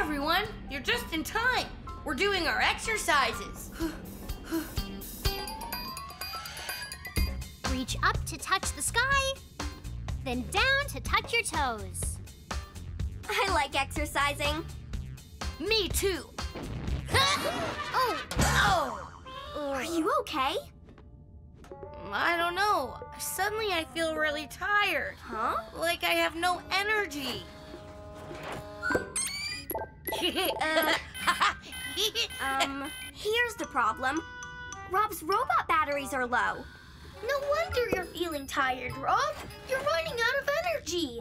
Hi, everyone. You're just in time. We're doing our exercises. Reach up to touch the sky, then down to touch your toes. I like exercising. Me too. Oh. Oh! Are you okay? I don't know. Suddenly I feel really tired. Huh? Like I have no energy. Here's the problem. Rob's robot batteries are low. No wonder you're feeling tired, Rob. You're running out of energy.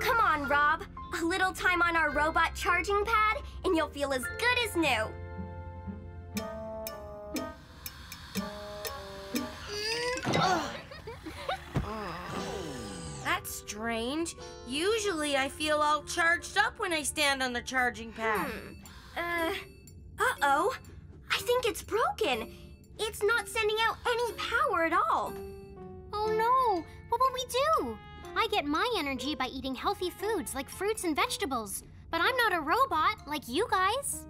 Come on, Rob. A little time on our robot charging pad, and you'll feel as good as new. That's strange. Usually I feel all charged up when I stand on the charging pad. Uh-oh. I think it's broken. It's not sending out any power at all. Oh no, what will we do? I get my energy by eating healthy foods like fruits and vegetables, but I'm not a robot like you guys.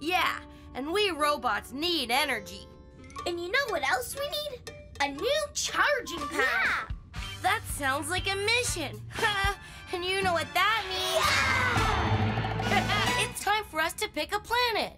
Yeah, and we robots need energy. And you know what else we need? A new charging pad. Yeah. That sounds like a mission. And you know what that means. Yeah. It's time for us to pick a planet.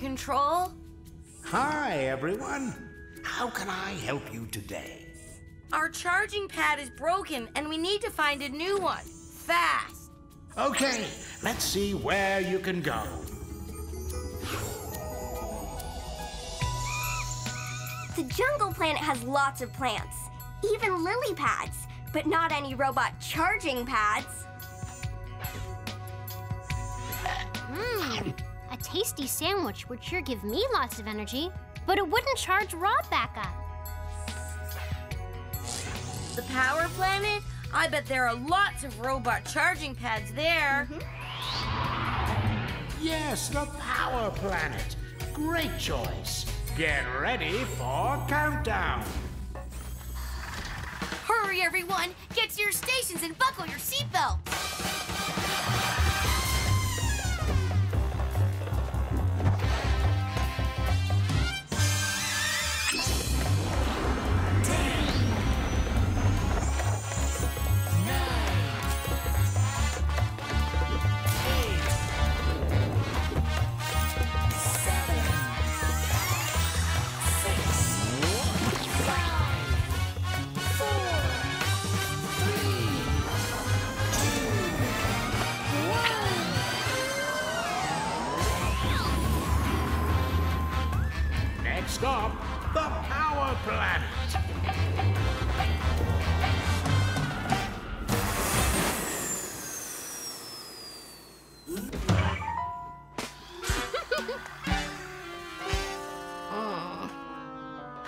Control? Hi, everyone. How can I help you today? Our charging pad is broken, and we need to find a new one. Fast. Okay, let's see where you can go. The jungle planet has lots of plants, even lily pads, but not any robot charging pads. A tasty sandwich would sure give me lots of energy, but it wouldn't charge Rob back up. The Power Planet? I bet there are lots of robot charging pads there. Yes, the Power Planet. Great choice. Get ready for countdown. Hurry, everyone. Get to your stations and buckle your seatbelts. Stop the Power Planet.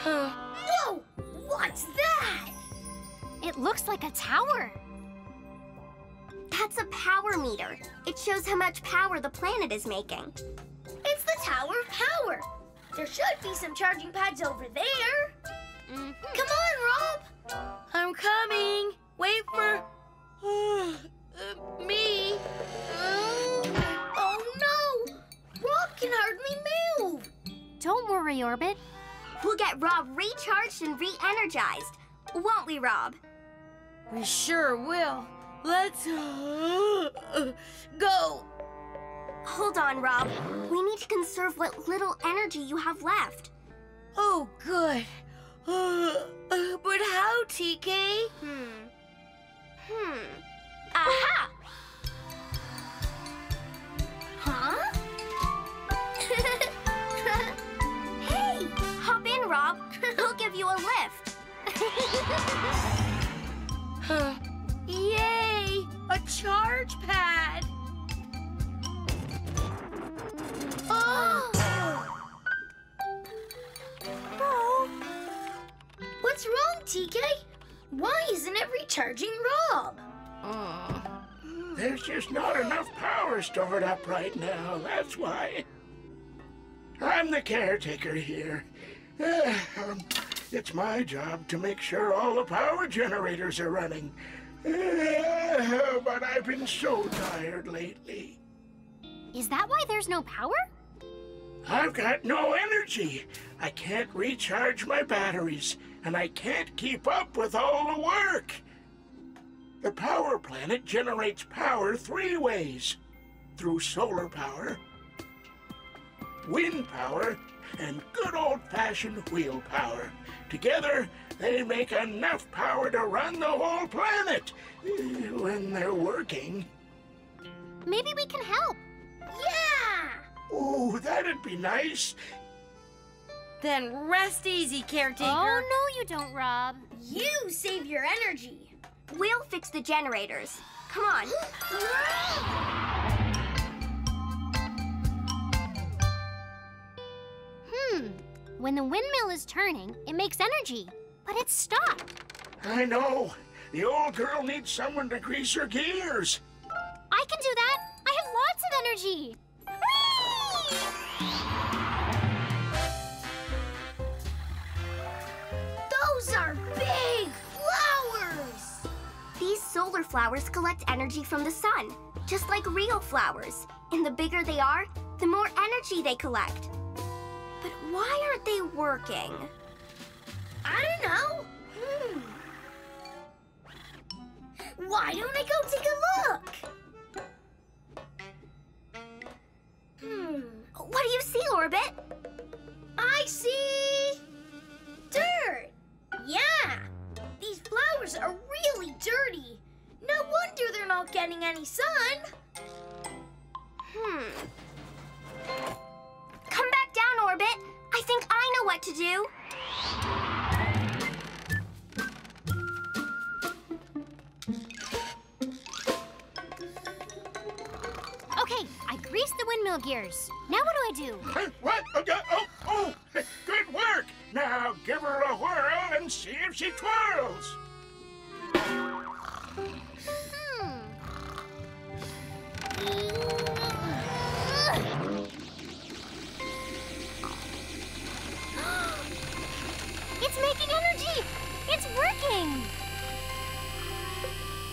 Whoa! What's that? It looks like a tower. That's a power meter. It shows how much power the planet is making. It's the Tower of Power. There should be some charging pads over there. Come on, Rob. I'm coming. Wait for me. Oh, no. Rob can hardly move. Don't worry, Orbit. We'll get Rob recharged and re-energized. Won't we, Rob? We sure will. Let's go. Hold on, Rob. We need to conserve what little energy you have left. Oh, good. But how, TK? Aha! Huh? Hey! Hop in, Rob. We'll give you a lift. Yay! A charge pad! Oh! Oh! What's wrong, TK? Why isn't it recharging Rob? There's just not enough power stored up right now, that's why. I'm the caretaker here. It's my job to make sure all the power generators are running. But I've been so tired lately. Is that why there's no power? I've got no energy. I can't recharge my batteries, and I can't keep up with all the work. The Power Planet generates power three ways: through solar power, wind power, and good old-fashioned wheel power. Together, they make enough power to run the whole planet, when they're working. Maybe we can help. Yeah! Oh, that'd be nice. Then rest easy, caretaker. Oh, no you don't, Rob. You save your energy. We'll fix the generators. Come on. When the windmill is turning, it makes energy, but it's stopped. I know. The old girl needs someone to grease her gears. I can do that. I have lots of energy. Those are big flowers! These solar flowers collect energy from the sun, just like real flowers. And the bigger they are, the more energy they collect. But why aren't they working? I don't know. Why don't I go take a look? What do you see, Orbit? I see... dirt! Yeah! These flowers are really dirty. No wonder they're not getting any sun. Come back down, Orbit. I think I know what to do. Grease the windmill gears. Now what do I do? What? Oh, good work. Now give her a whirl and see if she twirls. It's making energy. It's working.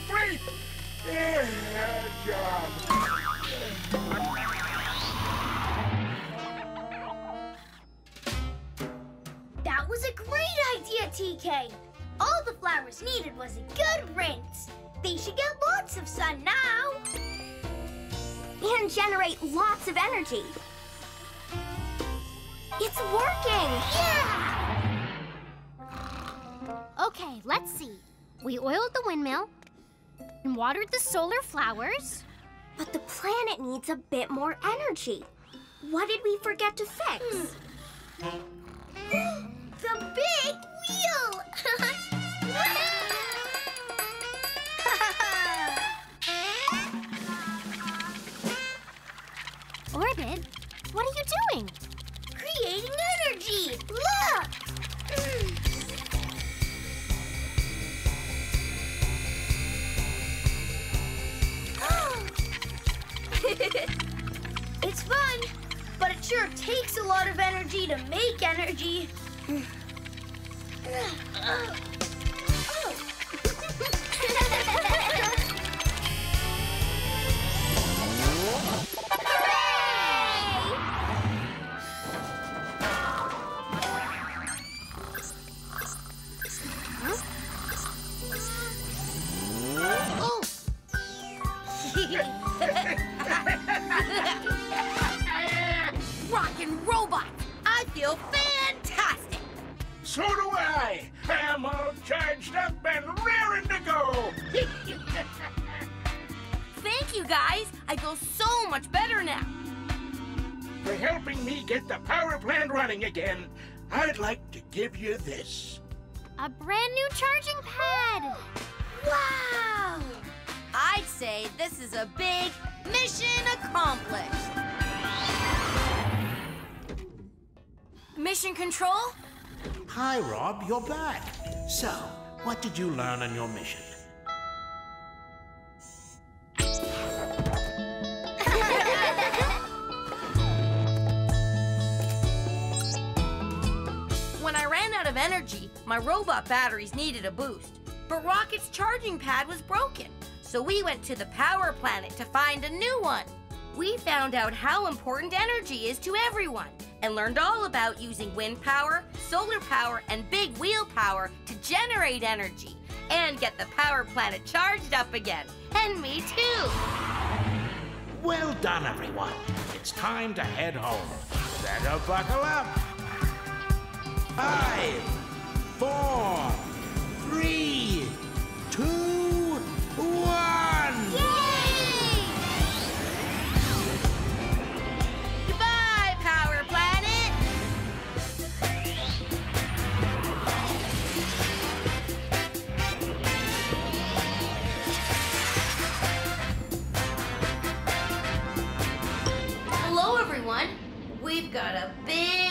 Great. Good job. That was a great idea, TK. All the flowers needed was a good rinse. They should get lots of sun now. And generate lots of energy. It's working! Yeah! Okay, let's see. We oiled the windmill and watered the solar flowers. But the planet needs a bit more energy. What did we forget to fix? The big wheel! Orbit, what are you doing? Creating energy! Look! It's fun, but it sure takes a lot of energy to make energy. Again, I'd like to give you this. A brand new charging pad! Wow! I'd say this is a big mission accomplished. Mission Control, Hi, Rob, you're back. So, what did you learn on your mission? When I ran out of energy, my robot batteries needed a boost. But Rocket's charging pad was broken, so we went to the Power Planet to find a new one. We found out how important energy is to everyone and learned all about using wind power, solar power, and big wheel power to generate energy and get the Power Planet charged up again. And me too! Well done, everyone. It's time to head home. Better buckle up. 5, 4, 3, 2, 1! Yay! Goodbye, Power Planet! Hello, everyone. We've got a big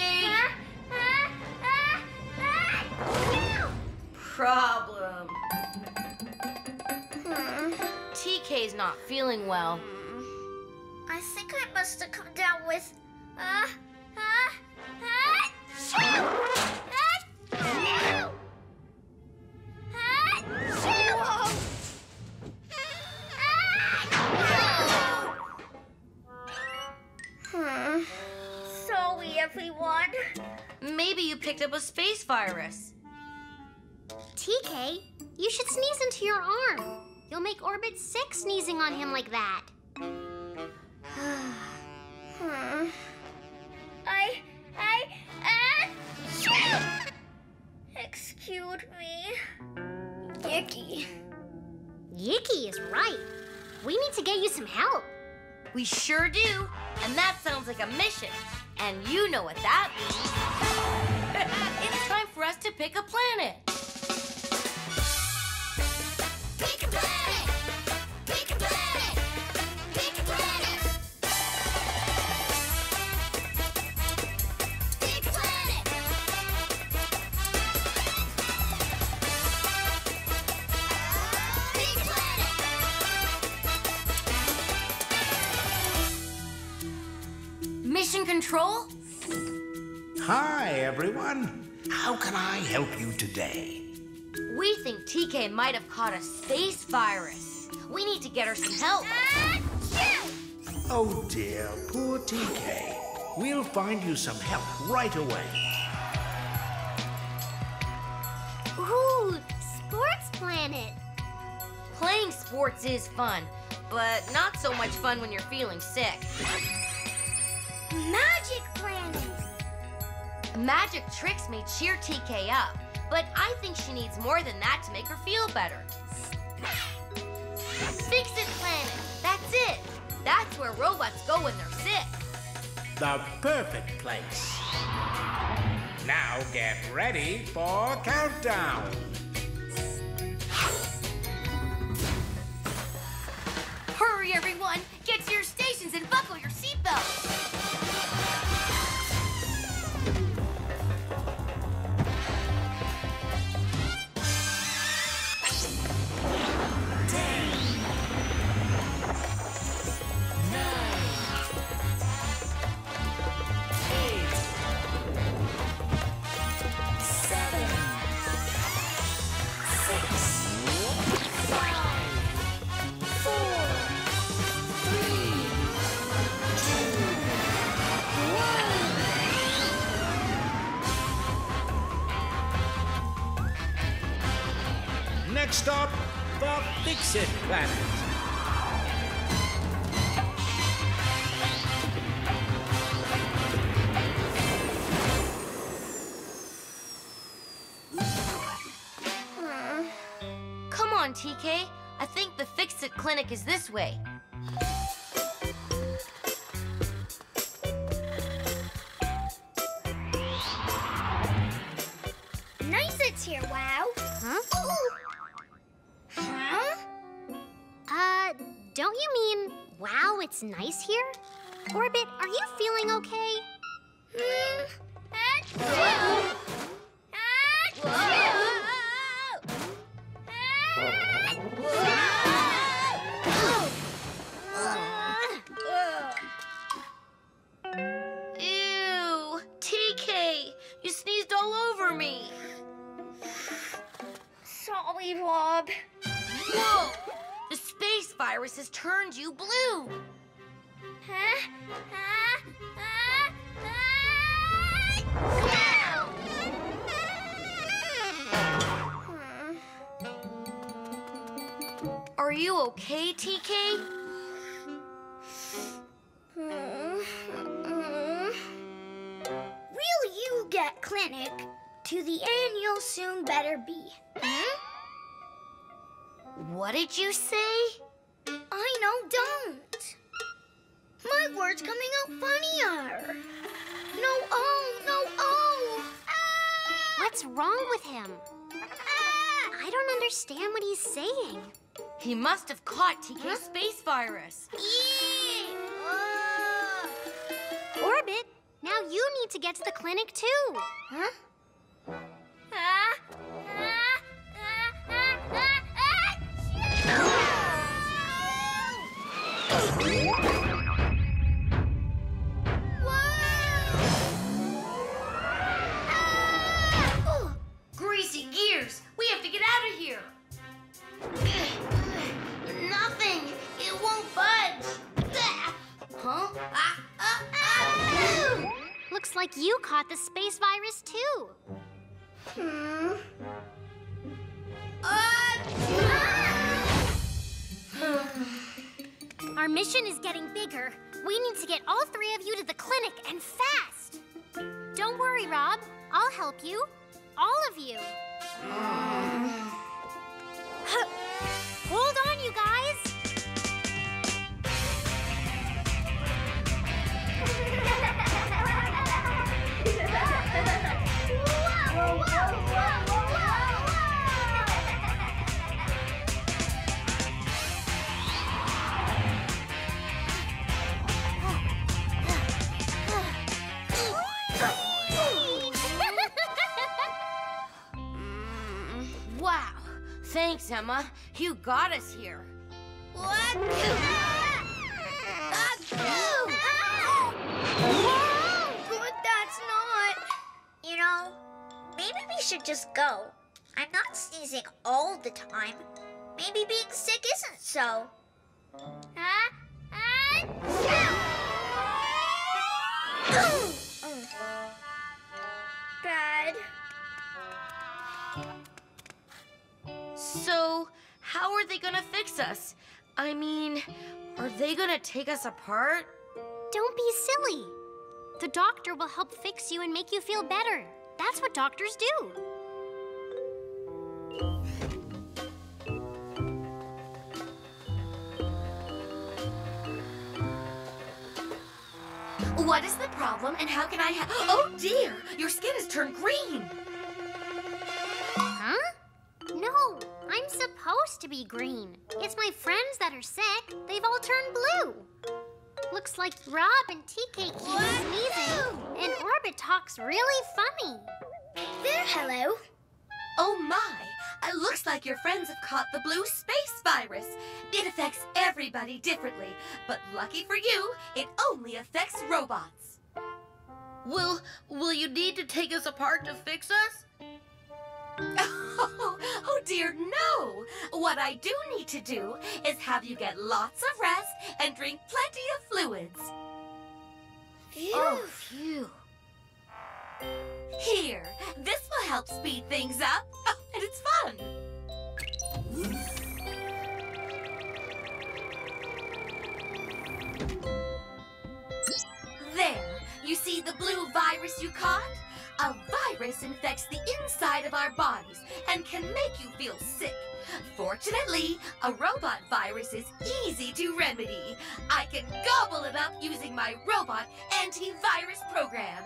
problem. TK's not feeling well. I think I must have come down with Sorry, everyone. Maybe you picked up a space virus. TK, you should sneeze into your arm. You'll make Orbit sick sneezing on him like that. Excuse me. Yicky. Yicky is right. We need to get you some help. We sure do. And that sounds like a mission. And you know what that means. It's time for us to pick a planet. Control? Hi, everyone. How can I help you today? We think TK might have caught a space virus. We need to get her some help. Oh, dear, poor TK. We'll find you some help right away. Ooh, Sports Planet. Playing sports is fun, but not so much fun when you're feeling sick. Magic Planet! Magic tricks may cheer TK up, but I think she needs more than that to make her feel better. Fix It Planet! That's it! That's where robots go when they're sick. The perfect place. Now get ready for countdown. 6, 5, 4, 3, 2, 1. Next stop, the Fix It Planet. TK, I think the Fix It clinic is this way. Nice it's here, Wow. Huh? Huh? Don't you mean, wow, it's nice here? Orbit, are you feeling okay? Golly, Rob. Whoa! The space virus has turned you blue. Huh? Huh? Huh? Huh? Wow! Are you okay, TK? Will you get clinic to the end, you'll soon better be. What did you say? I know, don't. My words coming out funnier. No, oh, no, oh. Ah! What's wrong with him? Ah! I don't understand what he's saying. He must have caught TK's space virus. Orbit, now you need to get to the clinic too. Huh? Greasy gears! We have to get out of here! Nothing! It won't budge! Huh? Looks like you caught the space virus too! Our mission is getting bigger. We need to get all three of you to the clinic, and fast! Don't worry, Rob. I'll help you. All of you. Hold on, you guys! Whoa, whoa, whoa, whoa. Thanks, Ema. You got us here. What? But that's not... You know, maybe we should just go. I'm not sneezing all the time. Maybe being sick isn't so. Bad. So, how are they gonna fix us? I mean, are they gonna take us apart? Don't be silly. The doctor will help fix you and make you feel better. That's what doctors do. What is the problem and how can I help? Oh dear, your skin has turned green. Huh? No, I'm supposed to be green. It's my friends that are sick. They've all turned blue. Looks like Rob and TK keep sneezing, and Orbit talks really funny. There, hello. Oh my, it looks like your friends have caught the blue space virus. It affects everybody differently, but lucky for you, it only affects robots. Will you need to take us apart to fix us? Oh dear, no! What I do need to do is have you get lots of rest and drink plenty of fluids. Phew. Oh, phew. Here, this will help speed things up, and it's fun. There, you see the blue virus you caught? A virus infects the inside of our bodies and can make you feel sick. Fortunately, a robot virus is easy to remedy. I can gobble it up using my robot antivirus program.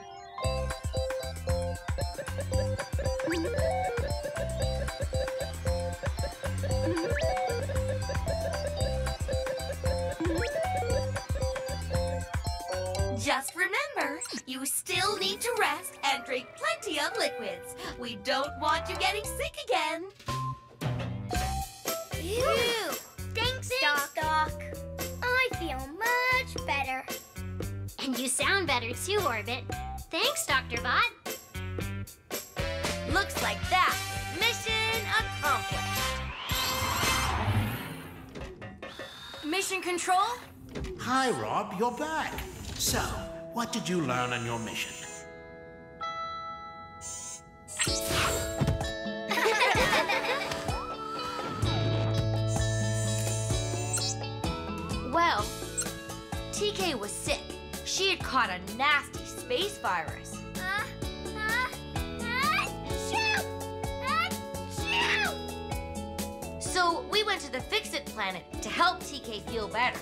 Just remember, you still need to rest and drink plenty of liquids. We don't want you getting sick again. Phew! Thanks, Doc. I feel much better. And you sound better too, Orbit. Thanks, Dr. Bot. Looks like that. Mission accomplished. Mission Control? Hi, Rob. You're back. So, what did you learn on your mission? Well, TK was sick. She had caught a nasty space virus. So we went to the Fix-It planet to help TK feel better.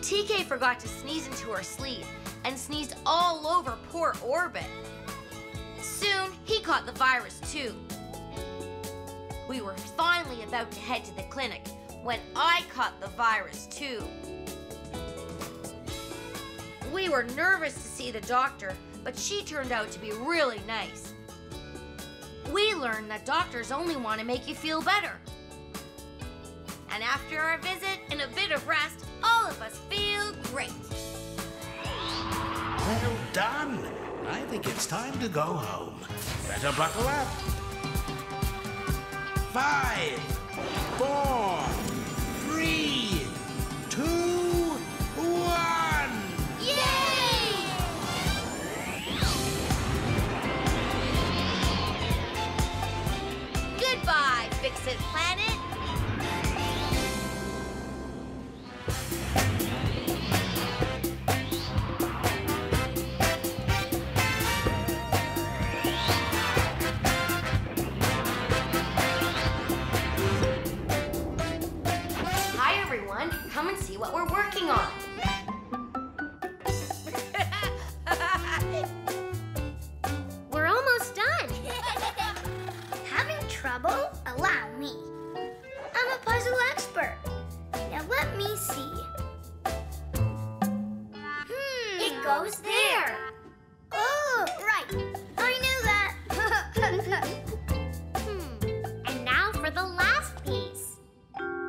TK forgot to sneeze into her sleeve and sneezed all over poor Orbit. Soon, he caught the virus too. We were finally about to head to the clinic when I caught the virus too. We were nervous to see the doctor, but she turned out to be really nice. We learned that doctors only want to make you feel better. And after our visit and a bit of rest, all of us feel great. Well done. I think it's time to go home. Better buckle up. 5, 4, 3, 2, 1. Yay! Goodbye, Fix-It Planet! Hi, everyone. Come and see what we're working on. We're almost done. Trouble? Allow me. I'm a puzzle expert. Now let me see. It goes there. Oh, right. I knew that. And now for the last piece.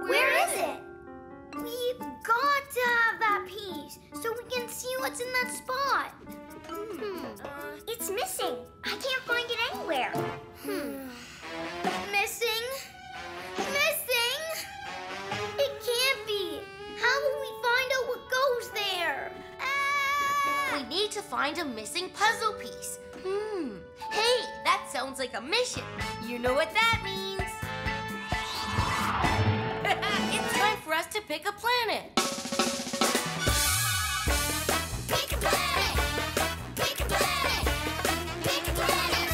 Where is it? We've got to have that piece so we can see what's in that spot. It's missing. I can't find it anywhere. Missing? Missing? It can't be. How will we find out what goes there? Ah! We need to find a missing puzzle piece. Hey, that sounds like a mission. You know what that means. It's time for us to pick a planet. Pick a planet! Pick a planet! Pick a planet!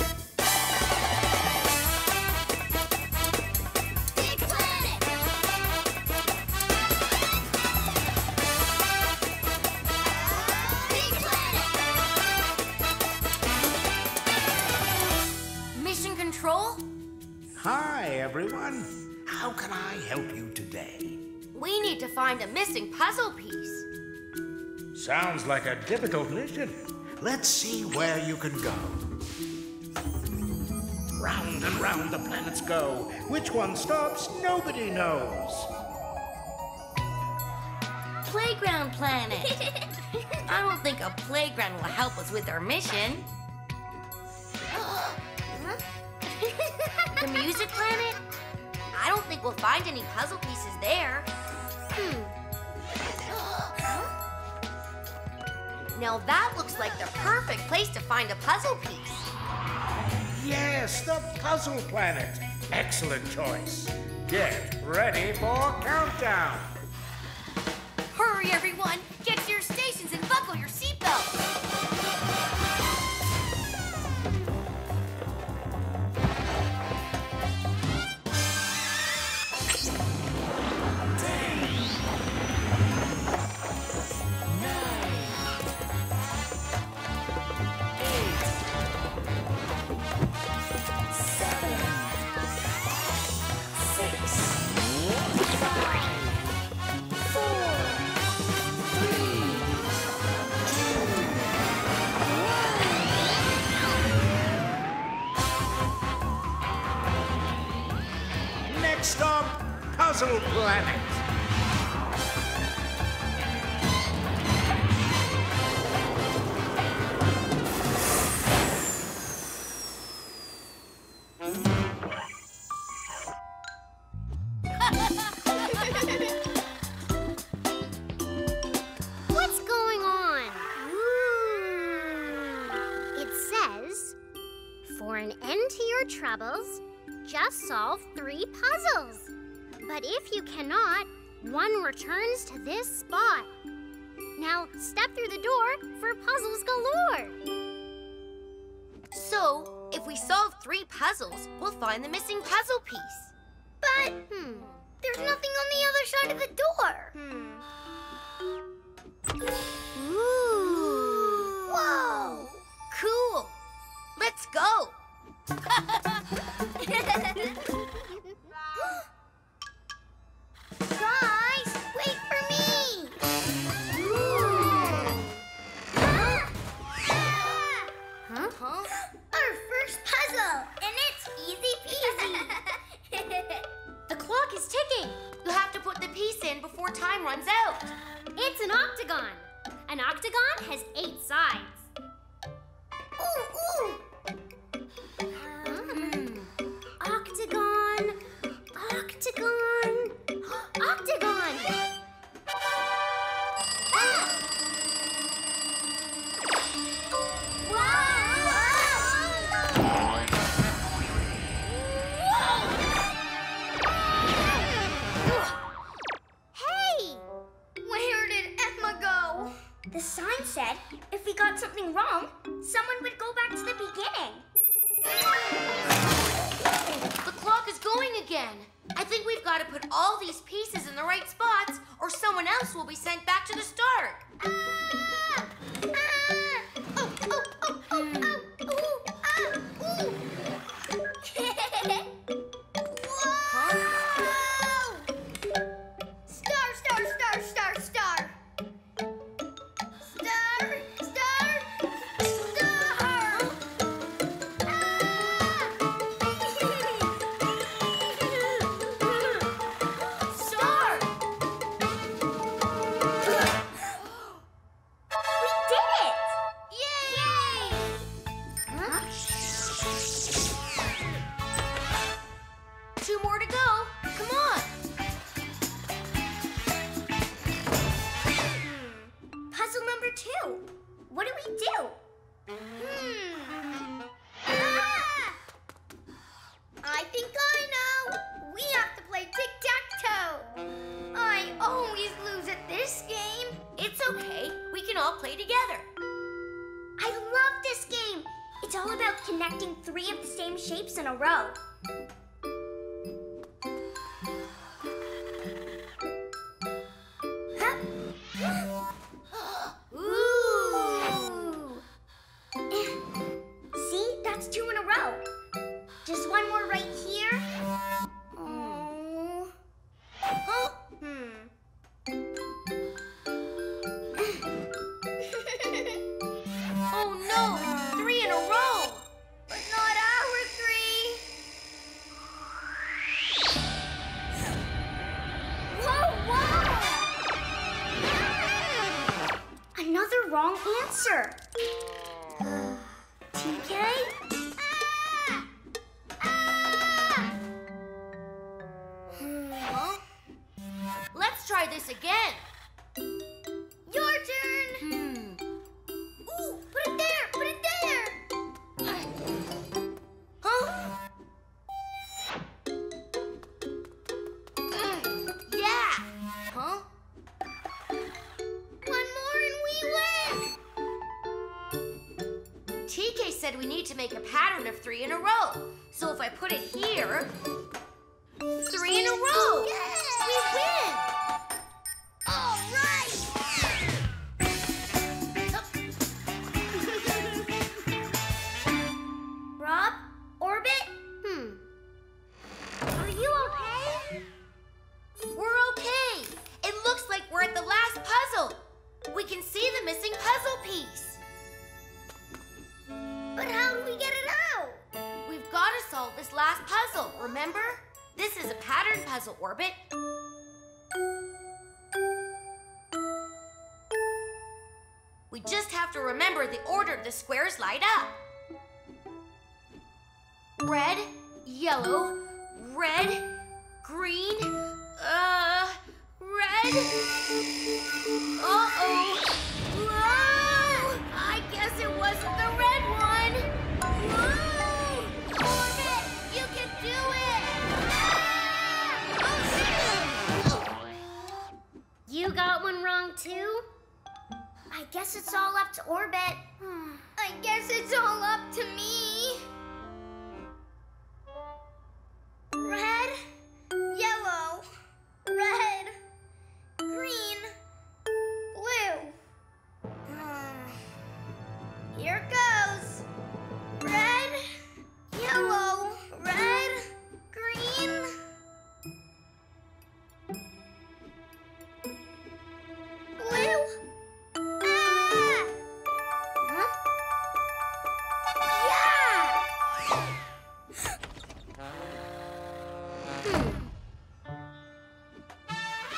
Hi, everyone. How can I help you today? We need to find a missing puzzle piece. Sounds like a difficult mission. Let's see where you can go. Round and round the planets go. Which one stops, nobody knows. Playground planet. I don't think a playground will help us with our mission. The music planet? I don't think we'll find any puzzle pieces there. Now that looks like the perfect place to find a puzzle piece. Yes, the puzzle planet. Excellent choice. Get ready for countdown. Hurry, everyone. Get to your stations and buckle your seatbelts. Puzzle Planet. troubles, just solve 3 puzzles. But if you cannot, one returns to this spot. Now step through the door for puzzles galore. So, if we solve 3 puzzles, we'll find the missing puzzle piece. But there's nothing on the other side of the door. Ooh. Whoa! Cool. Let's go. Guys, wait for me. Huh? Our first puzzle, and it's easy peasy. The clock is ticking. You'll have to put the piece in before time runs out. It's an octagon. An octagon has 8 sides. Ooh, ooh. Octagon, octagon, octagon. Ah! The sign said if we got something wrong, someone would go back to the beginning. The clock is going again. I think we've got to put all these pieces in the right spots, or someone else will be sent back to the start. I guess it wasn't the red one. Whoa! Orbit! guess it's all up to Orbit. I guess it's all up to me. Red, yellow, red, green, blue. Here goes. Red, yellow, red, green. Blue. Ah! Huh? Yeah!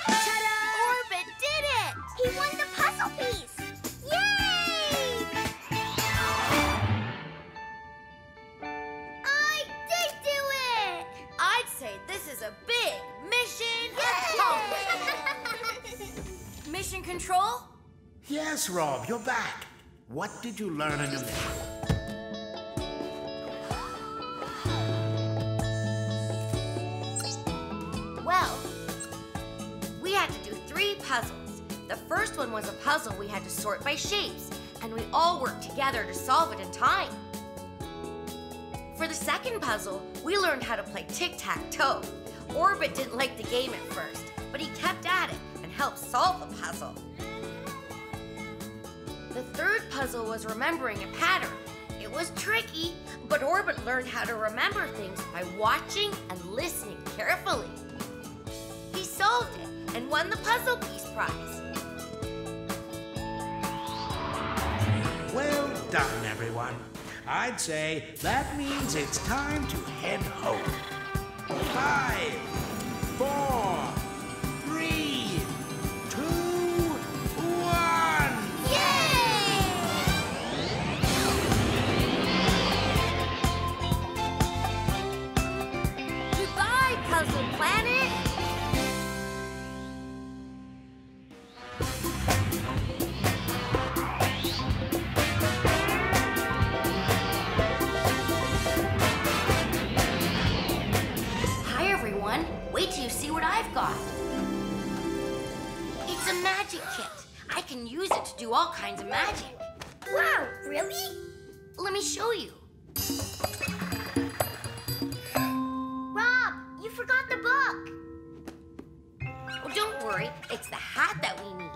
Ta-da! Orbit did it! He won the puzzle piece! Yay! I did do it! I'd say this is a big mission accomplished. Mission Control? Yes, Rob, you're back. What did you learn in the mission? Well, we had to do 3 puzzles. The first one was a puzzle we had to sort by shapes, and we all worked together to solve it in time. For the second puzzle, we learned how to play tic-tac-toe. Orbit didn't like the game at first, but he kept at it and helped solve the puzzle. The third puzzle was remembering a pattern. It was tricky, but Orbit learned how to remember things by watching and listening carefully. He solved it and won the Puzzle Piece Prize. Well done, everyone. I'd say that means it's time to head home. 5, 4, 3, 2, 1. Yay! Goodbye, Puzzle Planet. Hi, everyone. Wait till you see what I've got. It's a magic kit. I can use it to do all kinds of magic. Wow, really? Let me show you. Rob, you forgot the book. Well, don't worry. It's the hat that we need.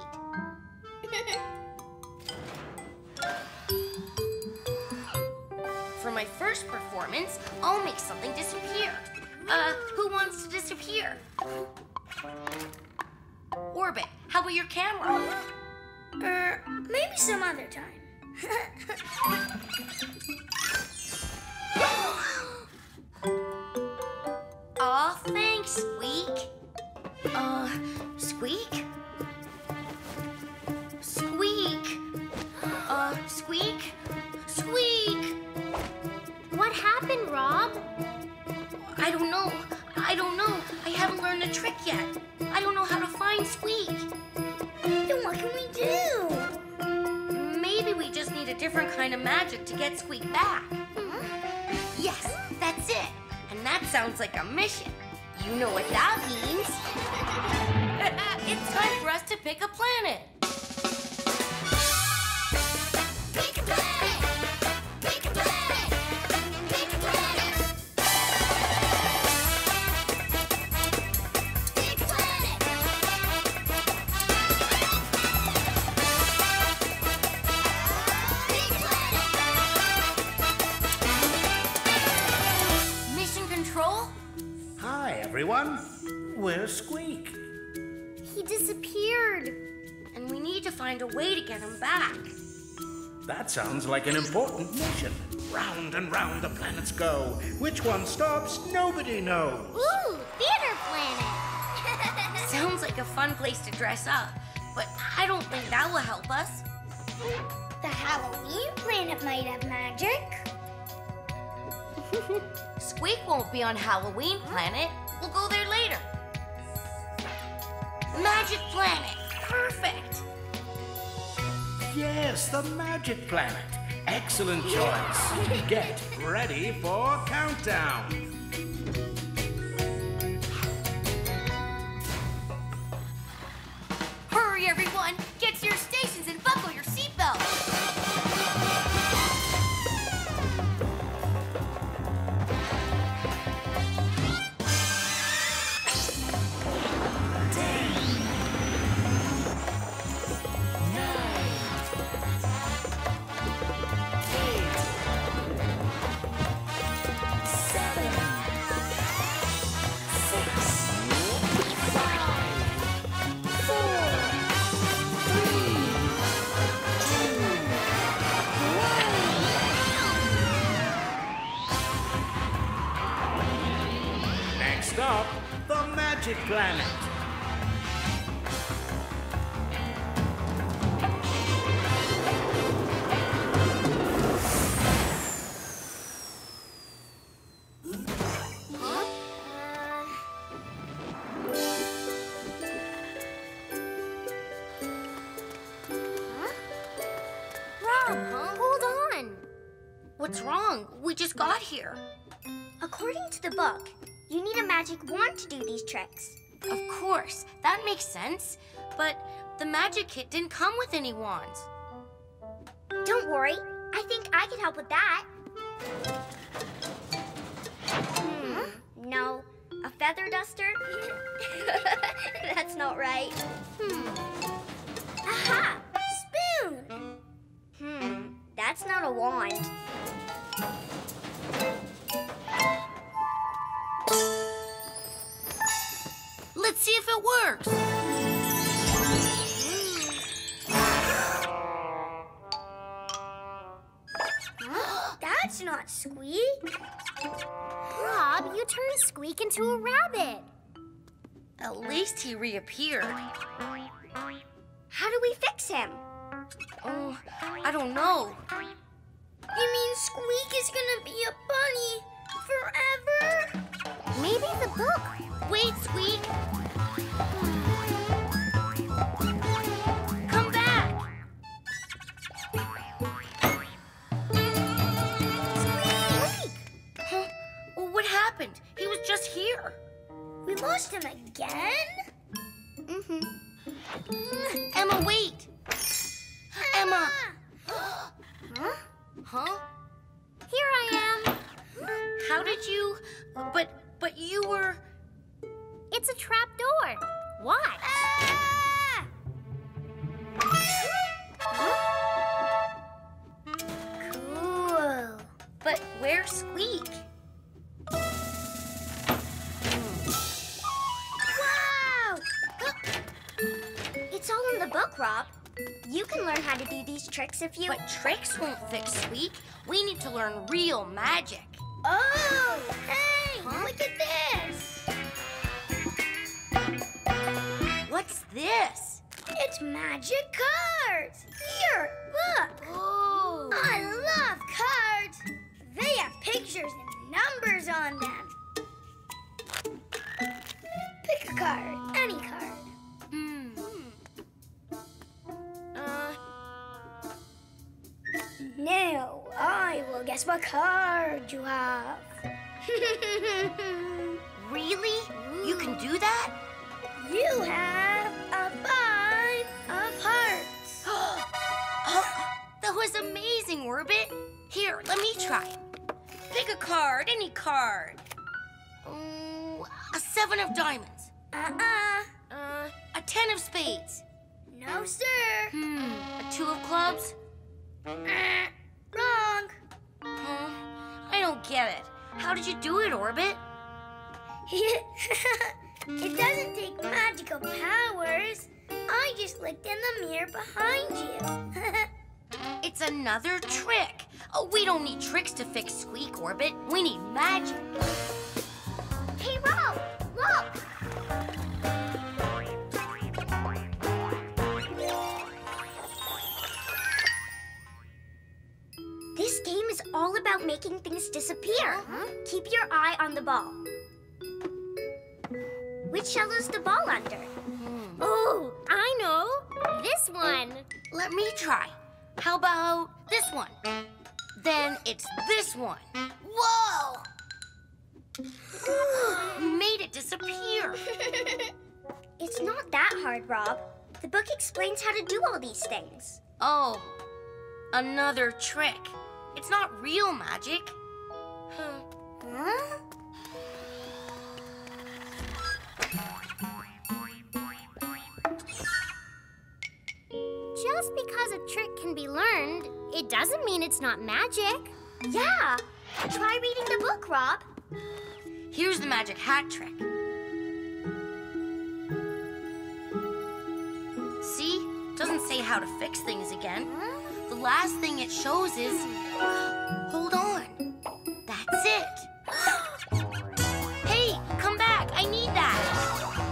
For my first performance, I'll make something disappear. Who wants to disappear? Orbit, how about your camera? Maybe some other time. Aw, thanks, Squeak. Squeak? Squeak? Squeak? Squeak! What happened, Rob? I don't know. I haven't learned the trick yet. I don't know how to find Squeak. Then what can we do? Maybe we just need a different kind of magic to get Squeak back. Huh? Yes, that's it. And that sounds like a mission. You know what that means. It's time for us to pick a planet. Pick a planet! Pick a planet! Pick a planet! Pick a planet! Mission Control? Hi, everyone. Where's Squeak? He disappeared. And we need to find a way to get him back. That sounds like an important mission. Round and round the planets go. Which one stops, nobody knows. Ooh, Theater Planet. Sounds like a fun place to dress up, but I don't think that will help us. The Halloween Planet might have magic. Squeak won't be on Halloween Planet. We'll go there later. Magic Planet. Perfect. Yes, the Magic Planet. Excellent choice. Get ready for countdown. 3, 2, 1. Hurry, everyone. Get to your stations and buckle your seatbelts. Rocket Planet. What's wrong? We just got here. According to the book, you need a magic wand to do these tricks. Of course, that makes sense. But the magic kit didn't come with any wands. Don't worry, I think I can help with that. No, a feather duster? That's not right. Aha, spoon! That's not a wand. Let's see if it works. That's not Squeak. Rob, you turned Squeak into a rabbit. At least he reappeared. How do we fix him? Oh, I don't know. You mean Squeak is gonna be a bunny forever? Maybe the book. Wait, Squeak. Come back. Squeak! Huh? Well, what happened? He was just here. We lost him again? Ema, wait. Ema! Huh? Huh? Here I am. How did you... But you were... It's a trap door. Watch. Ah! Huh? Cool. But where's Squeak? Wow! It's all in the book, Rob. You can learn how to do these tricks if you... But tricks won't fix Squeak. We need to learn real magic. Oh, hey, look at this. What's this? It's magic cards. Here, look. Oh. I love cards. They have pictures and numbers on them. Pick a card, any card. Now I will guess what card you have. Really? You can do that? You have a 5 of hearts. That was amazing, Orbit. Here, let me try. Pick a card, any card. A 7 of diamonds. A 10 of spades. No, sir. A 2 of clubs. Wrong. I don't get it. How did you do it, Orbit? It doesn't take magical powers. I just looked in the mirror behind you. It's another trick. Oh, we don't need tricks to fix Squeak, Orbit. We need magic. Hey, Rob, look. This game is all about making things disappear. Keep your eye on the ball. Which shell is the ball under? Oh, I know. This one. Let me try. How about this one? Then it's this one. Whoa! You made it disappear. It's not that hard, Rob. The book explains how to do all these things. Oh, another trick. It's not real magic. Huh? Just because a trick can be learned, it doesn't mean it's not magic. Yeah. Try reading the book, Rob. Here's the magic hat trick. See? Doesn't say how to fix things again. The last thing it shows is... Hold on. That's it. Hey, come back. I need that.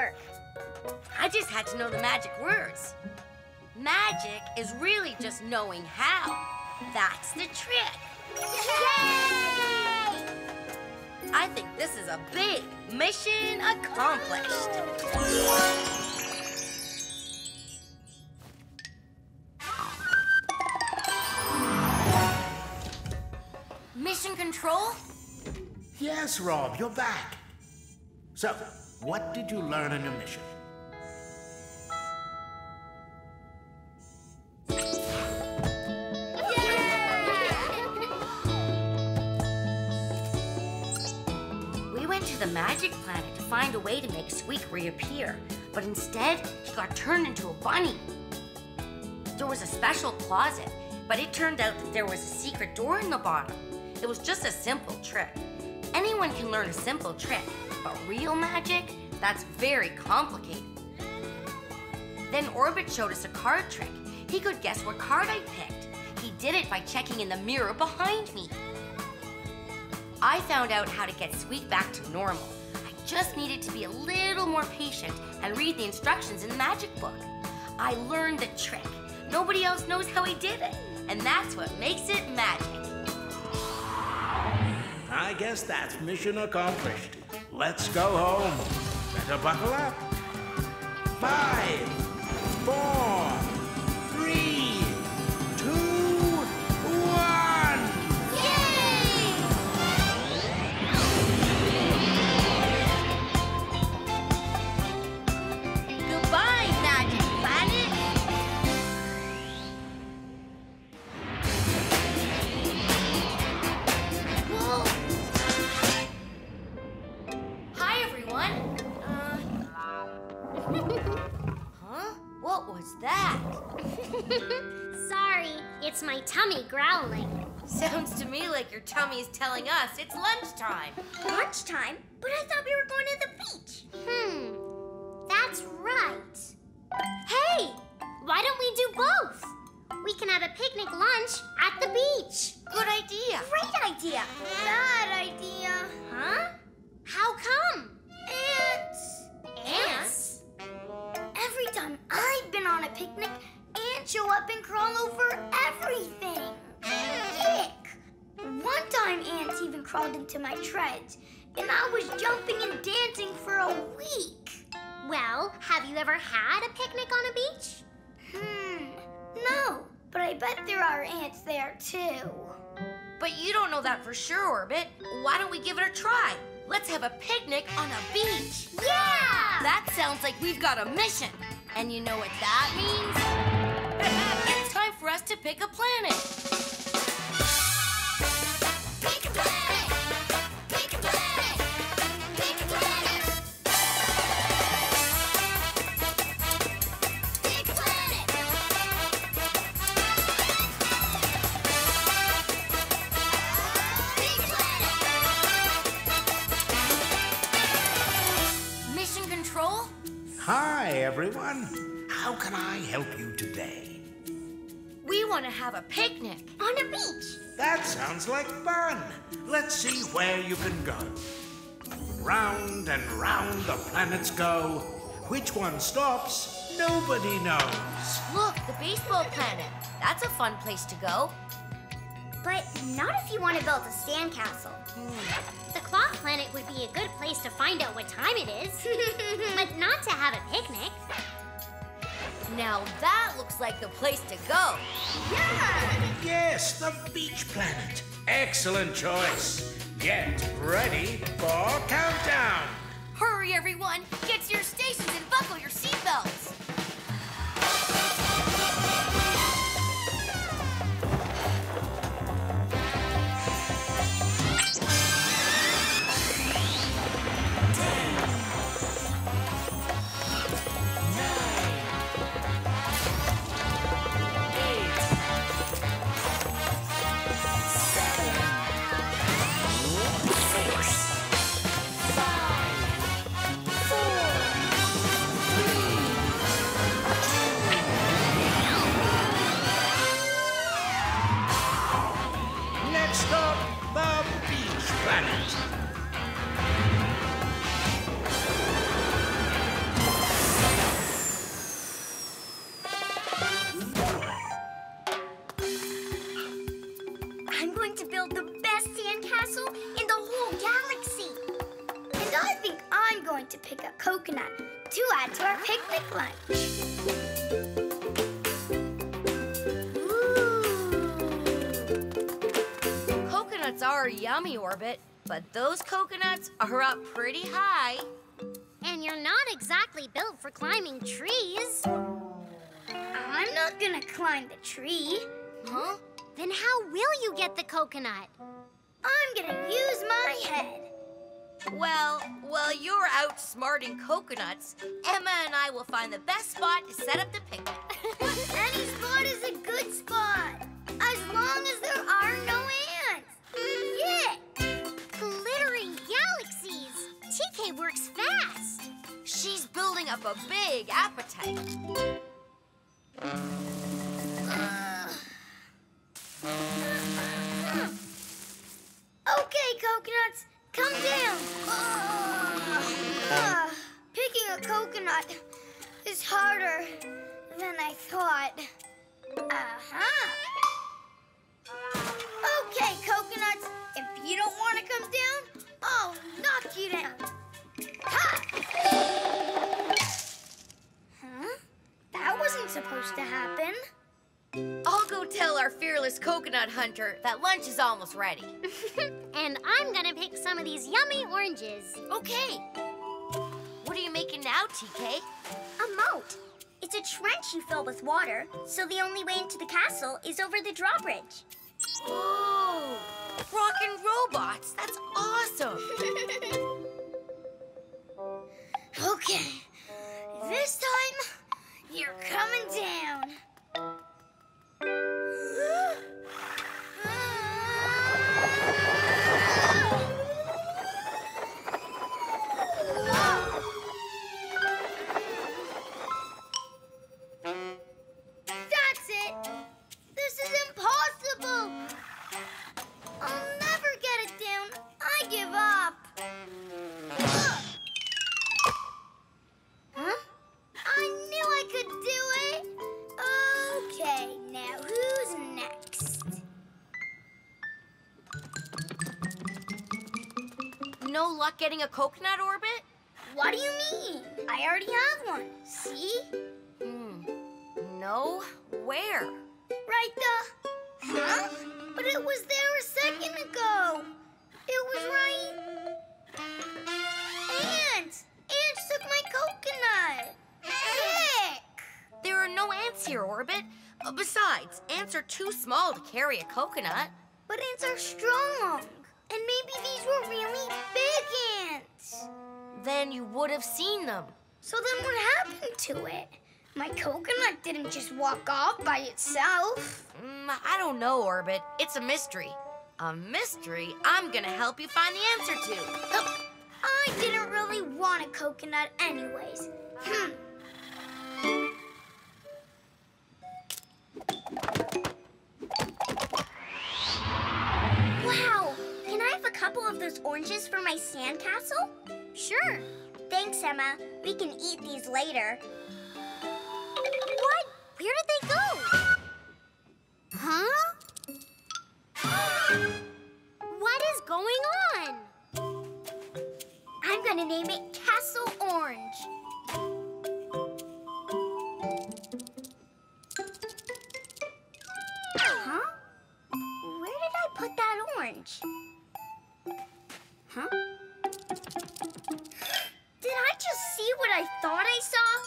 work. I just had to know the magic words. Magic is really just knowing how. That's the trick. Yay! I think this is a big mission accomplished. Mission control? Yes, Rob, you're back. So, what did you learn on your mission? The magic planet to find a way to make Squeak reappear, but instead she got turned into a bunny. There was a special closet, but it turned out that there was a secret door in the bottom. It was just a simple trick. Anyone can learn a simple trick, but real magic, that's very complicated. Then Orbit showed us a card trick. He could guess what card I picked. He did it by checking in the mirror behind me. I found out how to get Squeak back to normal. I just needed to be a little more patient and read the instructions in the magic book. I learned the trick. Nobody else knows how I did it, and that's what makes it magic. I guess that's mission accomplished. Let's go home. Better buckle up. 5, 4, 3, 2, 1. Your tummy is telling us it's lunchtime. Lunchtime? But I thought we were going to the beach. That's right. Hey, why don't we do both? We can have a picnic lunch at the beach. Good idea. Great idea. Bad idea. Huh? How come? Ants. Ants? Every time I've been on a picnic, ants show up and crawl over everything. Yuck. One time, ants even crawled into my treads, and I was jumping and dancing for a week. Well, have you ever had a picnic on a beach? No, but I bet there are ants there, too. But you don't know that for sure, Orbit. Why don't we give it a try? Let's have a picnic on a beach. Yeah! That sounds like we've got a mission. And you know what that means? It's time for us to pick a planet. Everyone, how can I help you today? We want to have a picnic on a beach. That sounds like fun. Let's see where you can go. Round and round the planets go. Which one stops, nobody knows. Look, the baseball planet. That's a fun place to go. But not if you want to build a sandcastle. The clock planet would be a good place to find out what time it is, but not to have a picnic. Now that looks like the place to go. Yeah! Yes, the beach planet. Excellent choice. Get ready for countdown. Hurry, everyone. Get to your stations and buckle your seatbelts. going to pick up coconut to add to our picnic lunch. Ooh. Coconuts are yummy, Orbit, but those coconuts are up pretty high. And you're not exactly built for climbing trees. I'm not gonna climb the tree. Huh? Then how will you get the coconut? I'm gonna use my head. Well, while you're out smarting coconuts, Ema and I will find the best spot to set up the picnic. Any spot is a good spot, as long as there are no ants. Yeah! Glittering galaxies! TK works fast. She's building up a big appetite. Okay, coconuts, come down. Picking a coconut is harder than I thought. Okay, coconuts, if you don't want to come down, I'll knock you down. Ha! Huh? That wasn't supposed to happen. I'll go tell our fearless coconut hunter that lunch is almost ready. And I'm gonna pick some of these yummy oranges. Okay. What are you making now, TK? A moat. It's a trench you fill with water, so the only way into the castle is over the drawbridge. Whoa! Rockin' robots! That's awesome! Okay. This time, you're coming down. No luck getting a coconut, Orbit? What do you mean? I already have one. See? No? Where? Right there. Huh? But it was there a second ago. It was right... Ants! Ants took my coconut. Sick! There are no ants here, Orbit. Besides, ants are too small to carry a coconut. But ants are strong. And maybe these were really big ants. Then you would have seen them. So then what happened to it? My coconut didn't just walk off by itself. I don't know, Orbit. It's a mystery. A mystery I'm gonna help you find the answer to. Oh, I didn't really want a coconut anyways. Couple of those oranges for my sandcastle? Sure. Thanks, Ema. We can eat these later. What? Where did they go? Huh? What is going on? I'm gonna name it Castle Orange. Huh? Where did I put that orange? Huh? Did I just see what I thought I saw?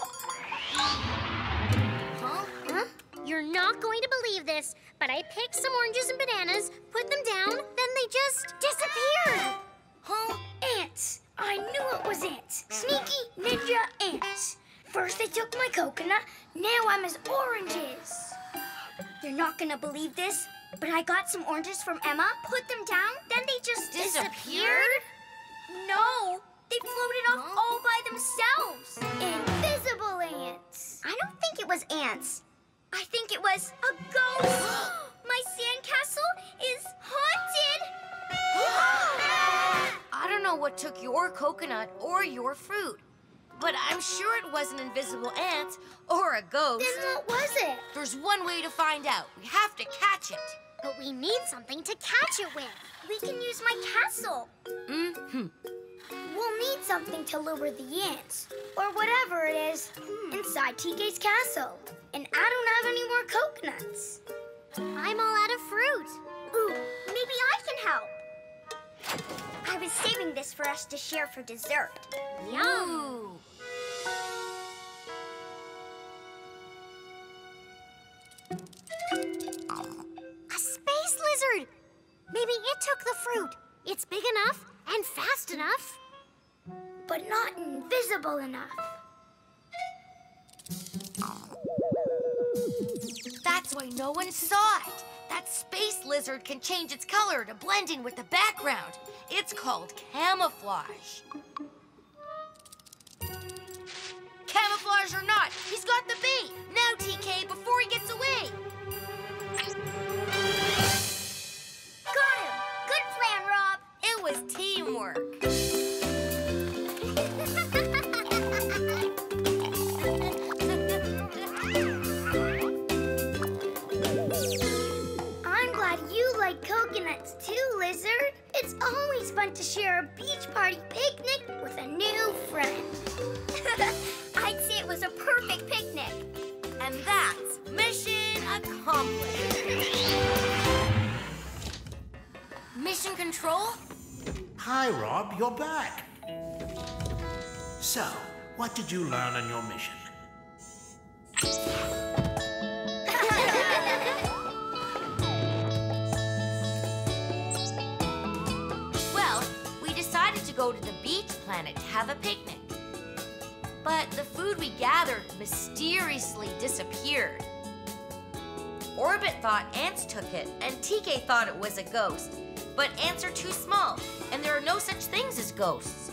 Huh? Huh? You're not going to believe this, but I picked some oranges and bananas, put them down, then they just disappeared. Huh? Ants. I knew it was ants. Sneaky ninja ants. First they took my coconut, now I'm his oranges. You're not gonna believe this, but I got some oranges from Ema, put them down, then they just disappeared? No, they floated off all by themselves. Invisible ants. I don't think it was ants. I think it was a ghost. My sandcastle is haunted. I don't know what took your coconut or your fruit, but I'm sure it wasn't invisible ants or a ghost. Then what was it? There's one way to find out. We have to catch it. But we need something to catch it with. We can use my castle. We'll need need something to lure the ants, or whatever it is, inside TK's castle. And I don't have any more coconuts. I'm all out of fruit. Ooh, maybe I can help. I was saving this for us to share for dessert. Yum! A space lizard! Maybe it took the fruit. It's big enough and fast enough. But not invisible enough. That's why no one saw it. That space lizard can change its color to blend in with the background. It's called camouflage. Camouflage or not, he's got the bee. Now, TK, before he gets away. Got him. Good plan, Rob. It was teamwork. Coconuts too, Lizard. It's always fun to share a beach party picnic with a new friend. I'd say it was a perfect picnic. And that's mission accomplished. Mission Control? Hi, Rob. You're back. So, what did you learn on your mission? Go to the beach planet to have a picnic. But the food we gathered mysteriously disappeared. Orbit thought ants took it, and TK thought it was a ghost. But ants are too small, and there are no such things as ghosts.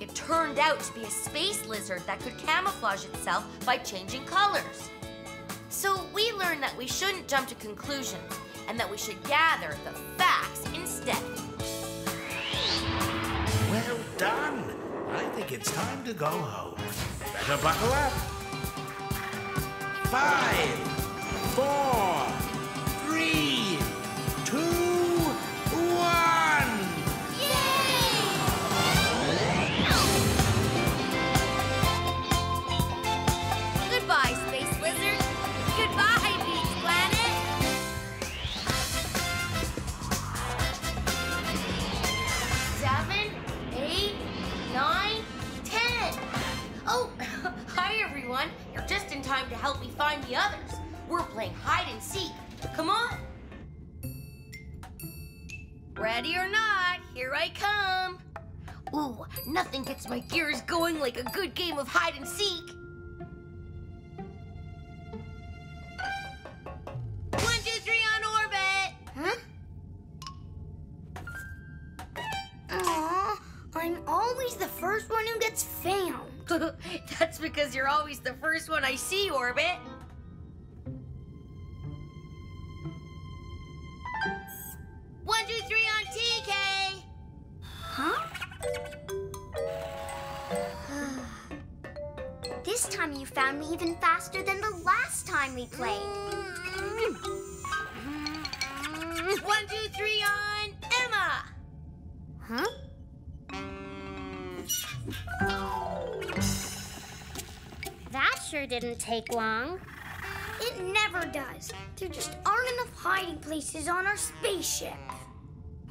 It turned out to be a space lizard that could camouflage itself by changing colors. So we learned that we shouldn't jump to conclusions, and that we should gather the facts instead. Well done! I think it's time to go home. Better buckle up. 5, 4, 3, 2, 1! Yay! Goodbye, Space Lizard. Goodbye, Beach Planet. You're just in time to help me find the others. We're playing hide and seek. Come on. Ready or not, here I come. Ooh, nothing gets my gears going like a good game of hide and seek. 1, 2, 3 on Orbit. Huh? Aw, I'm always the first one who gets found. That's because you're always the first one I see, Orbit. This time you found me even faster than the last time we played. 1, 2, 3 on Ema. Huh? That sure didn't take long. It never does. There just aren't enough hiding places on our spaceship.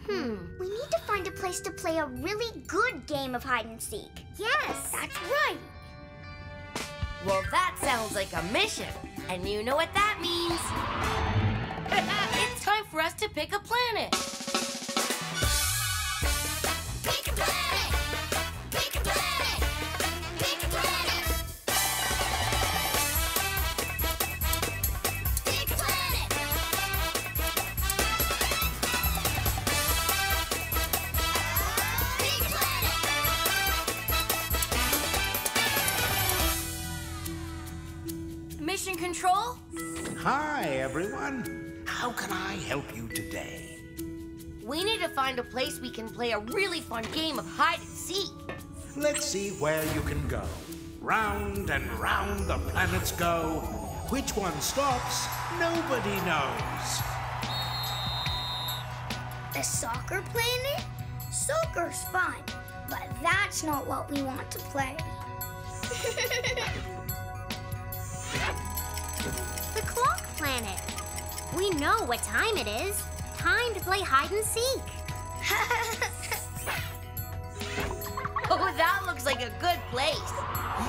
We need to find a place to play a really good game of hide and seek. Yes, that's right. Well, that sounds like a mission. And you know what that means. It's time for us to pick a planet. How can I help you today? We need to find a place we can play a really fun game of hide and seek. Let's see where you can go. Round and round the planets go. Which one stops, nobody knows. The soccer planet? Soccer's fun, But that's not what we want to play. The Clock Planet. We know what time it is. Time to play hide and seek. Oh, that looks like a good place.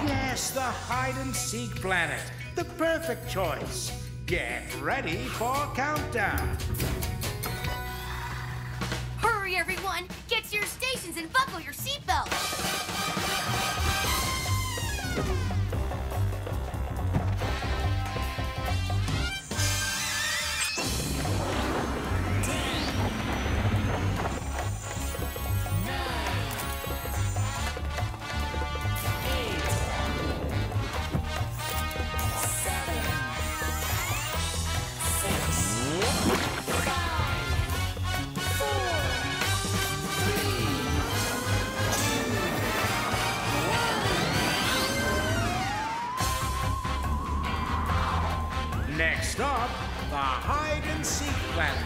Yes, the hide and seek planet. The perfect choice. Get ready for countdown. Hurry, everyone. Get to your stations and buckle your seatbelts. Next up, the hide and seek planet.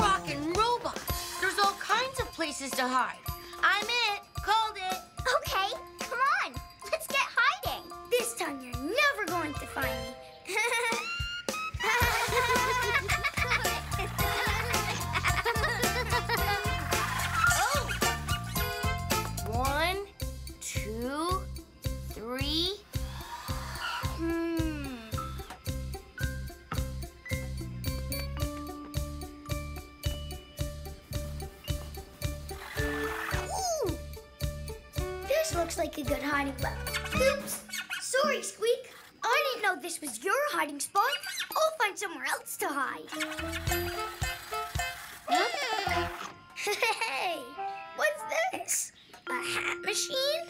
Rockin' Robot! There's all kinds of places to hide. I'm it. Called it. Okay, come on. Let's get hiding. This time you're never going to find me. Looks like a good hiding spot. Oops! Sorry, Squeak. I didn't know this was your hiding spot. I'll find somewhere else to hide. Huh? Hey! What's this? A hat machine?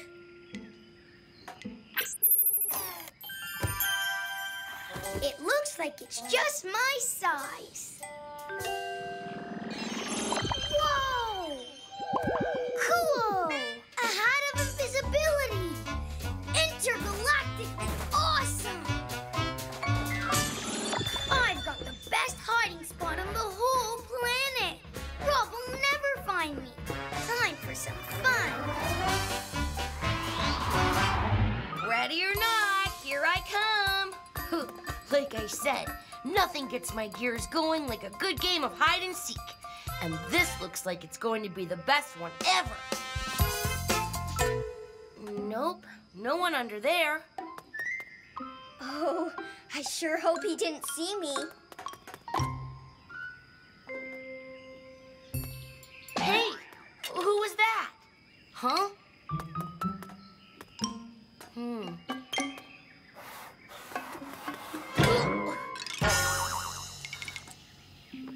It looks like it's just my size. Whoa! Cool! A hat of invisibility! Intergalactic and awesome! I've got the best hiding spot on the whole planet! Rob will never find me! Time for some fun! Ready or not, here I come! Like I said, nothing gets my gears going like a good game of hide and seek. And this looks like it's going to be the best one ever! Nope, no one under there. Oh, I sure hope he didn't see me. Hey, who was that? Huh?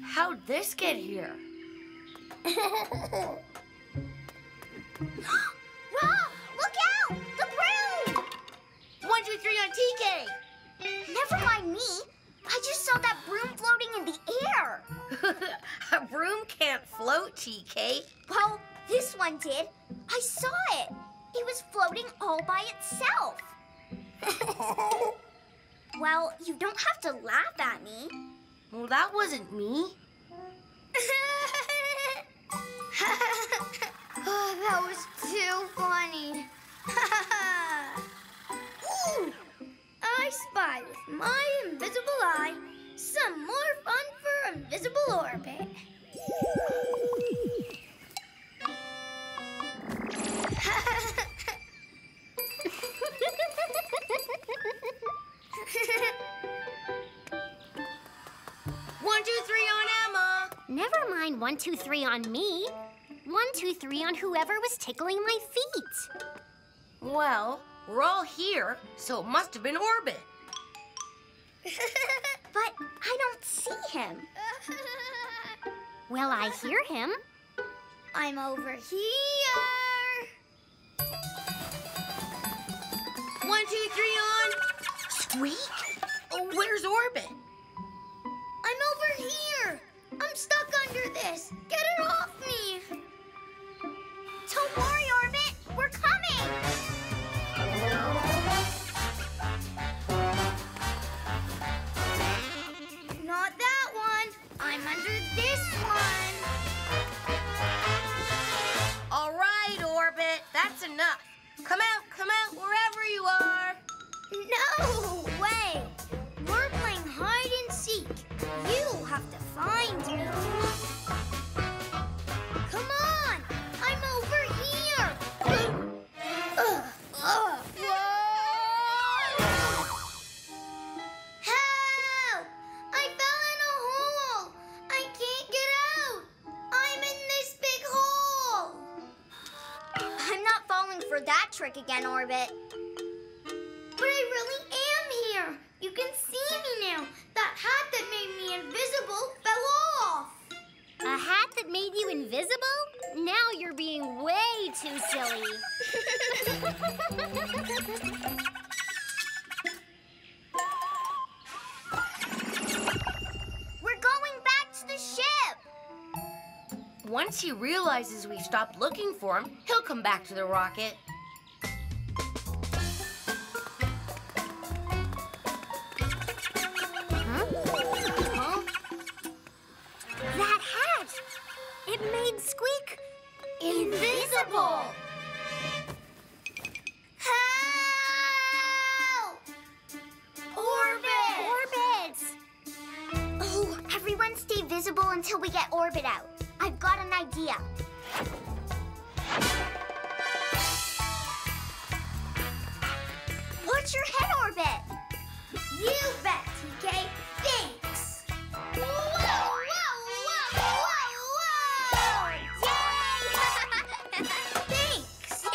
How'd this get here? TK! Never mind me. I just saw that broom floating in the air. A broom can't float, TK. Well, this one did. I saw it. It was floating all by itself. Well, you don't have to laugh at me. Well, that wasn't me. Oh, that was too funny. Ooh! I spy with my invisible eye some more fun for Invisible Orbit. One, two, three on Ema. Never mind 1, 2, 3 on me. 1, 2, 3 on whoever was tickling my feet. Well, we're all here, so it must have been Orbit. But I don't see him. Well, I hear him. I'm over here. 1, 2, 3 on... Squeak? Oh, where's Orbit? I'm over here. I'm stuck under this. Get it off me. Don't worry, Orbit. We're coming. that trick again, Orbit. But I really am here. You can see me now. That hat that made me invisible fell off. A hat that made you invisible? Now you're being way too silly. We're going back to the ship. Once he realizes we've stopped looking for him, he'll come back to the rocket. Huh? That hat! It made Squeak invisible! Help! Orbit! Orbit! Oh, everyone stay visible until we get Orbit out. I've got an idea. Watch your head, Orbit. You bet, TK. Thanks. Whoa, whoa, whoa, whoa! Yay! Thanks. Yay! I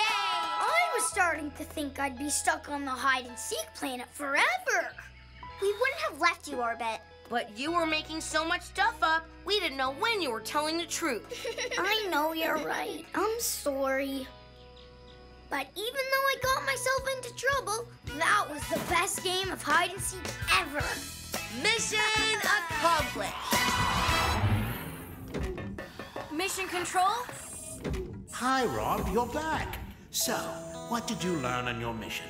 was starting to think I'd be stuck on the hide-and-seek planet forever. We wouldn't have left you, Orbit. But you were making so much stuff up, we didn't know when you were telling the truth. I know you're right. I'm sorry. But even though I got myself into trouble, that was the best game of hide and seek ever. Mission accomplished. Mission Control? Hi, Rob. You're back. So, what did you learn on your mission?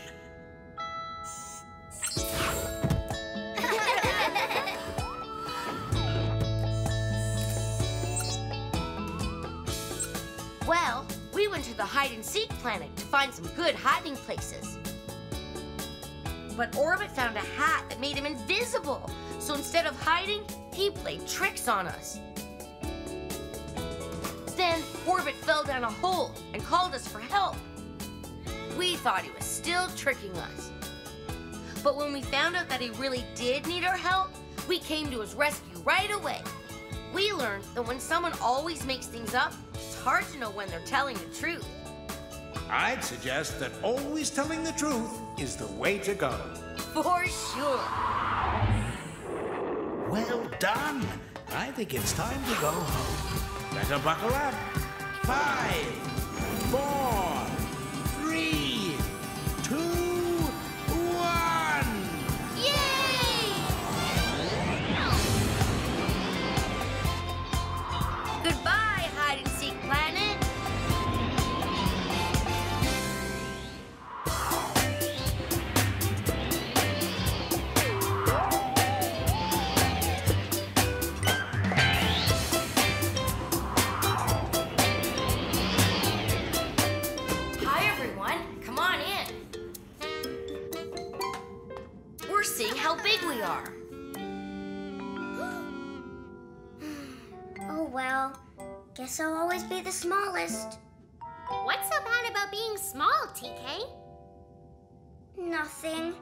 Well, we went to the hide-and-seek planet to find some good hiding places. But Orbit found a hat that made him invisible. So instead of hiding, he played tricks on us. Then Orbit fell down a hole and called us for help. We thought he was still tricking us. But when we found out that he really did need our help, we came to his rescue right away. We learned that when someone always makes things up, it's hard to know when they're telling the truth. I'd suggest that always telling the truth is the way to go. For sure. Well done. I think it's time to go home. Better buckle up. 5, 4, 3, 2, 1. Yay! Goodbye, hide-and-seek planet. Hi, everyone. Come on in. We're seeing how big we are. Oh, well, guess I'll always be the smallest. What's so bad about being small, TK? Nothing.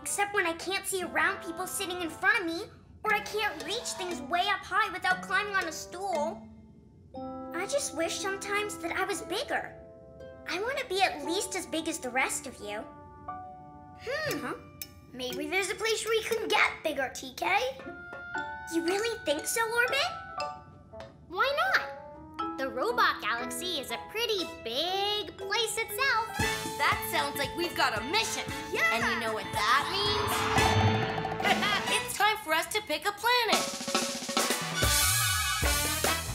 Except when I can't see around people sitting in front of me, or I can't reach things way up high without climbing on a stool. I just wish sometimes that I was bigger. I want to be at least as big as the rest of you. Maybe there's a place where you can get bigger, TK. You really think so, Orbit? Why not? The Robot Galaxy is a pretty big place itself. That sounds like we've got a mission. Yeah. And you know what that means? It's time for us to pick a planet.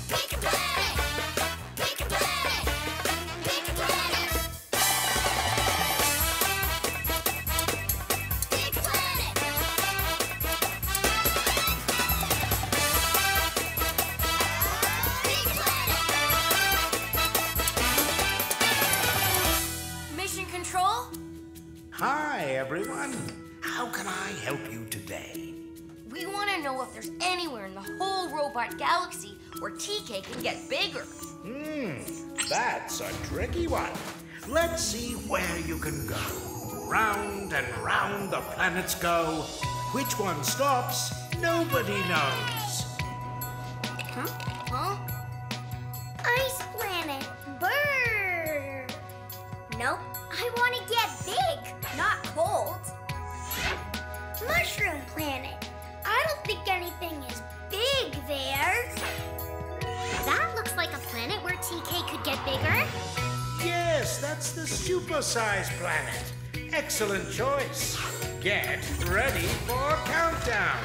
Pick a planet! Pick a planet! Pick a planet! Pick a planet! Hi, everyone. How can I help you today? We want to know if there's anywhere in the whole Robot Galaxy where TK can get bigger. That's a tricky one. Let's see where you can go. Round and round the planets go. Which one stops, nobody knows. Ice planet. Burr. Nope. the supersized planet. Excellent choice. Get ready for countdown.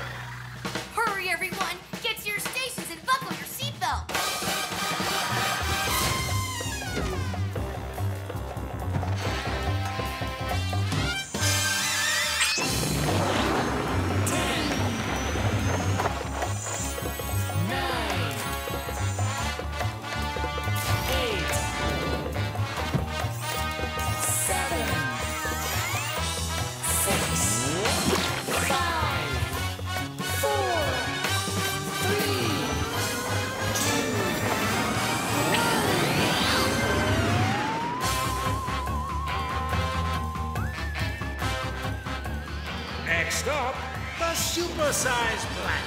Hurry, everyone. Get to your stations and buckle your seatbelt. Next up, the supersized planet.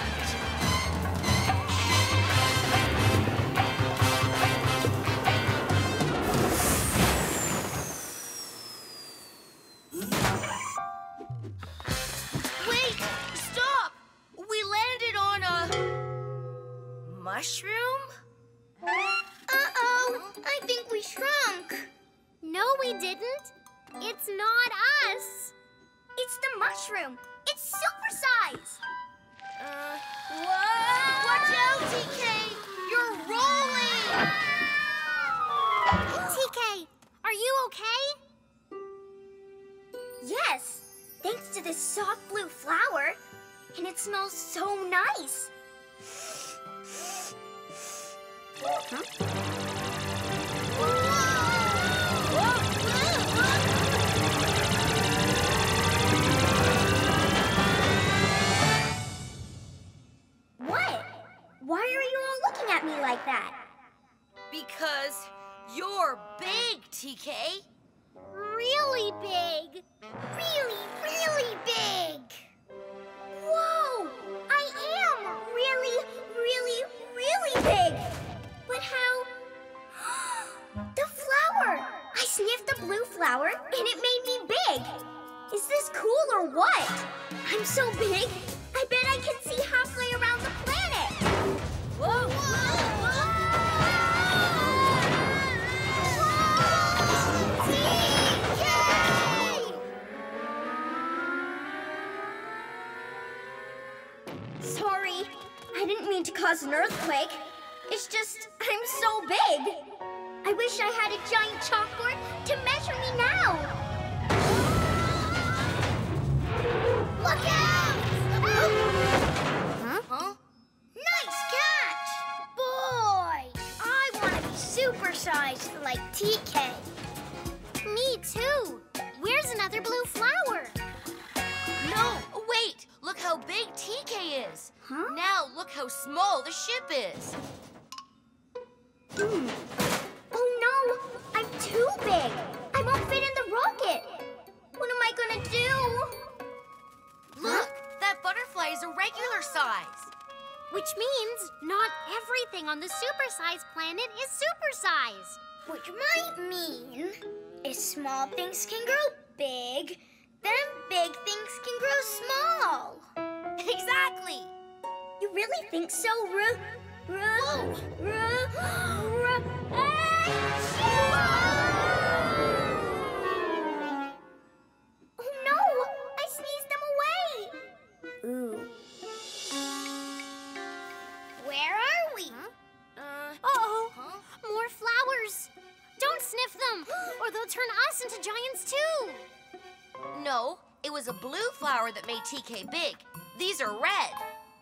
TK big. These are red.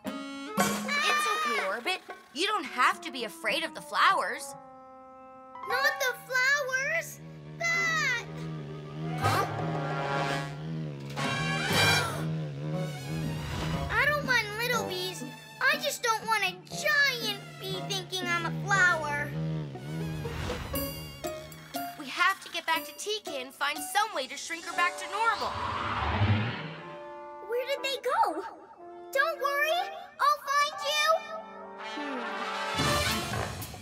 It's okay, Orbit. You don't have to be afraid of the flowers. Not the flowers! Back! Huh? I don't mind little bees. I just don't want a giant bee thinking I'm a flower. We have to get back to TK and find some way to shrink her back to normal. Where did they go? Don't worry, I'll find you.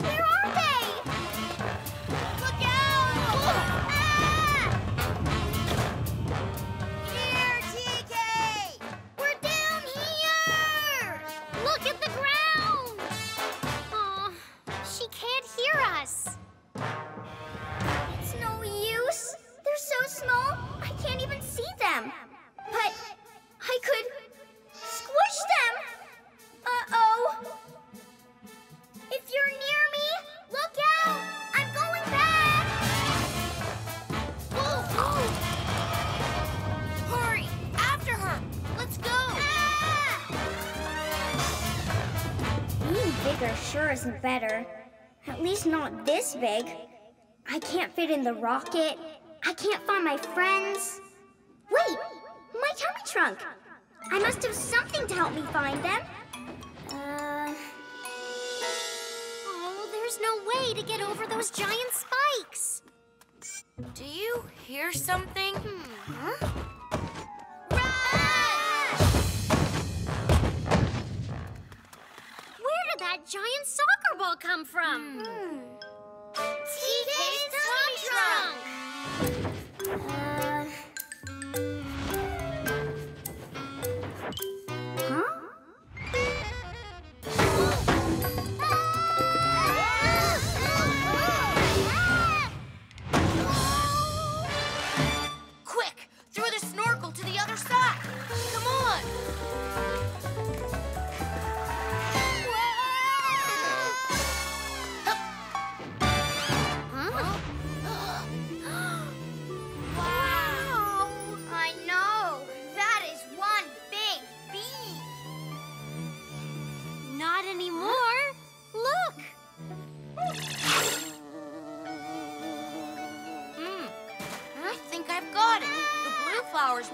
Where are they? Look out! Ah! Here, TK! We're down here! Look at the ground! Aw, she can't hear us. It's no use. there sure isn't better. At least not this big. I can't fit in the rocket. I can't find my friends. Wait, my tummy trunk. I must have something to help me find them. Oh, there's no way to get over those giant spikes. Do you hear something? Huh? Run! Where did that giant soccer ball come from? TK's tummy trunk!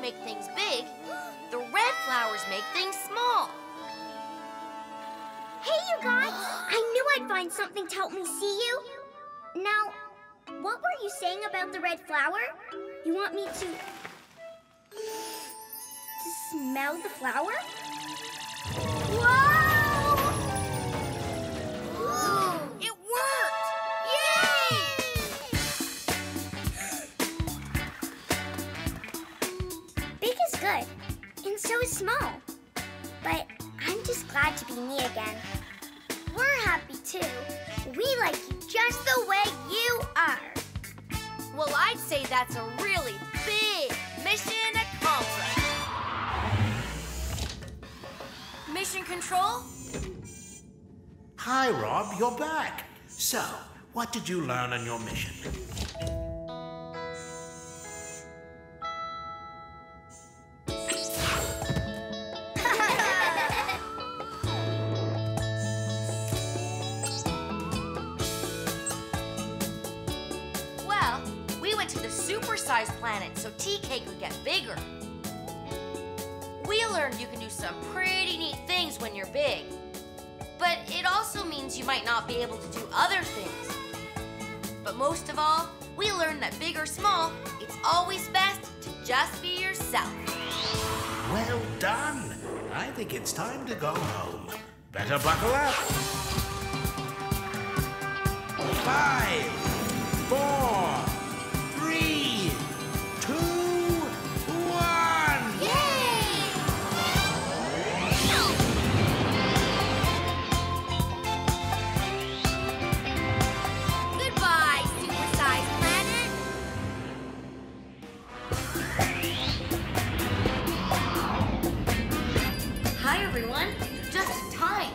Make things big, the red flowers make things small. Hey, you guys! I knew I'd find something to help me see you. Now, what were you saying about the red flower? You want me to smell the flower? Whoa! Good, and so is small. But I'm just glad to be me again. We're happy too. We like you just the way you are. Well, I'd say that's a really big mission accomplished. Mission Control? Hi, Rob, you're back. So, what did you learn on your mission? Planet so TK could get bigger. We learned you can do some pretty neat things when you're big, but it also means you might not be able to do other things. But most of all, we learned that big or small, it's always best to just be yourself. Well done. I think it's time to go home. Better buckle up. 5, 4, 3, 2, 1! Yay! Goodbye, Supersized Planet! Hi, everyone. You're just in time.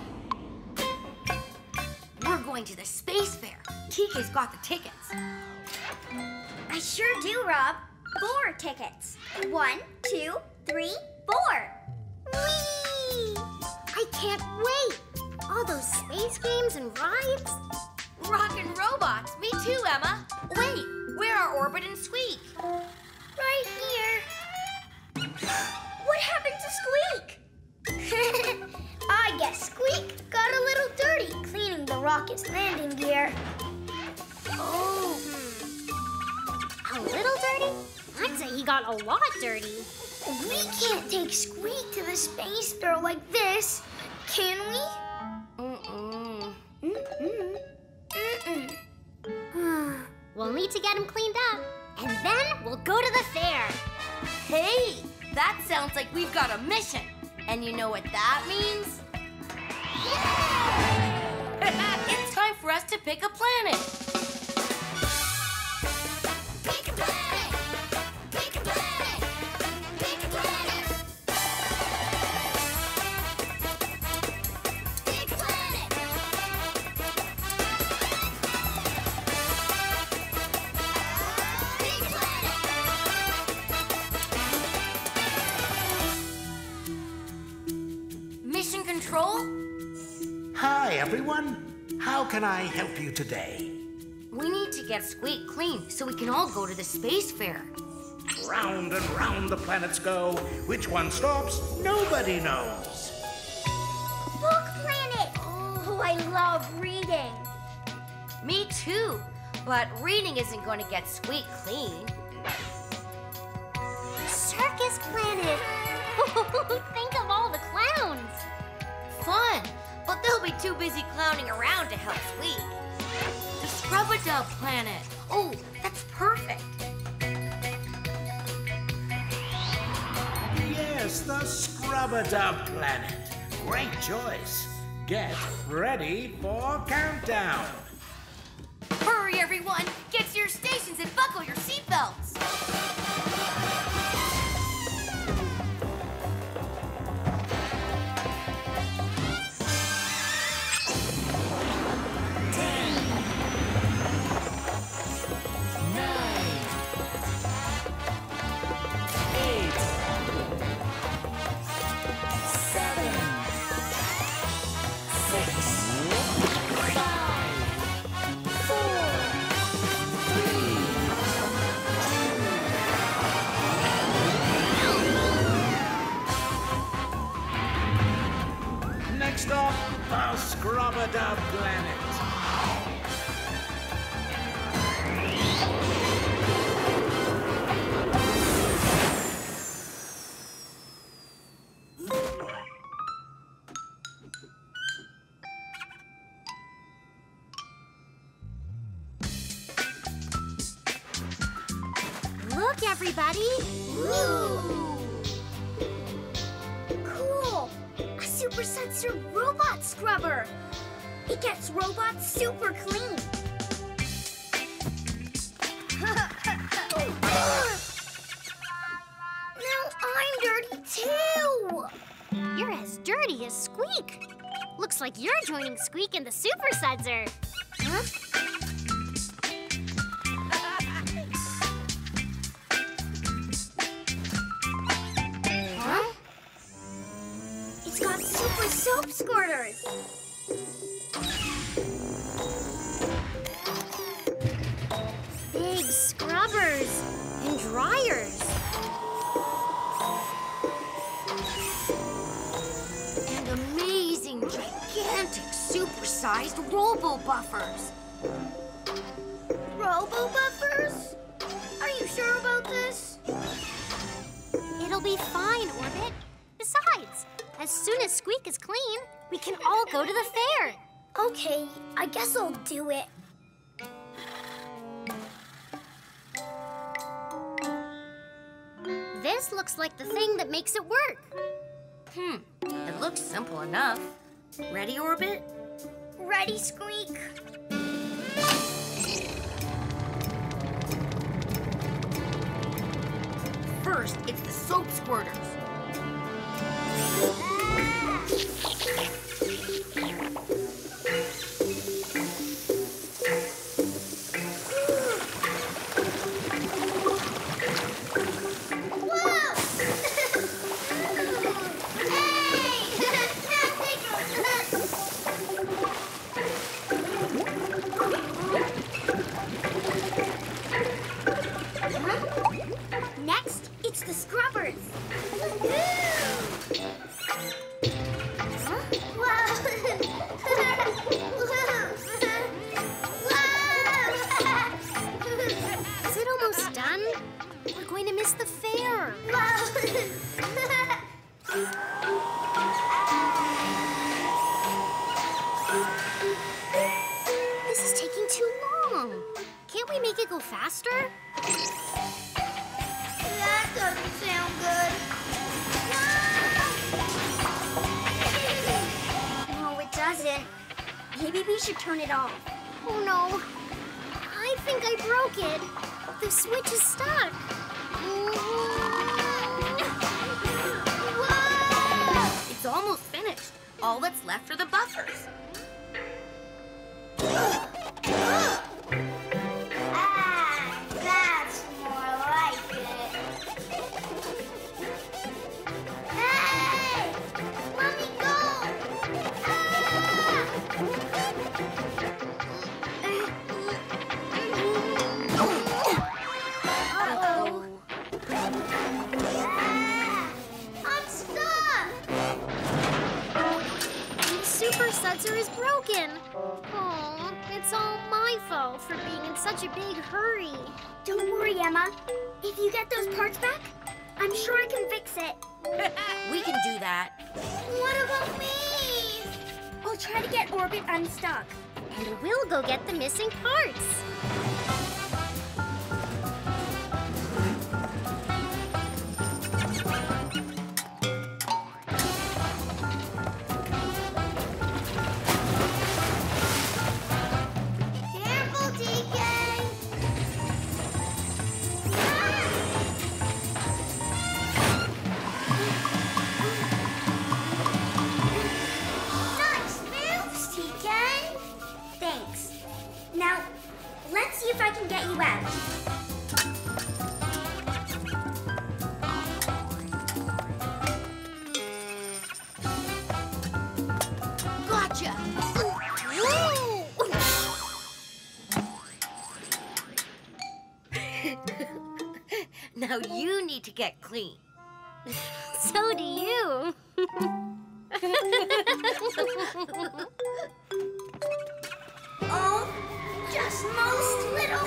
We're going to the space fair. TK's got the tickets. I sure do, Rob. 4 tickets. 1, 2, 3, 4. Whee! I can't wait. All those space games and rides. Rockin' robots. Me too, Ema. Wait, where are Orbit and Squeak? Right here. What happened to Squeak? I guess Squeak got a little dirty cleaning the rocket's landing gear. Oh. A little dirty? I'd say he got a lot dirty. We can't take Squeak to the space fair like this, can we? We'll need to get him cleaned up, and then we'll go to the fair. Hey, that sounds like we've got a mission. And you know what that means? Yeah! It's time for us to pick a planet. Hi, Hi, everyone. How can I help you today? We need to get Squeak clean so we can all go to the space fair. Round and round the planets go. Which one stops? Nobody knows. Book Planet! Oh, I love reading. Me too. But reading isn't going to get Squeak clean. Circus Planet! Think of all the clowns! Fun! But they'll be too busy clowning around to help Squeak. The Scrub-a-Dub Planet! Oh, that's perfect! Yes, the Scrub-a-Dub Planet. Great choice. Get ready for countdown. Hurry, everyone! Get to your stations and buckle your seatbelts! Scrub-a-Dub Planet. Look, everybody. Woo! Cool. A super sensor robot scrubber. It gets robots super clean. Now I'm dirty too. You're as dirty as Squeak. Looks like you're joining Squeak in the super sudsor. Huh? Huh? It's got super soap squirters. Scrubbers and dryers. And amazing, gigantic, super-sized robo-buffers. Robo-buffers? Are you sure about this? It'll be fine, Orbit. Besides, as soon as Squeak is clean, we can all go to the fair. Okay, I guess I'll do it. This looks like the thing that makes it work. It looks simple enough. Ready, Orbit? Ready, Squeak. First, it's the soap squirters. Maybe we should turn it off. Oh no, I think I broke it. The switch is stuck. Whoa! It's almost finished. All that's left are the buffers. Ah, that's more like it. Hey, let me go! Ah! power sensor is broken. Oh, it's all my fault for being in such a big hurry. Don't worry, Ema. If you get those parts back, I'm sure I can fix it. We can do that. What about me? I'll try to get Orbit unstuck. And we'll go get the missing parts. Now you need to get clean. So do you. Oh, just most little.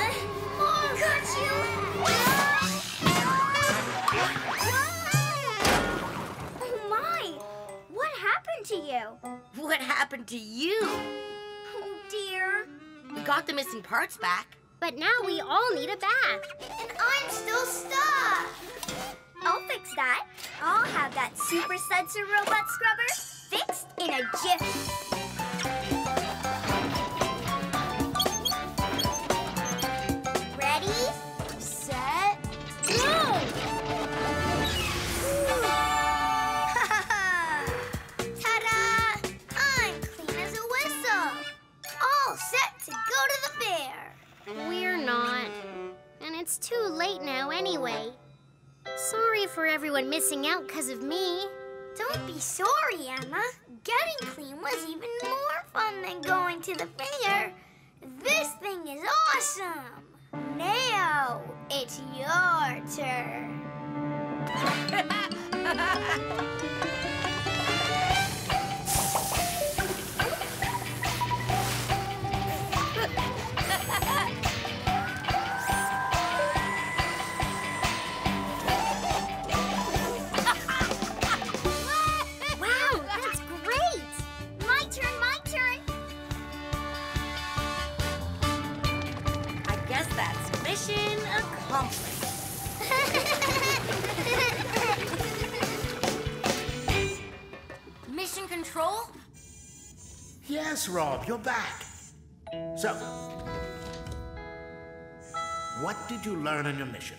Got you. Oh my! What happened to you? What happened to you? Oh dear. We got the missing parts back. But now we all need a bath. And I'm still stuck. I'll fix that. I'll have that super sensor robot scrubber fixed in a jiffy. Ready, set, go! Ta-da! I'm clean as a whistle. All set to go to the fair. We're not. And it's too late now anyway. Sorry for everyone missing out because of me. Don't be sorry, Ema. Getting clean was even more fun than going to the fair. This thing is awesome. Now it's your turn. Mission accomplished. Mission control? Yes, Rob, you're back. So, what did you learn on your mission?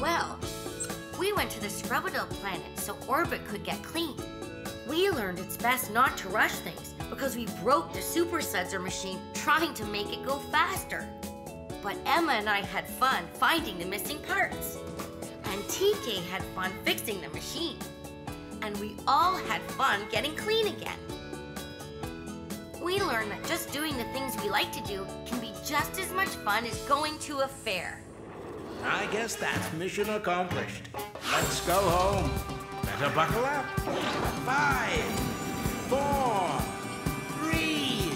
Well, we went to the Scrub-a-Dub planet so Orbit could get clean. We learned it's best not to rush things because we broke the super sensor machine trying to make it go faster. But Ema and I had fun finding the missing parts. And TK had fun fixing the machine. And we all had fun getting clean again. We learned that just doing the things we like to do can be just as much fun as going to a fair. I guess that's mission accomplished. Let's go home. Better buckle up. 5, 4, 3,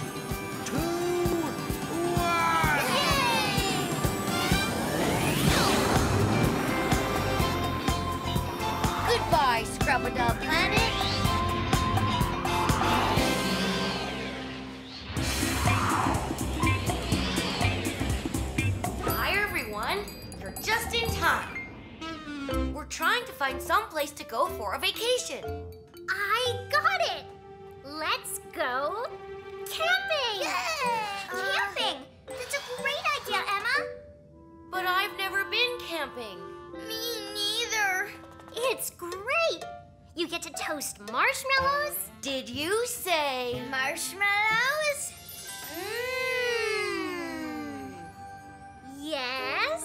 2, 1. Yay! Goodbye, Scrub-a-Dub Planet. Trying to find some place to go for a vacation. I got it! Let's go camping! Yeah. Camping! That's a great idea, Ema! But I've never been camping. Me neither. It's great! You get to toast marshmallows. Did you say marshmallows? Mmm. Yes,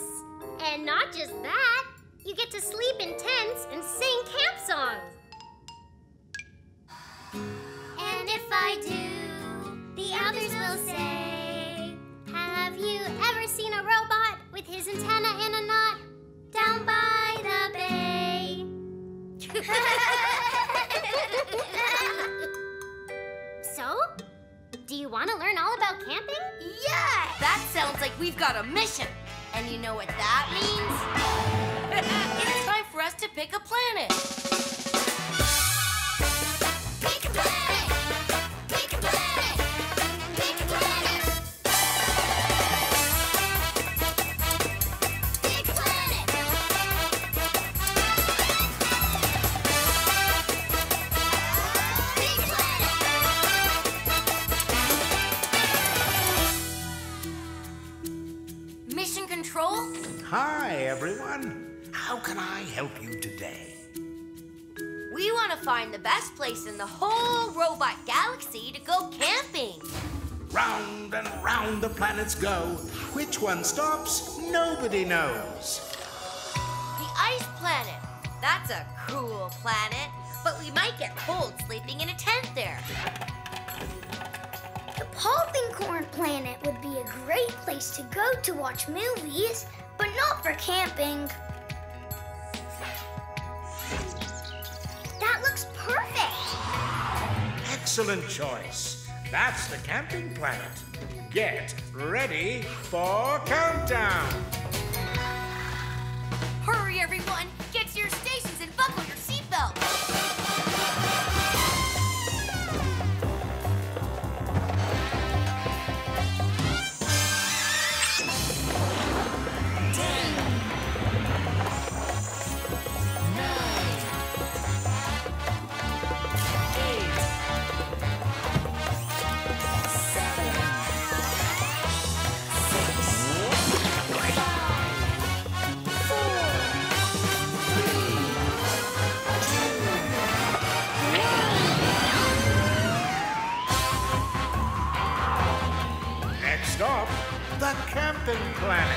and not just that. You get to sleep in tents and sing camp songs. And if I do, the others will say, have you ever seen a robot with his antenna in a knot? Down down by the bay. So, do you want to learn all about camping? Yeah! That sounds like we've got a mission. And you know what that means? It's time for us to pick a planet. Pick a planet! Pick a planet! Pick a planet! Pick a planet! Mission Control? Hi, everyone. How can I help you today? We want to find the best place in the whole Robot Galaxy to go camping. Round and round the planets go. Which one stops, nobody knows. The Ice Planet. That's a cool planet, but we might get cold sleeping in a tent there. The Popping Corn Planet would be a great place to go to watch movies, but not for camping. That looks perfect! Excellent choice. That's the camping planet. Get ready for countdown! Hurry, everyone! Get to your stations and buckle your seatbelts! The camping planet.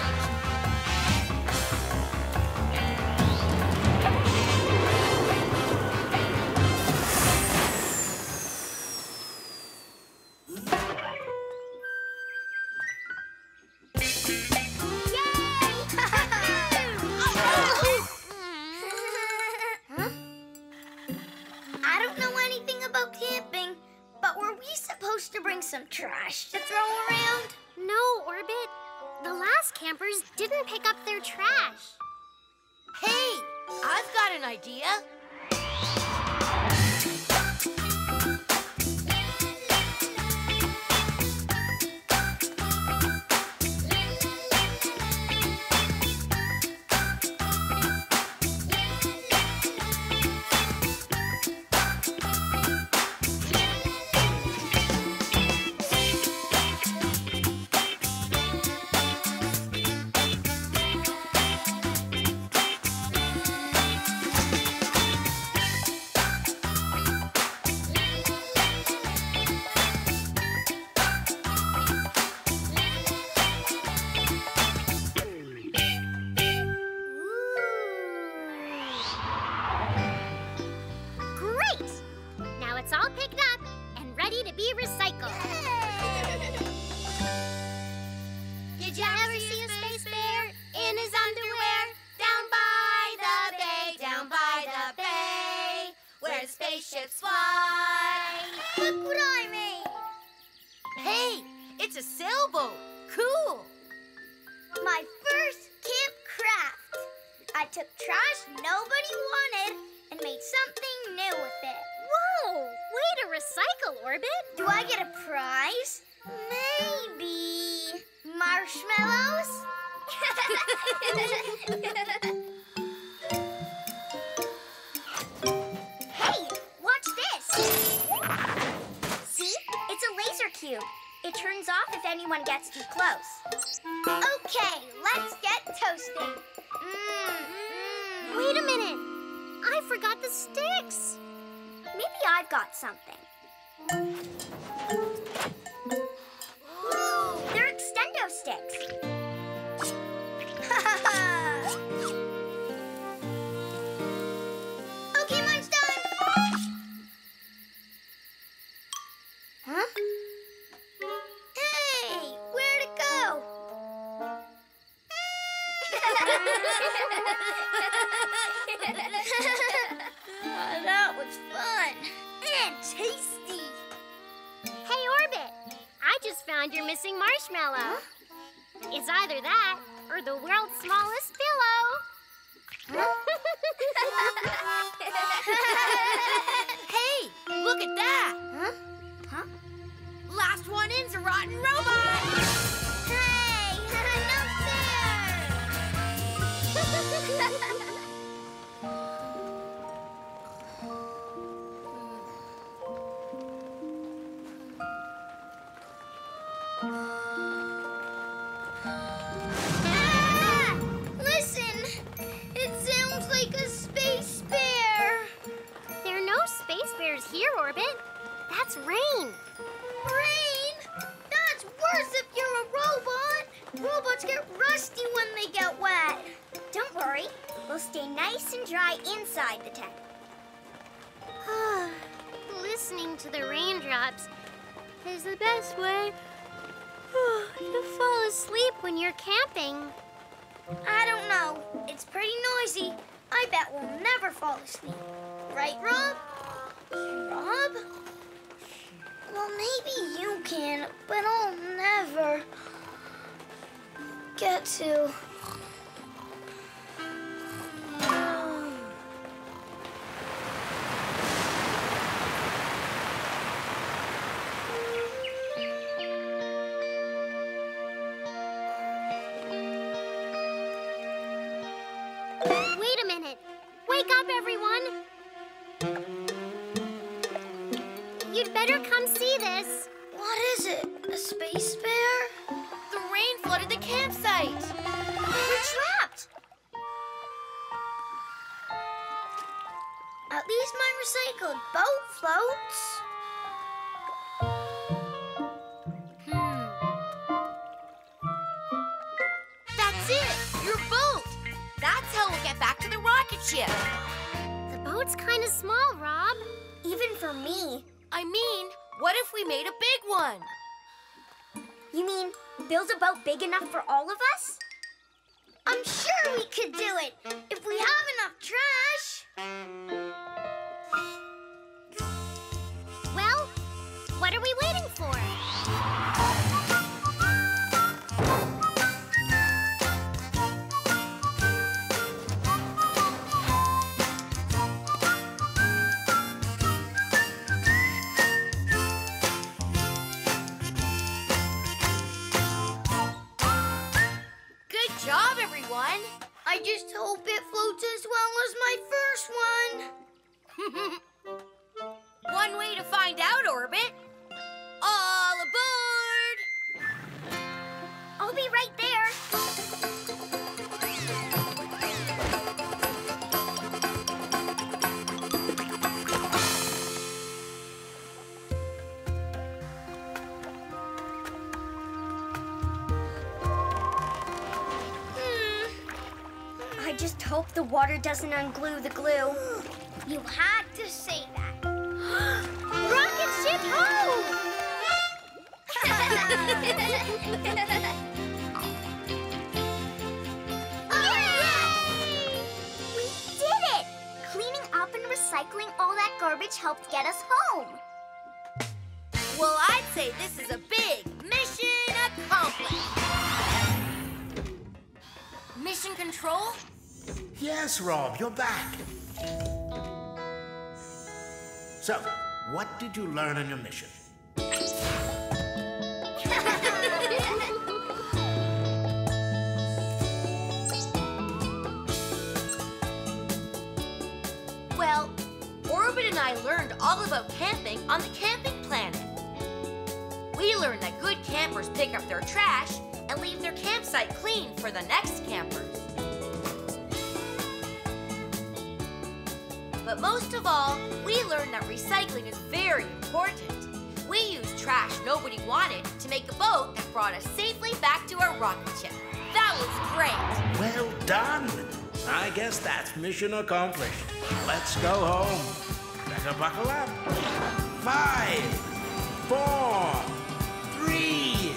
Oh, that was fun. And tasty. Hey, Orbit, I just found your missing marshmallow. Huh? It's either that or the world's smallest pillow. Hey, look at that. Huh? Huh? Last one in's a rotten robot. Hey, no fair. Ah, listen, it sounds like a space bear. There are no space bears here, Orbit. That's rain. Rain? That's worse if you're a robot. Robots get rusty when they get wet. Don't worry. We'll stay nice and dry inside the tent. Listening to the raindrops is the best way to fall asleep when you're camping. I don't know. It's pretty noisy. I bet we'll never fall asleep. Right, Rob? Rob? Well, maybe you can, but I'll never get to. Wait a minute. Wake up, everyone. You'd better come see this. What is it? A space bear? The rain flooded the campsite. We're trapped. At least my recycled boat floats. That's it. Your boat. That's how we'll get back to the rocket ship. The boat's kind of small, Rob. Even for me. I mean, what if we made a big one? You mean build a boat big enough for all of us? I'm sure we could do it if we have enough trash. Well, what are we waiting for? I just hope it floats as well as my first one. One way to find out, Orbit. All aboard! I'll be right there. Just hope the water doesn't unglue the glue. You had to say that. Rocket ship home! Yay! We did it! Cleaning up and recycling all that garbage helped get us home. Well, I'd say this is a big mission accomplished. Mission control? Yes, Rob, you're back. So, what did you learn on your mission? Well, Orbit and I learned all about camping on the camping planet. We learned that good campers pick up their trash and leave their campsite clean for the next campers. But most of all, we learned that recycling is very important. We used trash nobody wanted to make a boat that brought us safely back to our rocket ship. That was great! Well done! I guess that's mission accomplished. Let's go home. Better buckle up. 5, 4, 3,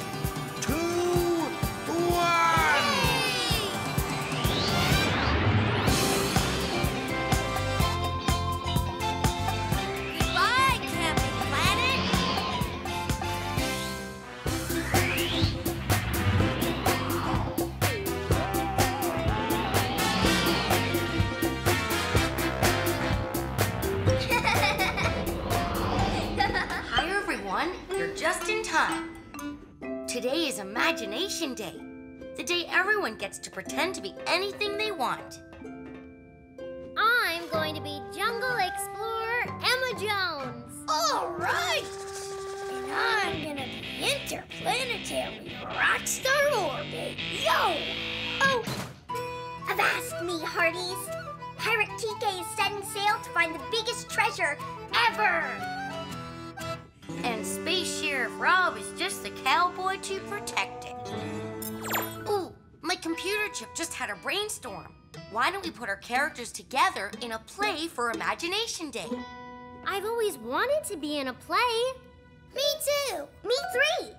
2, 1! Yay! Imagination Day, the day everyone gets to pretend to be anything they want. I'm going to be Jungle Explorer Emma Jones. All right! And I'm going to be Interplanetary Rockstar Orbit. Yo! Oh! Avast me, hearties! Pirate TK is setting sail to find the biggest treasure ever! And Space Sheriff Rob is just the cowboy to protect it. Ooh, my computer chip just had a brainstorm. Why don't we put our characters together in a play for Imagination Day? I've always wanted to be in a play. Me too. Me three.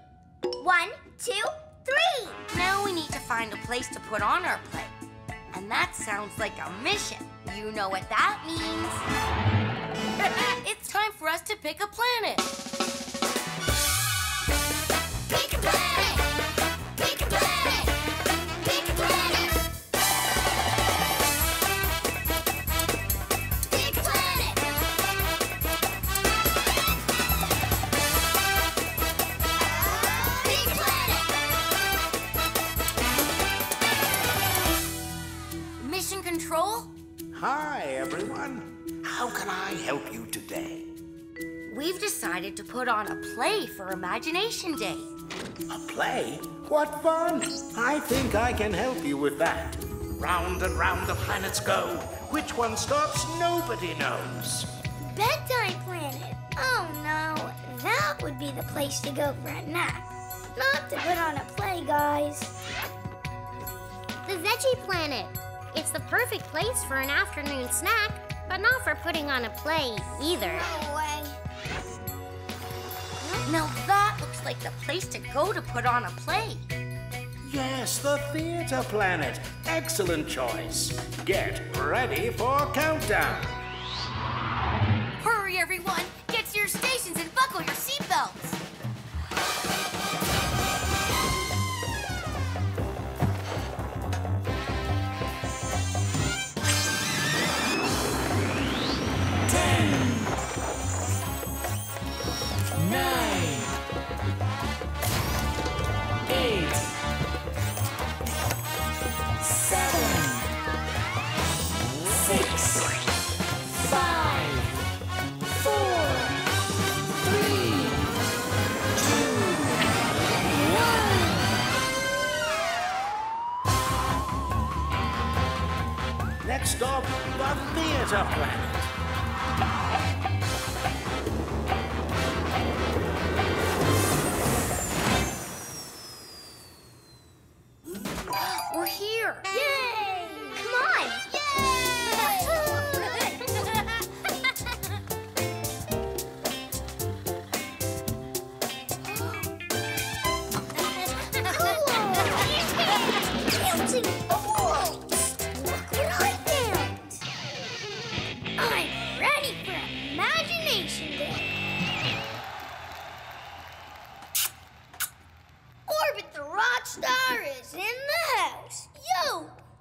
1, 2, 3. Now we need to find a place to put on our play. And that sounds like a mission. You know what that means. It's time for us to pick a planet. Pick a planet. How can I help you today? We've decided to put on a play for Imagination Day. A play? What fun! I think I can help you with that. Round and round the planets go. Which one stops, nobody knows. Bedtime Planet. Oh no, that would be the place to go for a nap. Not to put on a play, guys. The Veggie Planet. It's the perfect place for an afternoon snack. But not for putting on a play, either. No way. Now that looks like the place to go to put on a play. Yes, the Theater Planet. Excellent choice. Get ready for countdown. Hurry, everyone. Get to your stations and buckle your seatbelts. Stop the Theater Planet. We're here. Yay! Come on. Yay! Cool.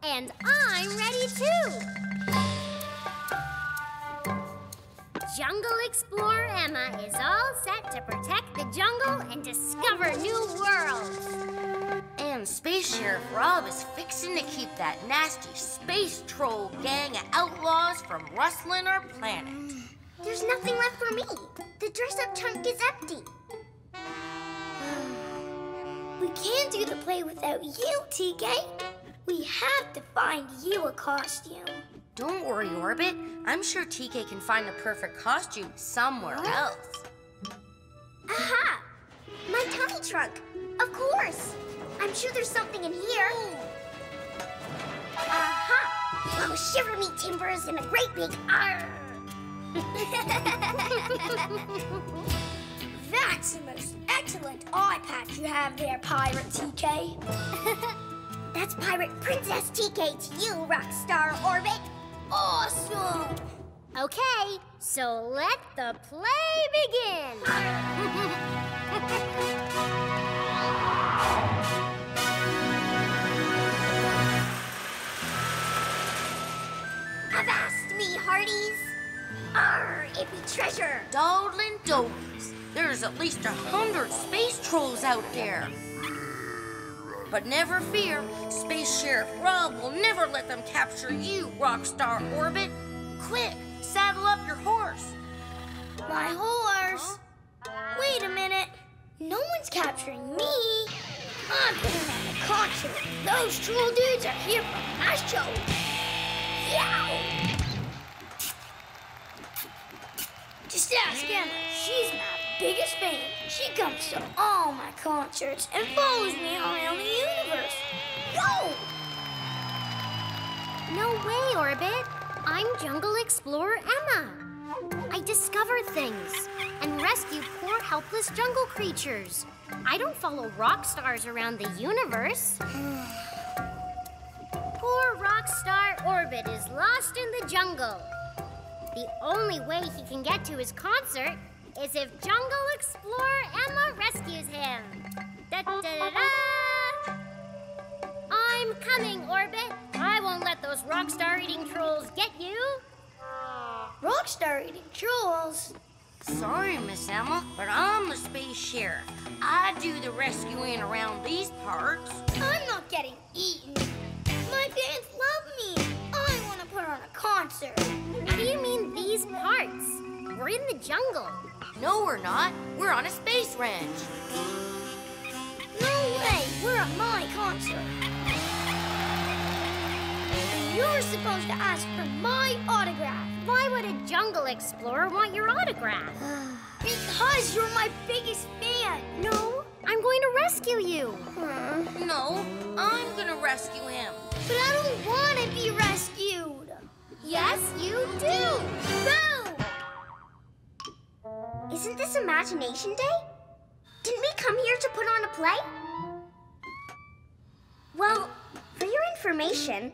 And I'm ready too! Jungle Explorer Emma is all set to protect the jungle and discover new worlds. And Space Sheriff Rob is fixing to keep that nasty space troll gang of outlaws from rustling our planet. There's nothing left for me. The dress-up trunk is empty. We can't do the play without you, TK. We have to find you a costume. Don't worry, Orbit. I'm sure TK can find the perfect costume somewhere else. Aha! My tummy trunk. Of course. I'm sure there's something in here. Aha! Oh, shiver me timbers and a great big arr. That's the most excellent eye patch you have there, Pirate TK. That's Pirate Princess TK to you, Rockstar Orbit. Awesome! Okay, so let the play begin. Avast me, hearties! Arr, it be treasure! Dawdlin' dogies, there's at least 100 space trolls out there. But never fear, Space Sheriff Rob will never let them capture you, Rockstar Orbit. Quick, saddle up your horse. My horse? Wait a minute. No one's capturing me. I'm going on the cockpit. Those troll dudes are here for my show. Yow! Just ask Emma. She's my biggest fan. She comes to all my concerts and follows me around the universe. Whoa! No way, Orbit. I'm Jungle Explorer Ema. I discover things and rescue poor, helpless jungle creatures. I don't follow rock stars around the universe. Poor rock star Orbit is lost in the jungle. The only way he can get to his concert is if Jungle Explorer Ema rescues him. Da-da-da-da! I'm coming, Orbit. I won't let those rockstar-eating trolls get you. Rockstar-eating trolls? Sorry, Miss Ema, but I'm the space sheriff. I do the rescuing around these parts. I'm not getting eaten. My fans love me. I want to put on a concert. What do you mean these parts? We're in the jungle. No, we're not. We're on a space ranch. No way. We're at my concert. And you're supposed to ask for my autograph. Why would a jungle explorer want your autograph? Because you're my biggest fan. No, I'm going to rescue you. No, I'm going to rescue him. But I don't want to be rescued. Yes, you do. Boom! Isn't this Imagination Day? Didn't we come here to put on a play? Well, for your information,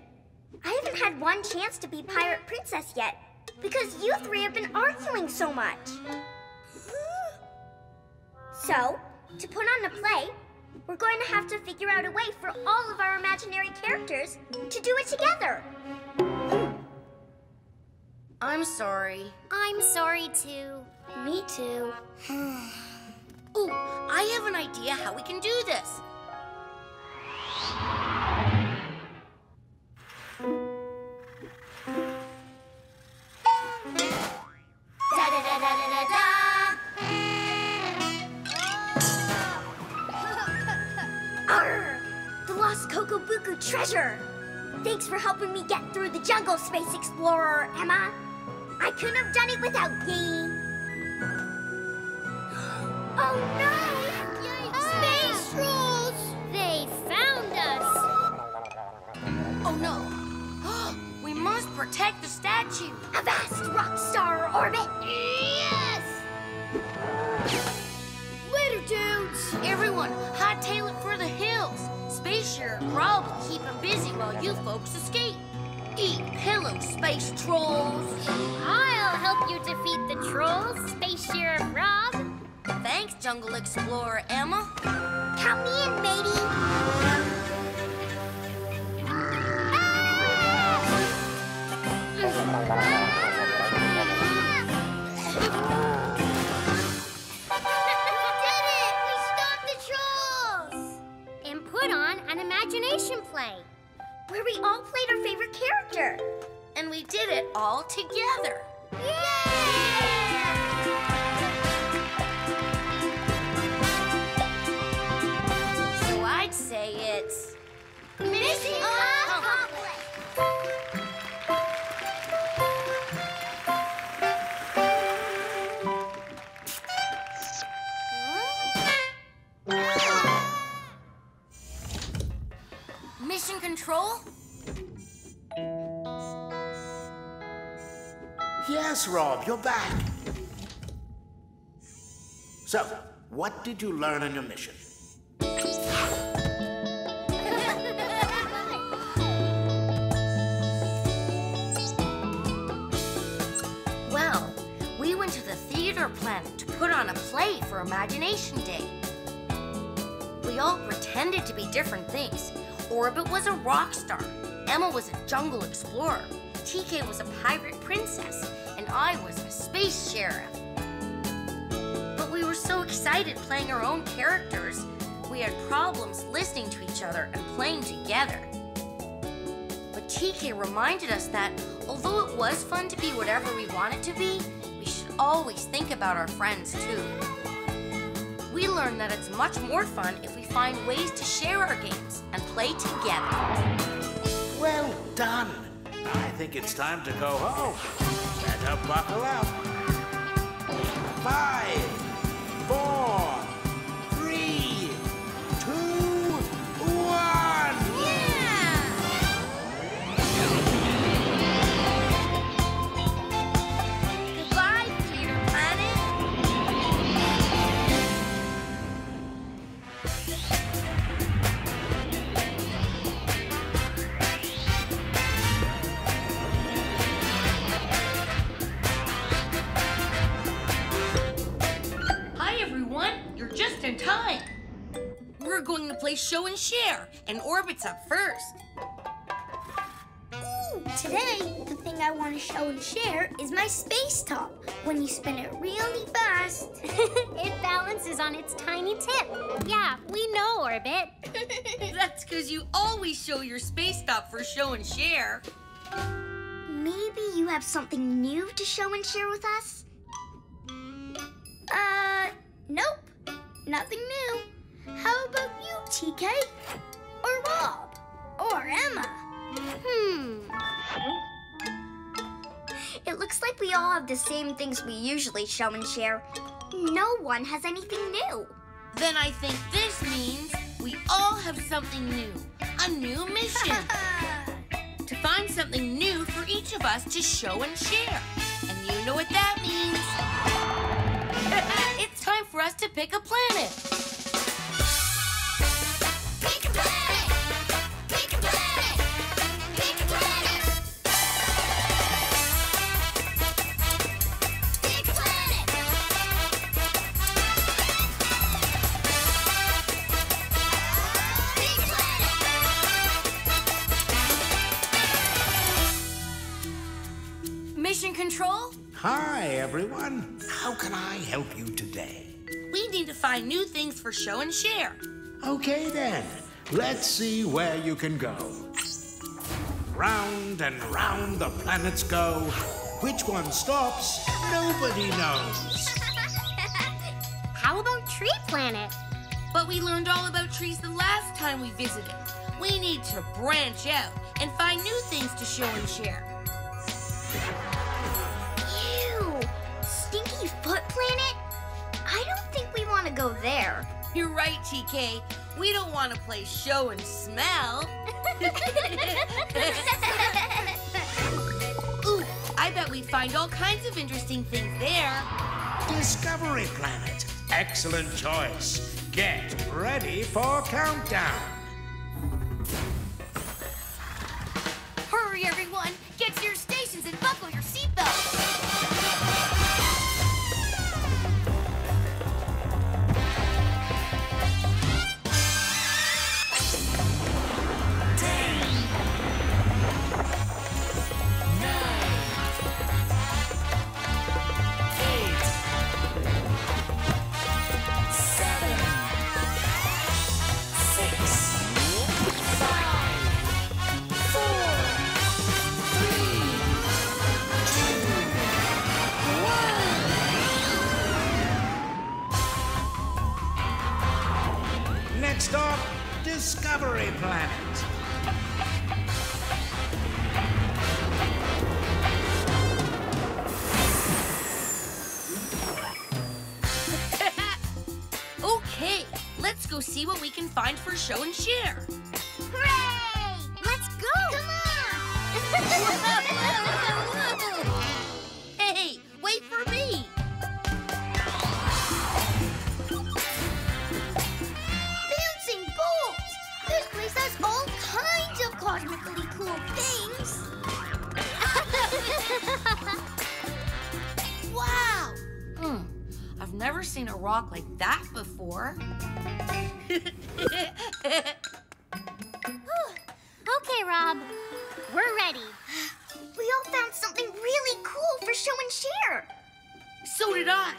I haven't had one chance to be Pirate Princess yet because you three have been arguing so much. So, to put on a play, we're going to have to figure out a way for all of our imaginary characters to do it together. I'm sorry. I'm sorry too. Me too. Ooh, I have an idea how we can do this. Da da da da da da. Arr! The lost Cocobuku treasure. Thanks for helping me get through the jungle, Space Explorer Ema. I couldn't have done it without ye. Oh no! Yikes. Space trolls! They found us! Oh no! We must protect the statue! Avast, Rockstar Orbit! Yes! Later, dudes! Everyone, hightail it for the hills! Space Sheriff Rob will keep him busy while you folks escape! Eat pillows, space trolls! I'll help you defeat the trolls, Space Sheriff Rob! Thanks, Jungle Explorer Ema. Count me in, matey. We did it! We stopped the trolls! And put on an imagination play. Where we all played our favorite character. And we did it all together. Yay! Say it's mission accomplished. Mission control? Yes, Rob, you're back. So, what did you learn on your mission? Planet to put on a play for Imagination Day. We all pretended to be different things. Orbit was a rock star, Ema was a jungle explorer, TK was a pirate princess, and I was a space sheriff. But we were so excited playing our own characters, weird problems listening to each other and playing together. But TK reminded us that, although it was fun to be whatever we wanted to be, we should always think about our friends too. We learned that it's much more fun if we find ways to share our games and play together. Well done! I think it's time to go home. Better buckle up. 5, 4, 3, 2, 1! Yeah! Goodbye, Peter Planet! Time. We're going to play show and share, and Orbit's up first. Ooh, today, the thing I want to show and share is my space top. When you spin it really fast, it balances on its tiny tip. Yeah, we know, Orbit. That's because you always show your space top for show and share. Maybe you have something new to show and share with us? Nope. Nothing new. How about you, TK? Or Rob? Or Ema? It looks like we all have the same things we usually show and share. No one has anything new. Then I think this means we all have something new. A new mission. To find something new for each of us to show and share. And you know what that means. It's time for us to pick a planet. Pick a planet! Pick a planet! Pick a planet! Pick a planet! Pick a planet! Mission Control? Hi, everyone. How can I help you today? We need to find new things for show and share. Okay, then. Let's see where you can go. Round and round the planets go. Which one stops, nobody knows. How about Tree Planet? But we learned all about trees the last time we visited. We need to branch out and find new things to show and share. Foot Planet? I don't think we want to go there. You're right, TK. We don't want to play show and smell. Ooh, I bet we find all kinds of interesting things there. Discovery Planet. Excellent choice. Get ready for countdown. Hurry, everyone. Get to your stations and buckle your seatbelts. Discovery Planet. Okay, let's go see what we can find for show and share. Hooray! Let's go! Come on! Hey, wait for me! There's all kinds of cosmically cool things. Wow! I've never seen a rock like that before. Okay, Rob. We're ready. We all found something really cool for show and share. So did I.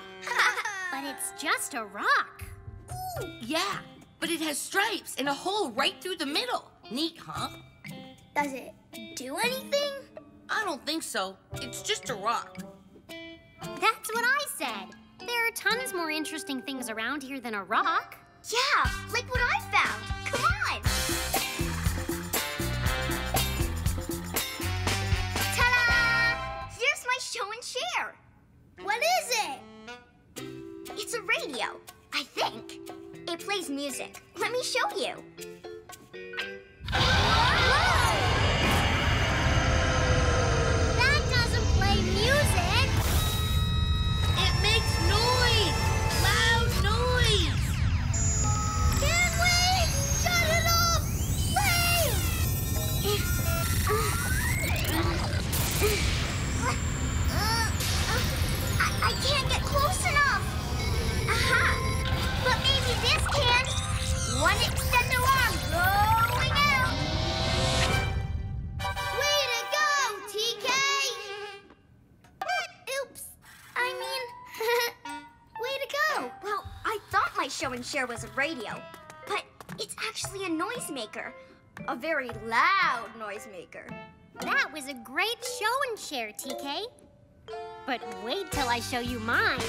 But it's just a rock. Ooh, yeah. but it has stripes and a hole right through the middle. Neat, huh? Does it do anything? I don't think so. It's just a rock. That's what I said. There are tons more interesting things around here than a rock. Yeah, like what I found. Come on! Ta-da! Here's my show and share. What is it? It's a radio, I think. It plays music. Let me show you. Whoa! That doesn't play music. It makes noise. Loud noise. Can we shut it off, please? I can't get close enough. Aha! But maybe this can. One extended arm going out. Way to go, TK! Oops. I mean, way to go. Well, I thought my show and share was a radio, but it's actually a noisemaker. A very loud noisemaker. That was a great show and share, TK. But wait till I show you mine.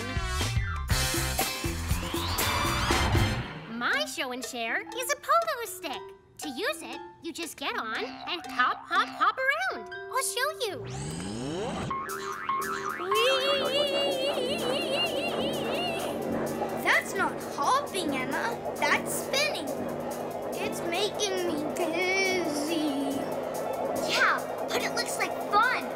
My show and share is a polo stick. To use it, you just get on and hop, hop, hop around. I'll show you. That's not hopping, Ema. That's spinning. It's making me dizzy. Yeah, but it looks like fun.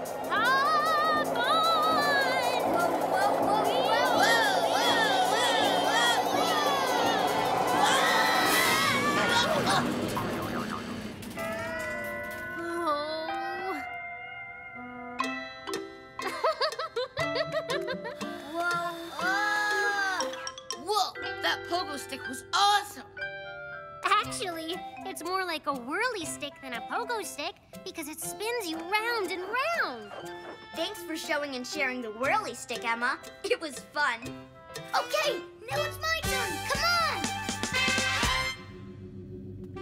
Was awesome. Actually, it's more like a whirly stick than a pogo stick because it spins you round and round. Thanks for showing and sharing the whirly stick, Ema. It was fun. Okay, now it's my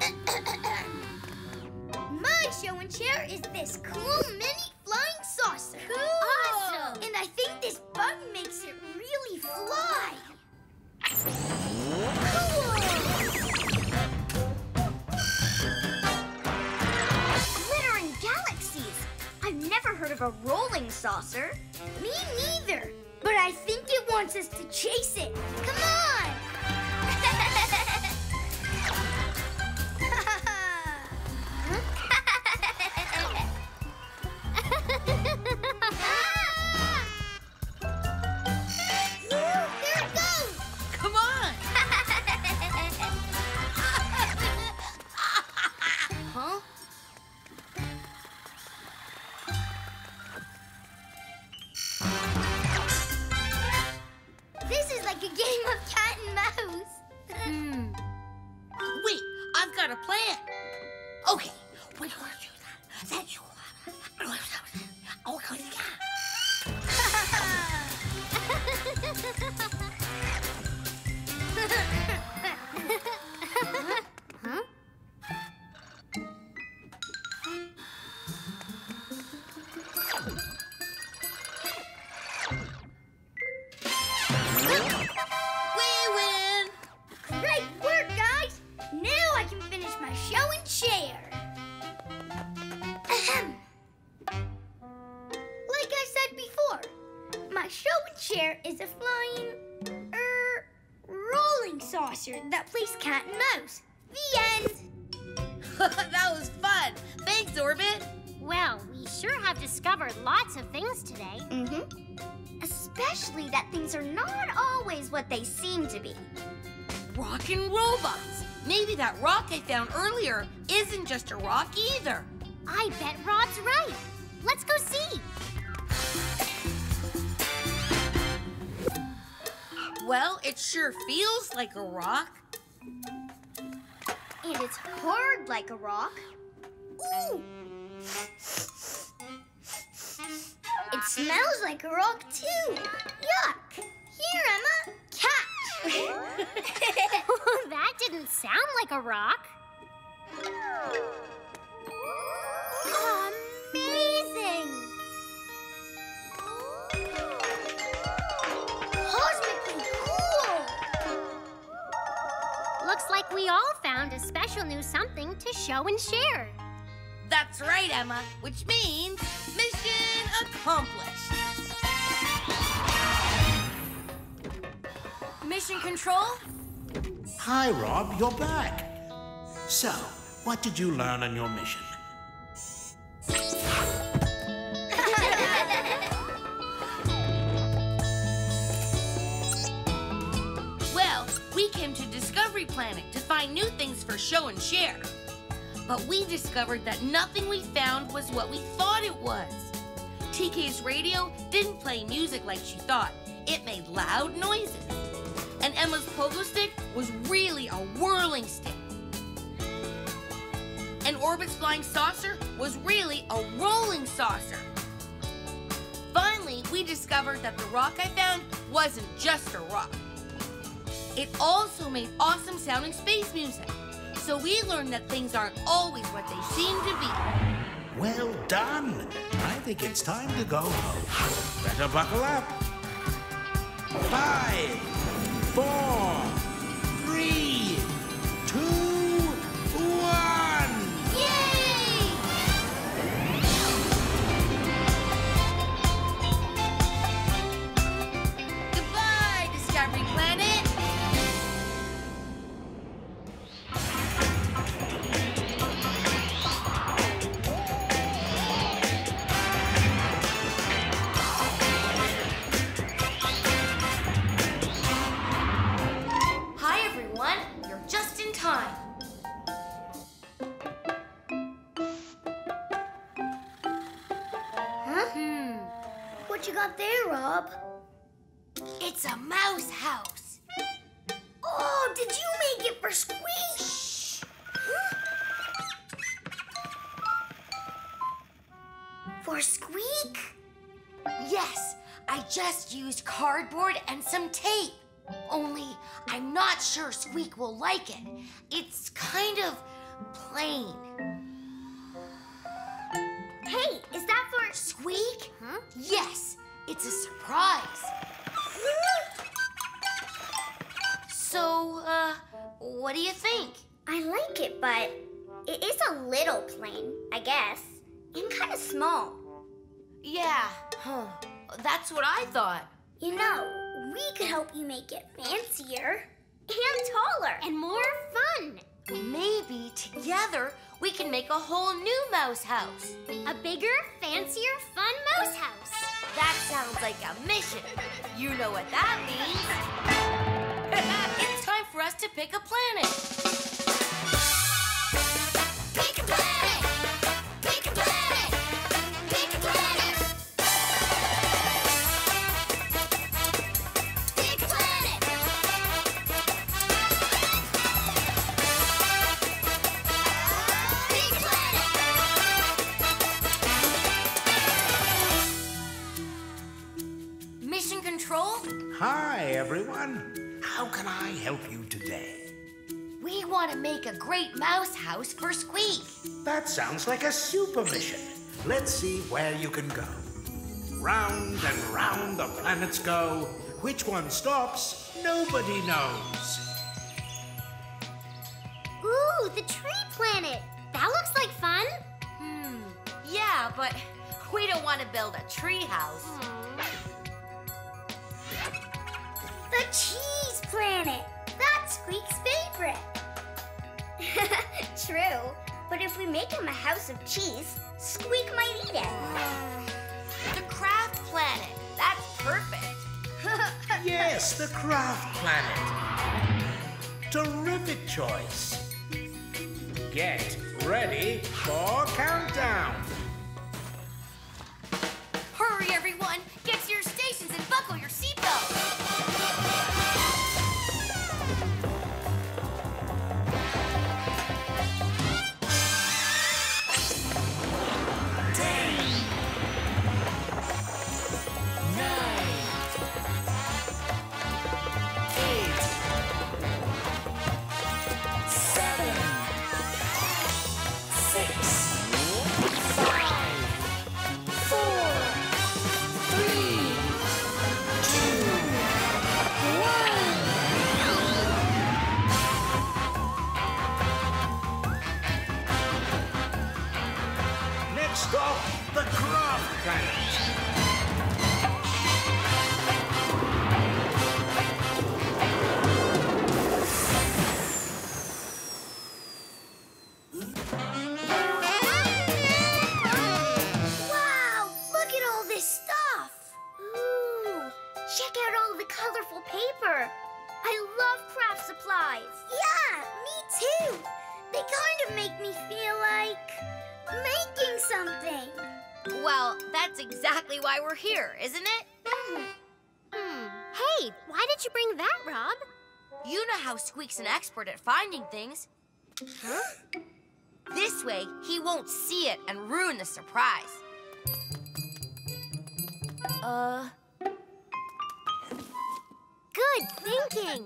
turn. Come on. My show and share is this cool mini flying saucer. Cool. Awesome. And I think this bug makes it really fly. Glittering galaxies. I've never heard of a rolling saucer. Me neither. But I think it wants us to chase it. Come on! That plays cat and mouse. The end! That was fun! Thanks, Orbit! Well, we sure have discovered lots of things today. Mm-hmm. Especially that things are not always what they seem to be. Rockin' robots! Maybe that rock I found earlier isn't just a rock either. I bet Rob's right. Let's go see. Well, it sure feels like a rock. And it's hard like a rock. Ooh! It smells like a rock, too. Yuck! Here, Ema, catch! Oh, that didn't sound like a rock. Amazing! Cosmically cool! Looks like we all found a special new something to show and share. That's right, Ema, which means mission accomplished. Mission Control? Hi, Rob, you're back. So, what did you learn on your mission? Well, we came to Discovery Planet to find new things for show and share. But we discovered that nothing we found was what we thought it was. TK's radio didn't play music like she thought. It made loud noises. And Ema's pogo stick was really a whirling stick. And Orbit's flying saucer was really a rolling saucer. Finally, we discovered that the rock I found wasn't just a rock. It also made awesome sounding space music. So we learned that things aren't always what they seem to be. Well done. I think it's time to go home. Better buckle up. 5, 4, 3, 2, 1. Yay! Goodbye, Discovery Planet. What you got there, Rob? It's a mouse house. Oh, did you make it for Squeak? For Squeak? Yes, I just used cardboard and some tape. Only I'm not sure Squeak will like it. It's kind of plain. Hey, is that for Squeak? Huh? Yes, it's a surprise. So, what do you think? I like it, but it is a little plain, I guess, and kind of small. Yeah, huh. That's what I thought. You know, we could help you make it fancier and taller and more fun. Maybe together we can make a whole new mouse house. A bigger, fancier, fun mouse house. That sounds like a mission. You know what that means. It's time for us to pick a planet. Pick a planet! Pick a planet! Pick a planet! Pick a planet! Hi, everyone. How can I help you today? We want to make a great mouse house for Squeak. That sounds like a super mission. Let's see where you can go. Round and round the planets go. Which one stops, nobody knows. Ooh, the tree planet. That looks like fun. Yeah, but we don't want to build a tree house. The cheese planet. That's Squeak's favorite. True, but if we make him a house of cheese, Squeak might eat it. The craft planet. That's perfect. Yes, the craft planet. Terrific choice. Get ready for countdown. Hurry, everyone. Get to your stations and buckle your seatbelts. stop the craft crash. Wow! Look at all this stuff! Ooh! Check out all the colorful paper! I love craft supplies! Yeah! Me too! They kind of make me feel like making something. Well, that's exactly why we're here, isn't it? Hey, why did you bring that, Rob? You know how Squeak's an expert at finding things. Huh? This way, he won't see it and ruin the surprise. Good thinking.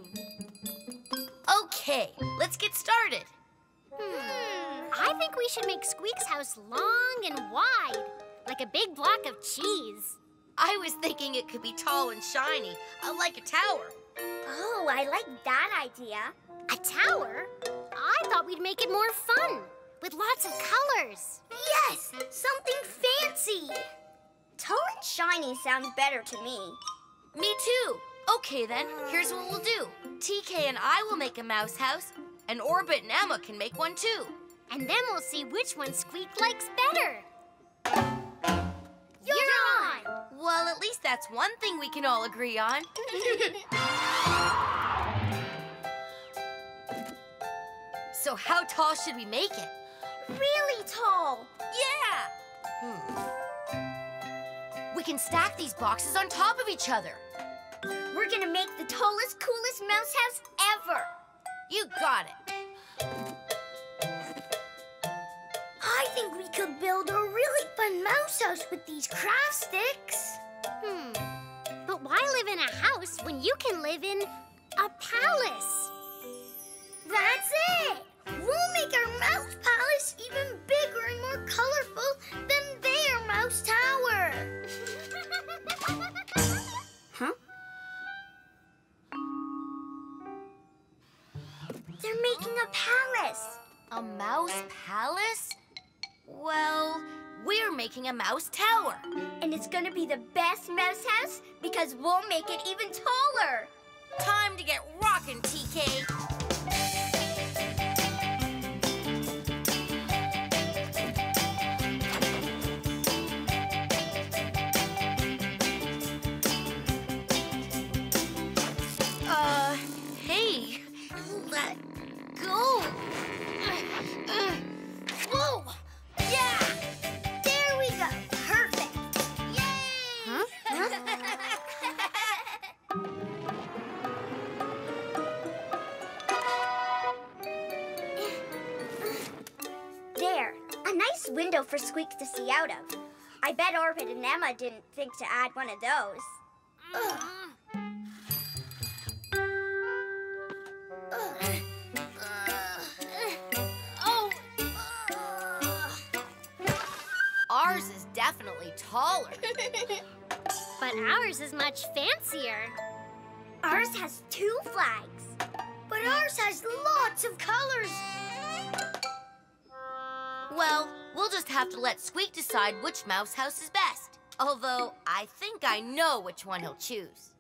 Okay, let's get started. I think we should make Squeak's house long and wide, like a big block of cheese. I was thinking it could be tall and shiny, like a tower. Oh, I like that idea. A tower? I thought we'd make it more fun, with lots of colors. Yes, something fancy. Tall and shiny sounds better to me. Me too. Okay then, here's what we'll do. TK and I will make a mouse house, and Orbit and Ema can make one too. And then we'll see which one Squeak likes better. You're on! Well, at least that's one thing we can all agree on. So how tall should we make it? Really tall! Yeah! We can stack these boxes on top of each other. We're gonna make the tallest, coolest mouse house ever! You got it. I think we could build a really fun mouse house with these craft sticks. But why live in a house when you can live in a palace? That's it! We'll make our mouse palace even bigger and more colorful than their mouse tower. Huh? They're making a palace. A mouse palace? Well, we're making a mouse tower. And it's gonna be the best mouse house because we'll make it even taller. Time to get rockin', TK. Hey. Let go. Whoa. Yeah! There we go! Perfect! Yay! There. A nice window for Squeak to see out of. I bet Orbit and Ema didn't think to add one of those. Ours is definitely taller. But ours is much fancier. Ours has two flags. But ours has lots of colors. Well, we'll just have to let Squeak decide which mouse house is best. Although, I think I know which one he'll choose.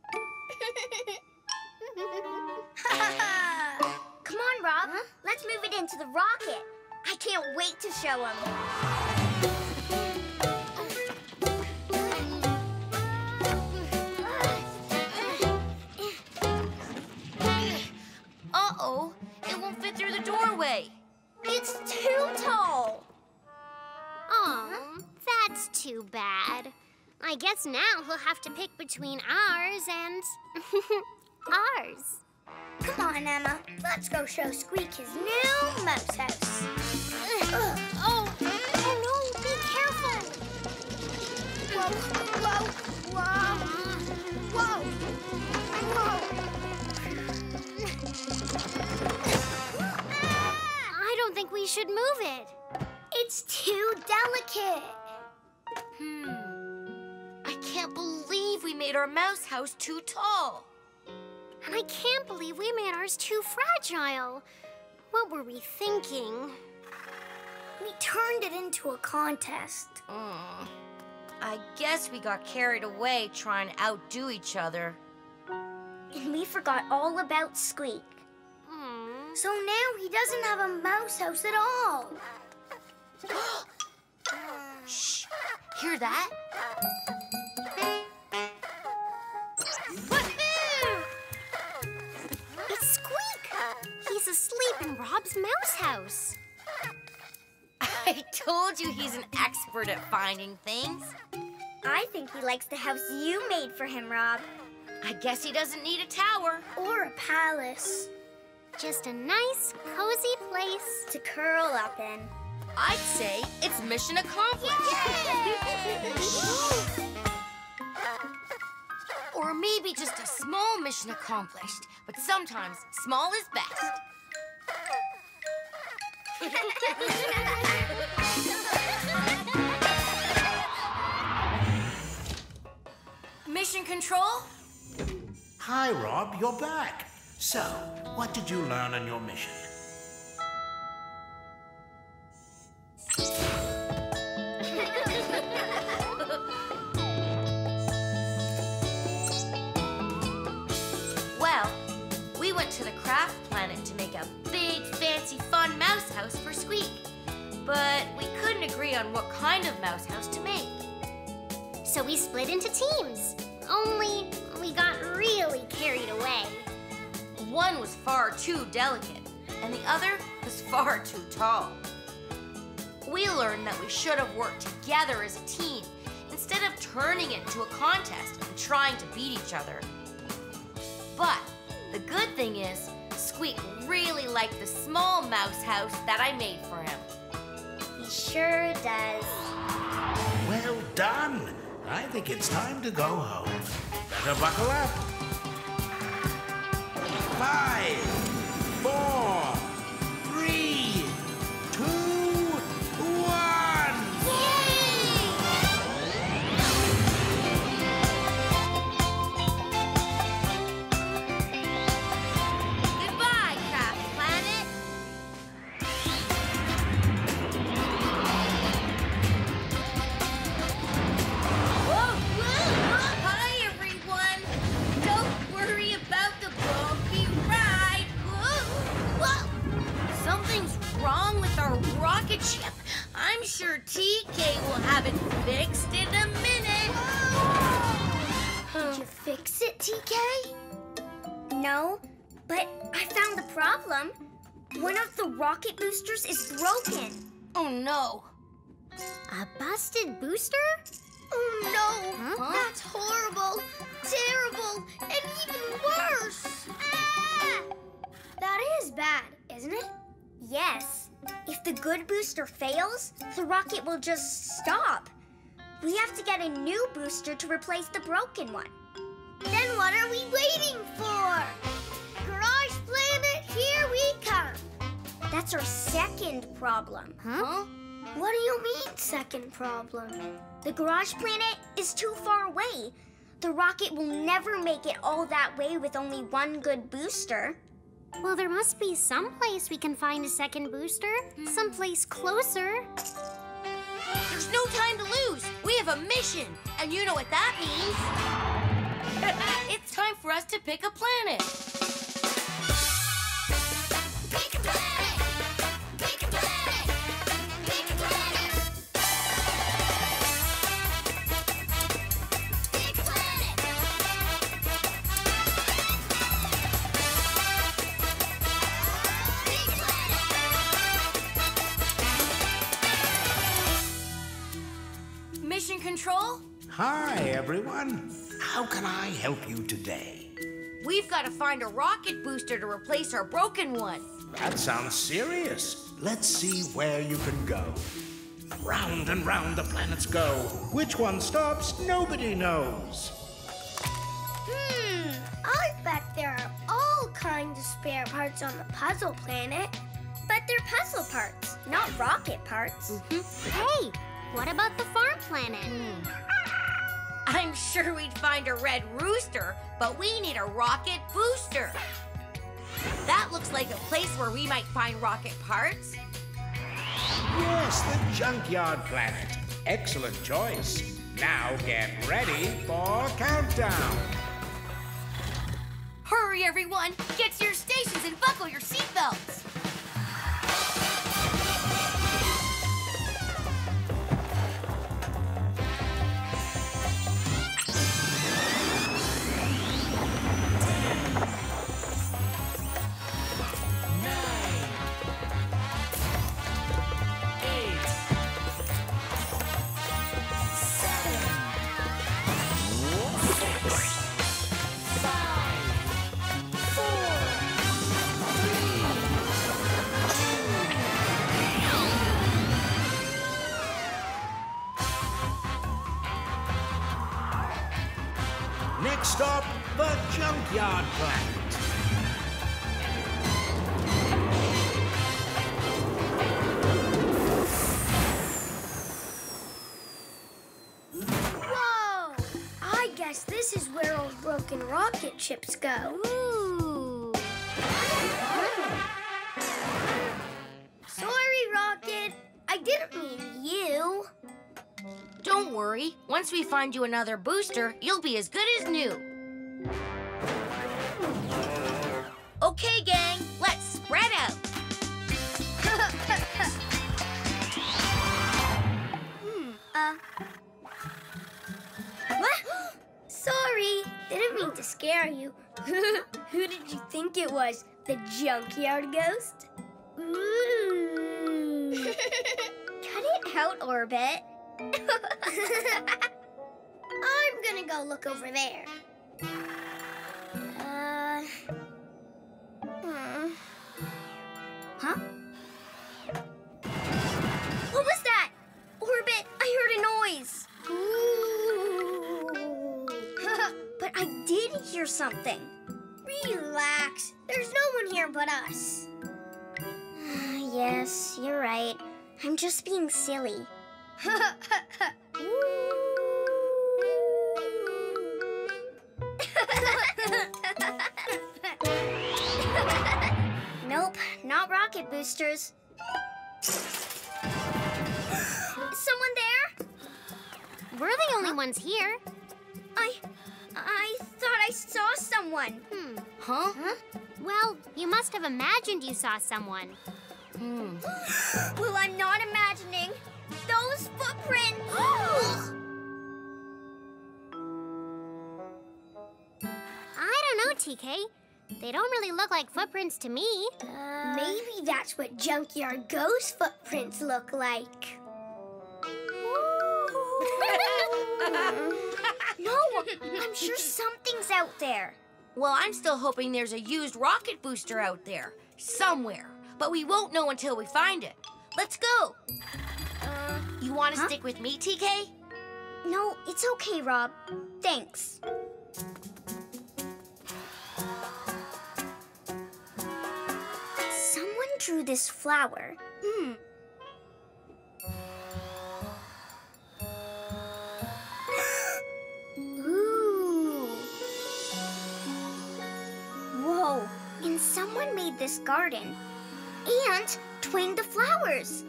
Come on, Rob. Let's move it into the rocket. I can't wait to show him. Uh-oh, it won't fit through the doorway. It's too tall. Aw, that's too bad. I guess now he'll have to pick between ours and ours. Come on, Ema. Let's go show Squeak his new mouse house. Oh, no, be careful. Whoa. I don't think we should move it. It's too delicate. I can't believe we made our mouse house too tall. And I can't believe we made ours too fragile. What were we thinking? We turned it into a contest. I guess we got carried away trying to outdo each other. And we forgot all about Squeak. So now he doesn't have a mouse house at all. Shh! Hear that? It's Squeak! He's asleep in Rob's mouse house. I told you he's an expert at finding things. I think he likes the house you made for him, Rob. I guess he doesn't need a tower. Or a palace. Just a nice, cozy place to curl up in. I'd say it's mission accomplished. Yay! Or maybe just a small mission accomplished. But sometimes small is best. Mission control? Hi, Rob, you're back. So, what did you learn on your mission? Well, we went to the craft planet to make a big, fancy, fun mouse house for Squeak. But we couldn't agree on what kind of mouse house to make. So we split into teams. Only we got really carried away. One was far too delicate, and the other was far too tall. We learned that we should have worked together as a team instead of turning it into a contest and trying to beat each other. But the good thing is, Squeak really liked the small mouse house that I made for him. He sure does. Well done. I think it's time to go home. Better buckle up. 5, 4, 3, 2, 1. Yay! Goodbye, Craft Planet. Wrong with our rocket ship. I'm sure TK will have it fixed in a minute. Did you fix it, TK? No, but I found the problem. One of the rocket boosters is broken. Oh, no. A busted booster? Oh, no. Huh? That's horrible, terrible, and even worse. Ah! That is bad, isn't it? Yes. If the good booster fails, the rocket will just stop. We have to get a new booster to replace the broken one. Then what are we waiting for? Garage Planet, here we come. That's our second problem. Huh? What do you mean, second problem? The Garage Planet is too far away. The rocket will never make it all that way with only one good booster. Well, there must be some place we can find a second booster, someplace closer. There's no time to lose. We have a mission, and you know what that means. It's time for us to pick a planet. Pick a planet. Pick a planet. Pick a planet. Pick a planet. Mission Control? Hi, everyone. How can I help you today? We've got to find a rocket booster to replace our broken one. That sounds serious. Let's see where you can go. Round and round the planets go. Which one stops, nobody knows. I bet there are all kinds of spare parts on the puzzle planet. But they're puzzle parts, not rocket parts. Hey! What about the farm planet? I'm sure we'd find a red rooster, but we need a rocket booster. That looks like a place where we might find rocket parts. Yes, the Junkyard Planet. Excellent choice. Now get ready for countdown. Hurry, everyone. Get to your stations and buckle your seatbelts. Next up, the Junkyard Planet. Whoa! I guess this is where old broken rocket ships go. Ooh. Sorry, Rocket. I didn't mean you. Don't worry. Once we find you another booster, you'll be as good as new. Okay, gang, let's spread out. What? Sorry, didn't mean to scare you. Who did you think it was? The Junkyard Ghost? Ooh. Cut it out, Orbit. I'm gonna go look over there. Huh? What was that? Orbit, I heard a noise. Ooh. But I did hear something. Relax. There's no one here but us. Yes, you're right. I'm just being silly. Nope, not rocket boosters. Is someone there? We're the only ones here. I thought I saw someone. Huh? Well, you must have imagined you saw someone. Well, I'm not imagining. Those footprints! I don't know, TK. They don't really look like footprints to me. Maybe that's what Junkyard Ghost footprints look like. No, I'm sure something's out there. Well, I'm still hoping there's a used rocket booster out there, somewhere. But we won't know until we find it. Let's go. You want to stick with me, TK? No, it's okay, Rob. Thanks. Someone drew this flower. Ooh. Whoa, and someone made this garden and twinned the flowers.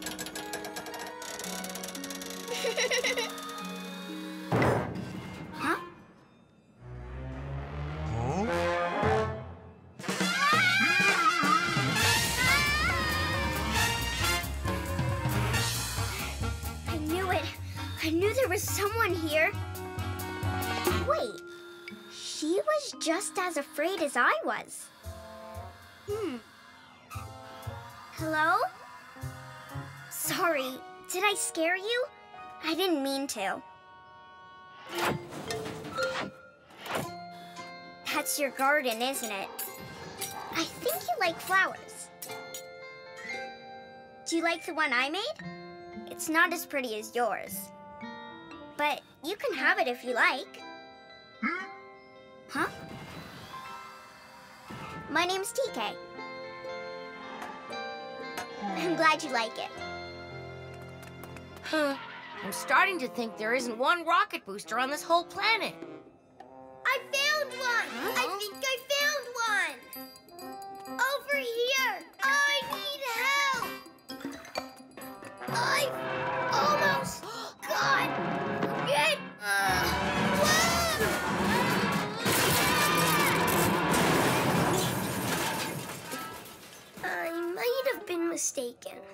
Huh? I knew it. I knew there was someone here. Wait, she was just as afraid as I was. Hello? Sorry, did I scare you? I didn't mean to. That's your garden, isn't it? I think you like flowers. Do you like the one I made? It's not as pretty as yours. But you can have it if you like. Huh? My name's TK. I'm glad you like it. Huh. I'm starting to think there isn't one rocket booster on this whole planet. I found one! I think I found one! Over here! I need help! broken.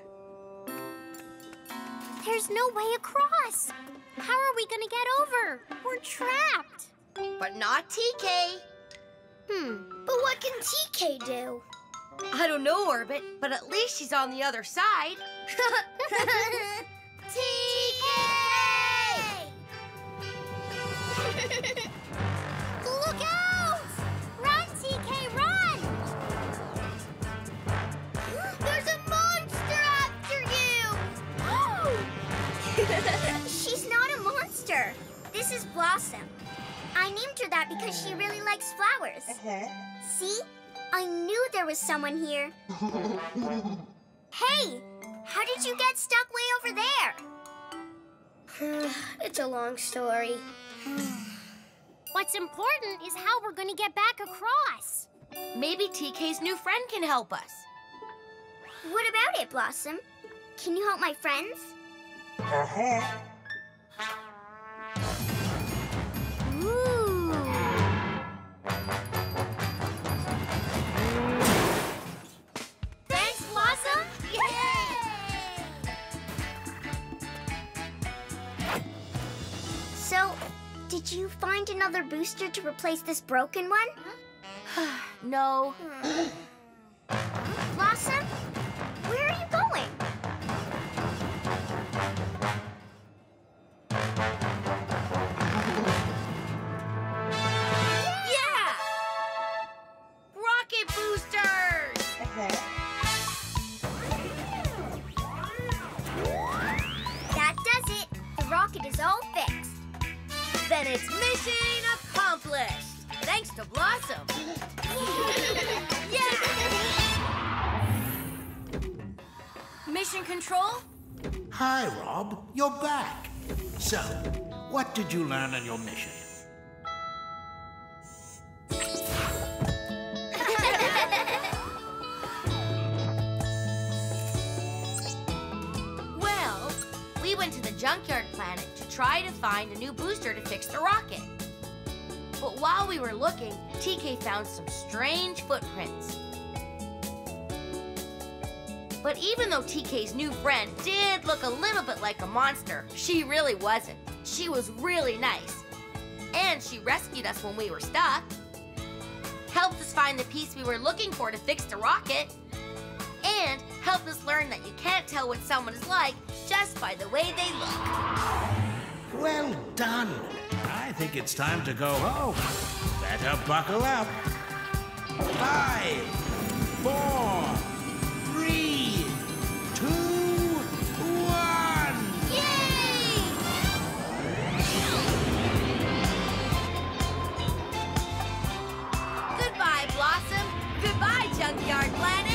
There's no way across. How are we gonna get over? We're trapped. But not TK. But what can TK do? I don't know, Orbit, but at least she's on the other side. TK! Look out! Run, TK, run! There's a monster after you! She's not a monster. This is Blossom. I named her that because she really likes flowers. See? I knew there was someone here. Hey, how did you get stuck way over there? It's a long story. What's important is how we're going to get back across. Maybe TK's new friend can help us. What about it, Blossom? Can you help my friends? Ooh. So, did you find another booster to replace this broken one? No. Blossom, where are you going? Yeah! Rocket boosters! That does it. The rocket is all fixed. Then it's mission accomplished! Thanks to Blossom! Yeah! Mission Control? Hi, Rob. You're back. So, what did you learn on your mission? Well, we went to the Junkyard Planet to try to find a new booster to fix the rocket. But while we were looking, TK found some strange footprints. But even though TK's new friend did look a little bit like a monster, she really wasn't. She was really nice. And she rescued us when we were stuck, helped us find the piece we were looking for to fix the rocket, and helped us learn that you can't tell what someone is like just by the way they look. Well done. I think it's time to go home. Better buckle up. 5, 4, 3, 2, 1. Yay! Goodbye, Blossom. Goodbye, Junkyard Planet.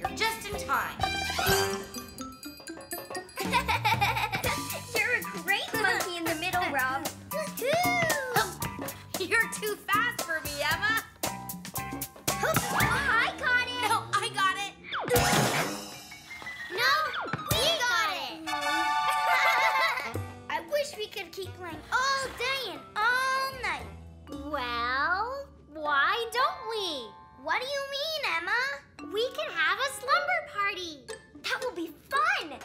You're just in time. You're a great monkey in the middle, Rob. Oh, you're too fast for me, Ema. I got it. No, I got it. No, we got it. I wish we could keep playing all day and all night. Well, why don't we? What do you mean, Ema? We can have a slumber party. That will be fun.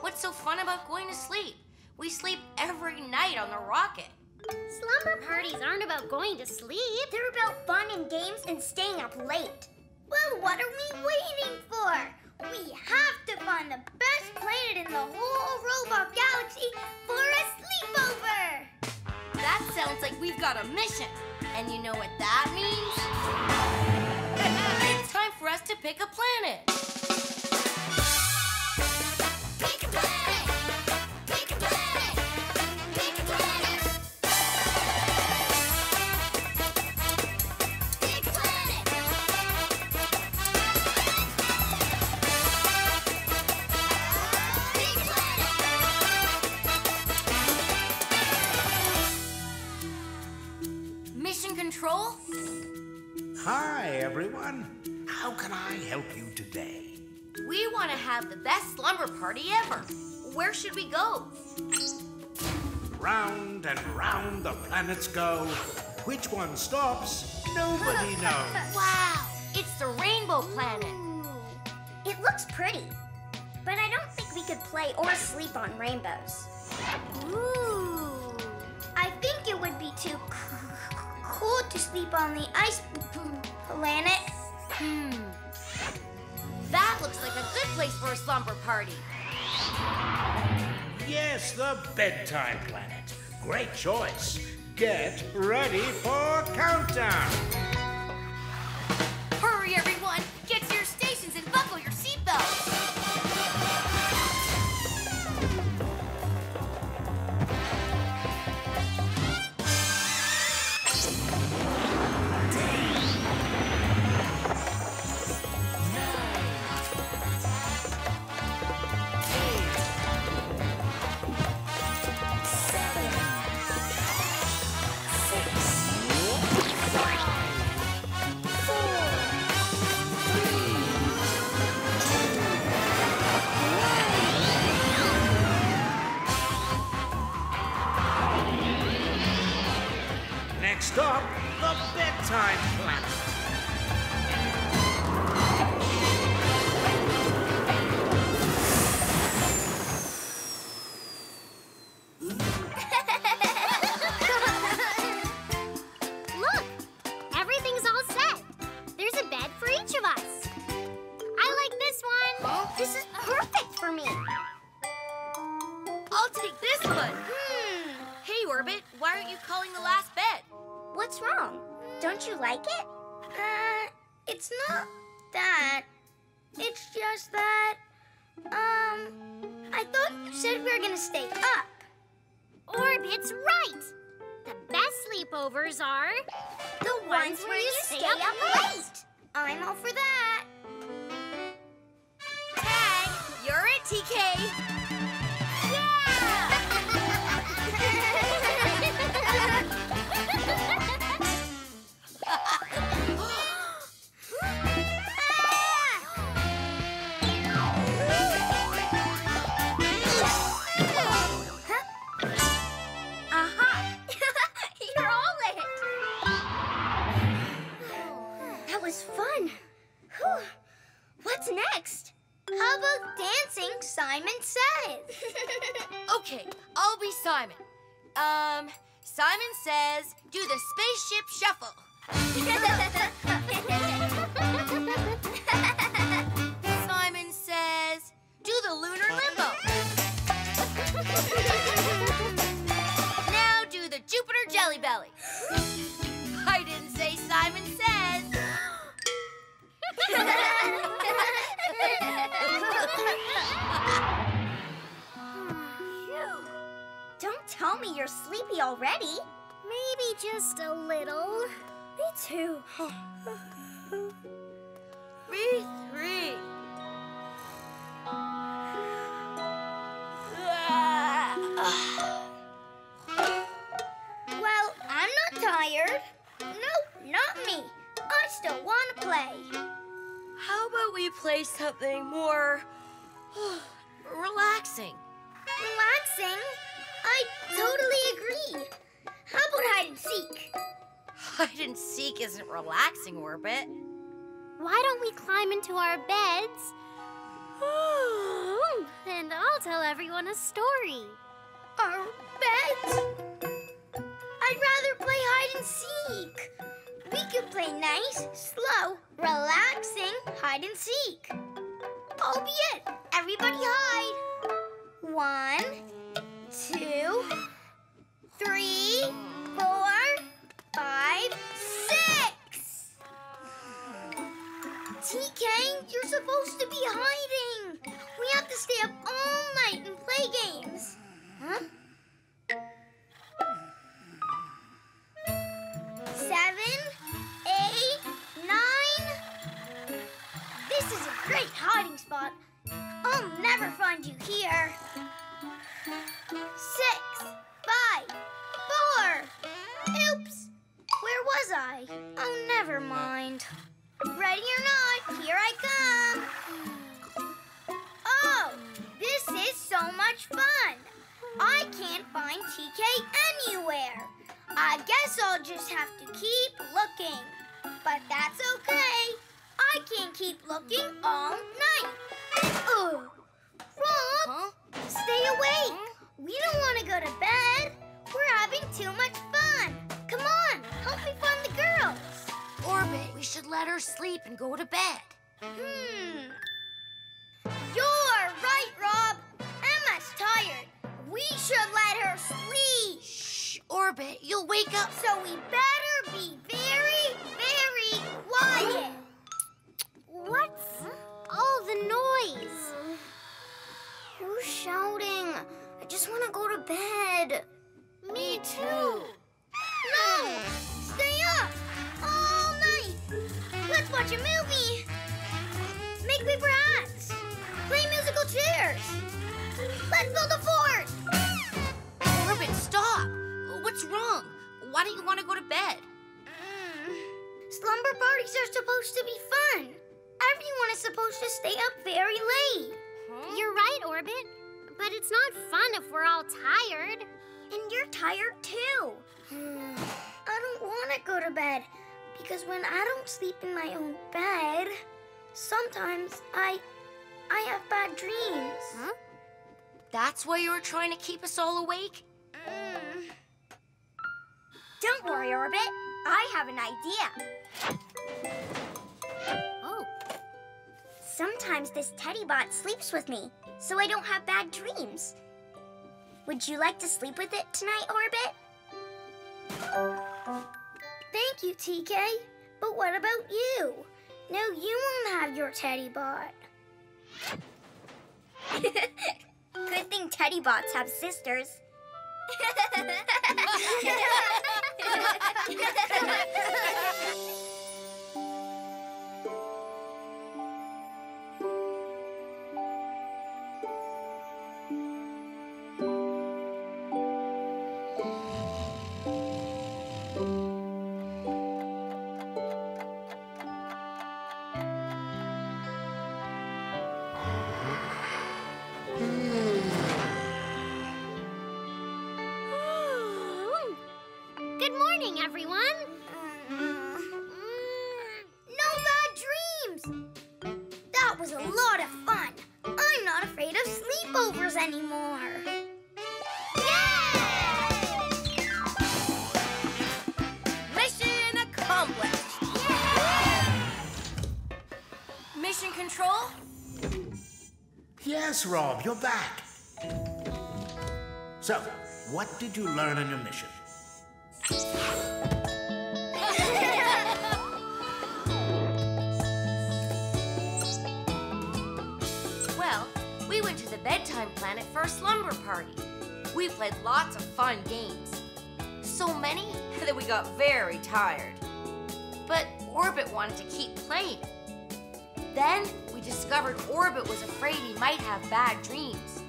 What's so fun about going to sleep? We sleep every night on the rocket. Slumber parties aren't about going to sleep. They're about fun and games and staying up late. Well, what are we waiting for? We have to find the best planet in the whole Robot Galaxy for a sleepover. That sounds like we've got a mission. And you know what that means? It's time for us to pick a planet. Pick a planet! Pick a planet! Pick a planet! Pick a planet! Pick a planet! Mission Control? Hi, everyone. How can I help you today? We want to have the best slumber party ever. Where should we go? Round and round the planets go. Which one stops, nobody knows. Wow, it's the Rainbow Planet. It looks pretty, but I don't think we could play or sleep on rainbows. Ooh. I think it would be too cool to sleep on the ice planet. That looks like a good place for a slumber party. Yes, the Bedtime Planet. Great choice. Get ready for countdown. Hurry, everyone. Get to your stations and buckle your seatbelts. Stop the Bedtime Planet. Ones where you stay up late. I'm all for that. Tag, you're it, TK. Yeah! Aha! You're all it. Was fun. Whew. What's next? How about dancing Simon Says? Okay, I'll be Simon. Simon Says, do the spaceship shuffle. Simon Says, do the lunar limbo. Now do the Jupiter Jelly Belly. I didn't say Simon Says. Don't tell me you're sleepy already. Maybe just a little. Me too. Me three. Well, I'm not tired. No, not me. I still want to play. How about we play something more relaxing? Relaxing? I totally agree. How about hide and seek? Hide and seek isn't relaxing, Orbit. Why don't we climb into our beds? And I'll tell everyone a story. Our beds? I'd rather play hide and seek. We could play nice, slow, relaxing hide and seek. I'll be it. Everybody hide. 1, 2, 3, 4, 5, 6. TK, you're supposed to be hiding. We have to stay up all night and play games. Huh? 7, 8, 9. This is a great hiding spot. I'll never find you here. 6, 5, 4. Oops. Where was I? Oh, never mind. Ready or not, here I come. so much fun. I can't find TK anywhere. I guess I'll just have to keep looking. But that's okay. I can keep looking all night. Oh, Rob, stay awake. We don't want to go to bed. We're having too much fun. Come on, help me find the girls. Orbit, we should let her sleep and go to bed. You're right, Rob. Emma's tired. We should let her sleep. Shh, Orbit, you'll wake up. So we better be very, very quiet. What's all the noise? Who's shouting? I just want to go to bed. Me too. No, stay up all night. Let's watch a movie. Make paper hats. Play musical chairs. Let's build a fort. Orbit, stop. What's wrong? Why don't you want to go to bed? Slumber parties are supposed to be fun. Everyone is supposed to stay up very late. You're right, Orbit. But it's not fun if we're all tired. And you're tired too. I don't want to go to bed because when I don't sleep in my own bed, sometimes I have bad dreams. That's why you were trying to keep us all awake? Don't worry, Orbit. I have an idea. Oh. Sometimes this teddy bot sleeps with me, so I don't have bad dreams. Would you like to sleep with it tonight, Orbit? Thank you, TK. But what about you? No, you won't have your teddy bot. Good thing teddy bots have sisters. Yes, Rob, you're back. So, what did you learn on your mission? Well, we went to the bedtime planet for a slumber party. We played lots of fun games. So many that we got very tired. But Orbit wanted to keep playing. Then we discovered Orbit was afraid he might have bad dreams.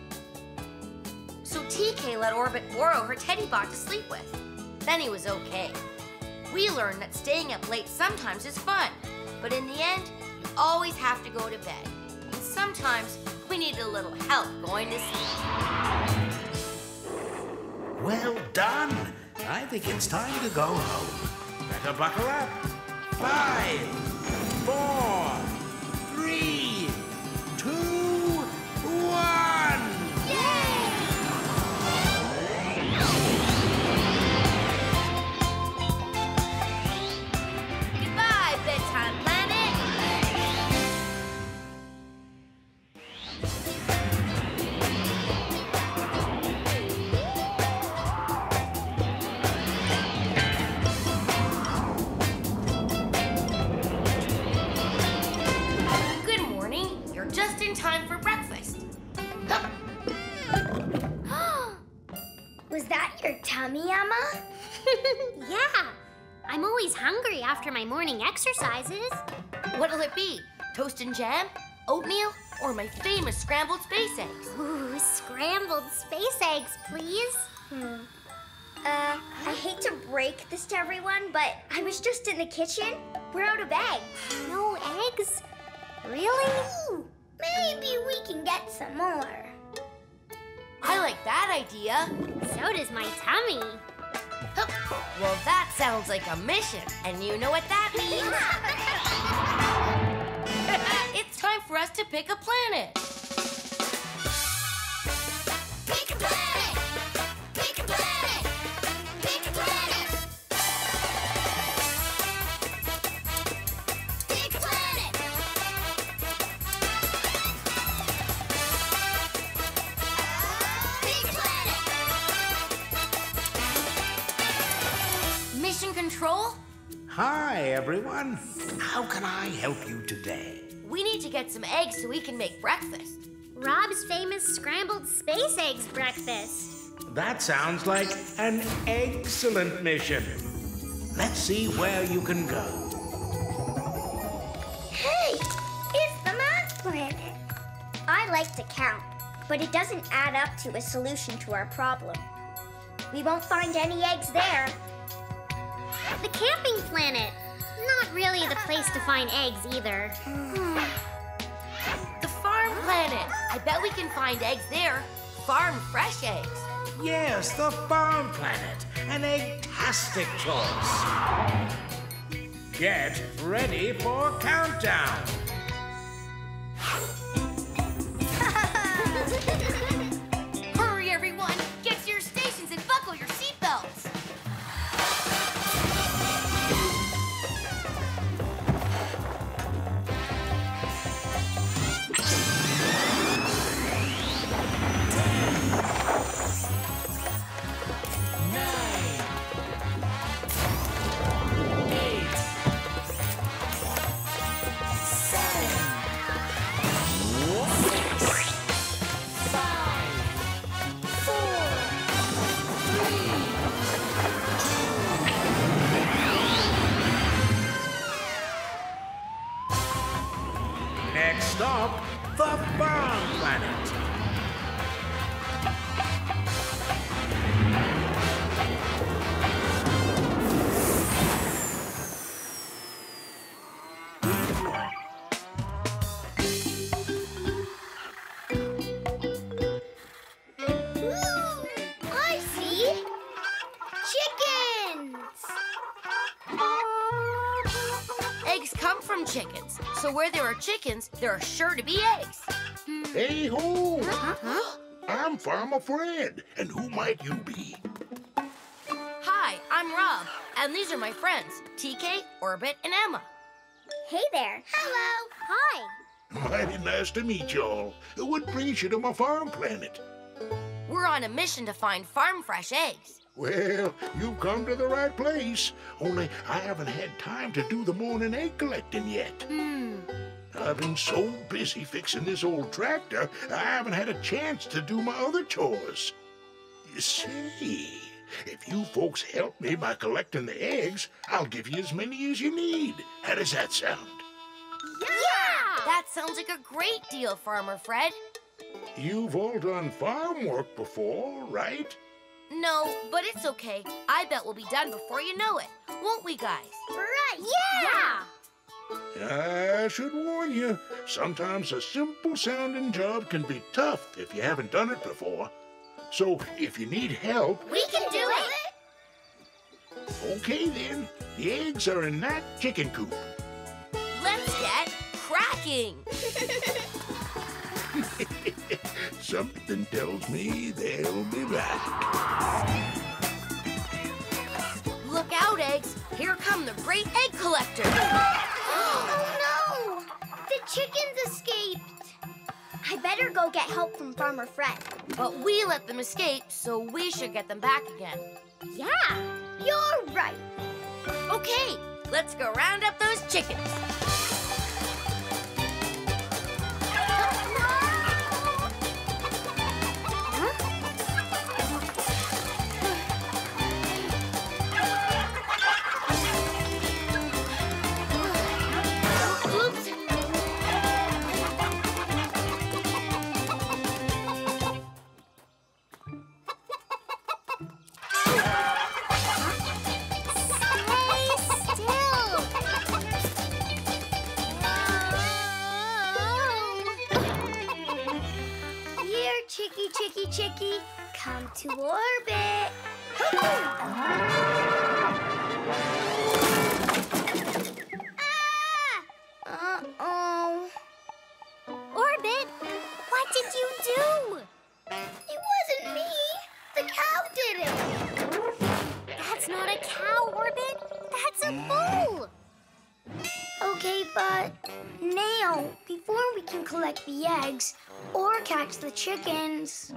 So TK let Orbit borrow her teddy bot to sleep with. Then he was okay. We learned that staying up late sometimes is fun, but in the end, you always have to go to bed. And sometimes we need a little help going to sleep. Well done. I think it's time to go home. Better buckle up. 5, 4, 3, 2, 1! Yay! Goodbye, Bedtime Planet! Time for breakfast. Was that your tummy, Emma? Yeah. I'm always hungry after my morning exercises. What'll it be? Toast and jam, oatmeal, or my famous scrambled space eggs? Ooh, scrambled space eggs, please. I hate to break this to everyone, but I was just in the kitchen. We're out of eggs. No eggs? Really? Ooh. Maybe we can get some more. I like that idea. So does my tummy. Well, that sounds like a mission, and you know what that means. It's time for us to pick a planet. Pick a planet! Pick a planet! Pick a planet! Pick a planet! Pick a planet! Mission Control? Hi, everyone. How can I help you today? We need to get some eggs so we can make breakfast. Rob's famous scrambled space eggs breakfast. That sounds like an excellent mission. Let's see where you can go. Hey, it's the math planet. I like to count, but it doesn't add up to a solution to our problem. We won't find any eggs there. The camping planet. Not really the place to find eggs either. Planet. I bet we can find eggs there. Farm fresh eggs. Yes, the farm planet. An egg-tastic choice. Get ready for countdown. Hurry, everyone. Get to your stations and buckle your seatbelts. Stop the farm planet. Chickens. So where there are chickens, there are sure to be eggs. Hey ho! Huh? I'm Farmer Fred, and who might you be? Hi, I'm Rob, and these are my friends, TK, Orbit, and Ema. Hey there. Hello. Hi. Mighty nice to meet y'all. What brings you to my farm planet? We're on a mission to find farm fresh eggs. Well, you've come to the right place. Only I haven't had time to do the morning egg collecting yet. I've been so busy fixing this old tractor, I haven't had a chance to do my other chores. You see, if you folks help me by collecting the eggs, I'll give you as many as you need. How does that sound? Yeah! That sounds like a great deal, Farmer Fred. You've all done farm work before, right? No, but it's okay. I bet we'll be done before you know it. Won't we, guys? Right, yeah! I should warn you, sometimes a simple-sounding job can be tough if you haven't done it before. So, if you need help... We can do it! Okay, then. The eggs are in that chicken coop. Let's get cracking! Something tells me they'll be back. Look out, eggs. Here come the great egg collector. Oh, no! The chickens escaped. I better go get help from Farmer Fred. But we let them escape, so we should get them back again. Yeah, you're right. Okay, let's go round up those chickens. down to orbit. Orbit, what did you do? It wasn't me. The cow did it. That's not a cow, Orbit. That's a bull. Okay, but now, before we can collect the eggs or catch the chickens,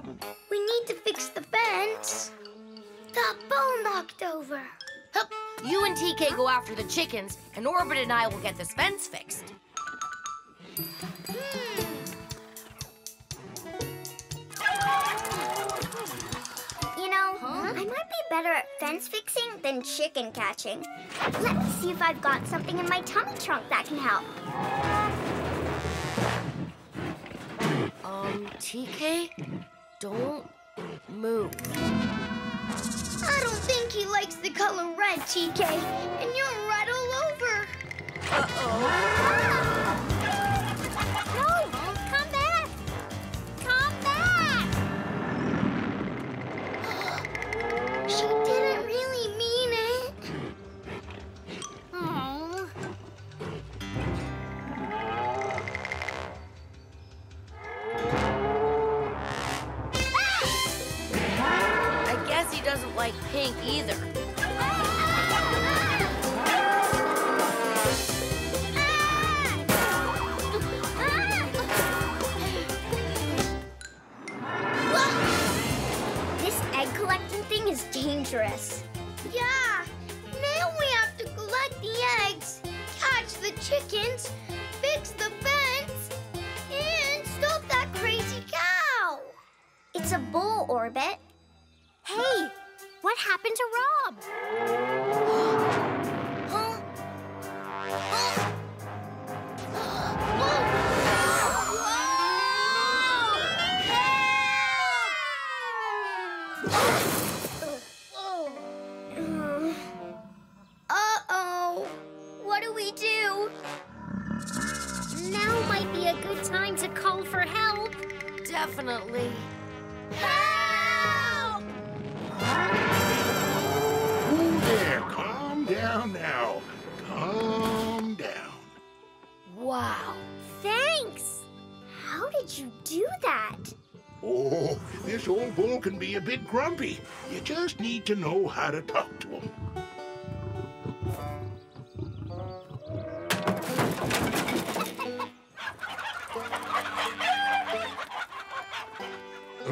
we need to fix the fence that bull knocked over. Hup. You and TK go after the chickens, and Orbit and I will get this fence fixed. I might be better at fence fixing than chicken catching. Let me see if I've got something in my tummy trunk that can help. TK, don't move. I don't think he likes the color red, TK. And you're right all over. Uh-oh. Ah! No! Come back! Come back! She didn't really mean it. Oh. Ah! I guess he doesn't like pink either. Is dangerous. Yeah, now we have to collect the eggs, catch the chickens, fix the fence, and stop that crazy cow. It's a bull, Orbit. Hey, what happened to Rob? Time to call for help. Definitely. Help! Oh, there. Calm down now. Calm down. Wow. Thanks. How did you do that? Oh, this old bull can be a bit grumpy. You just need to know how to talk to him.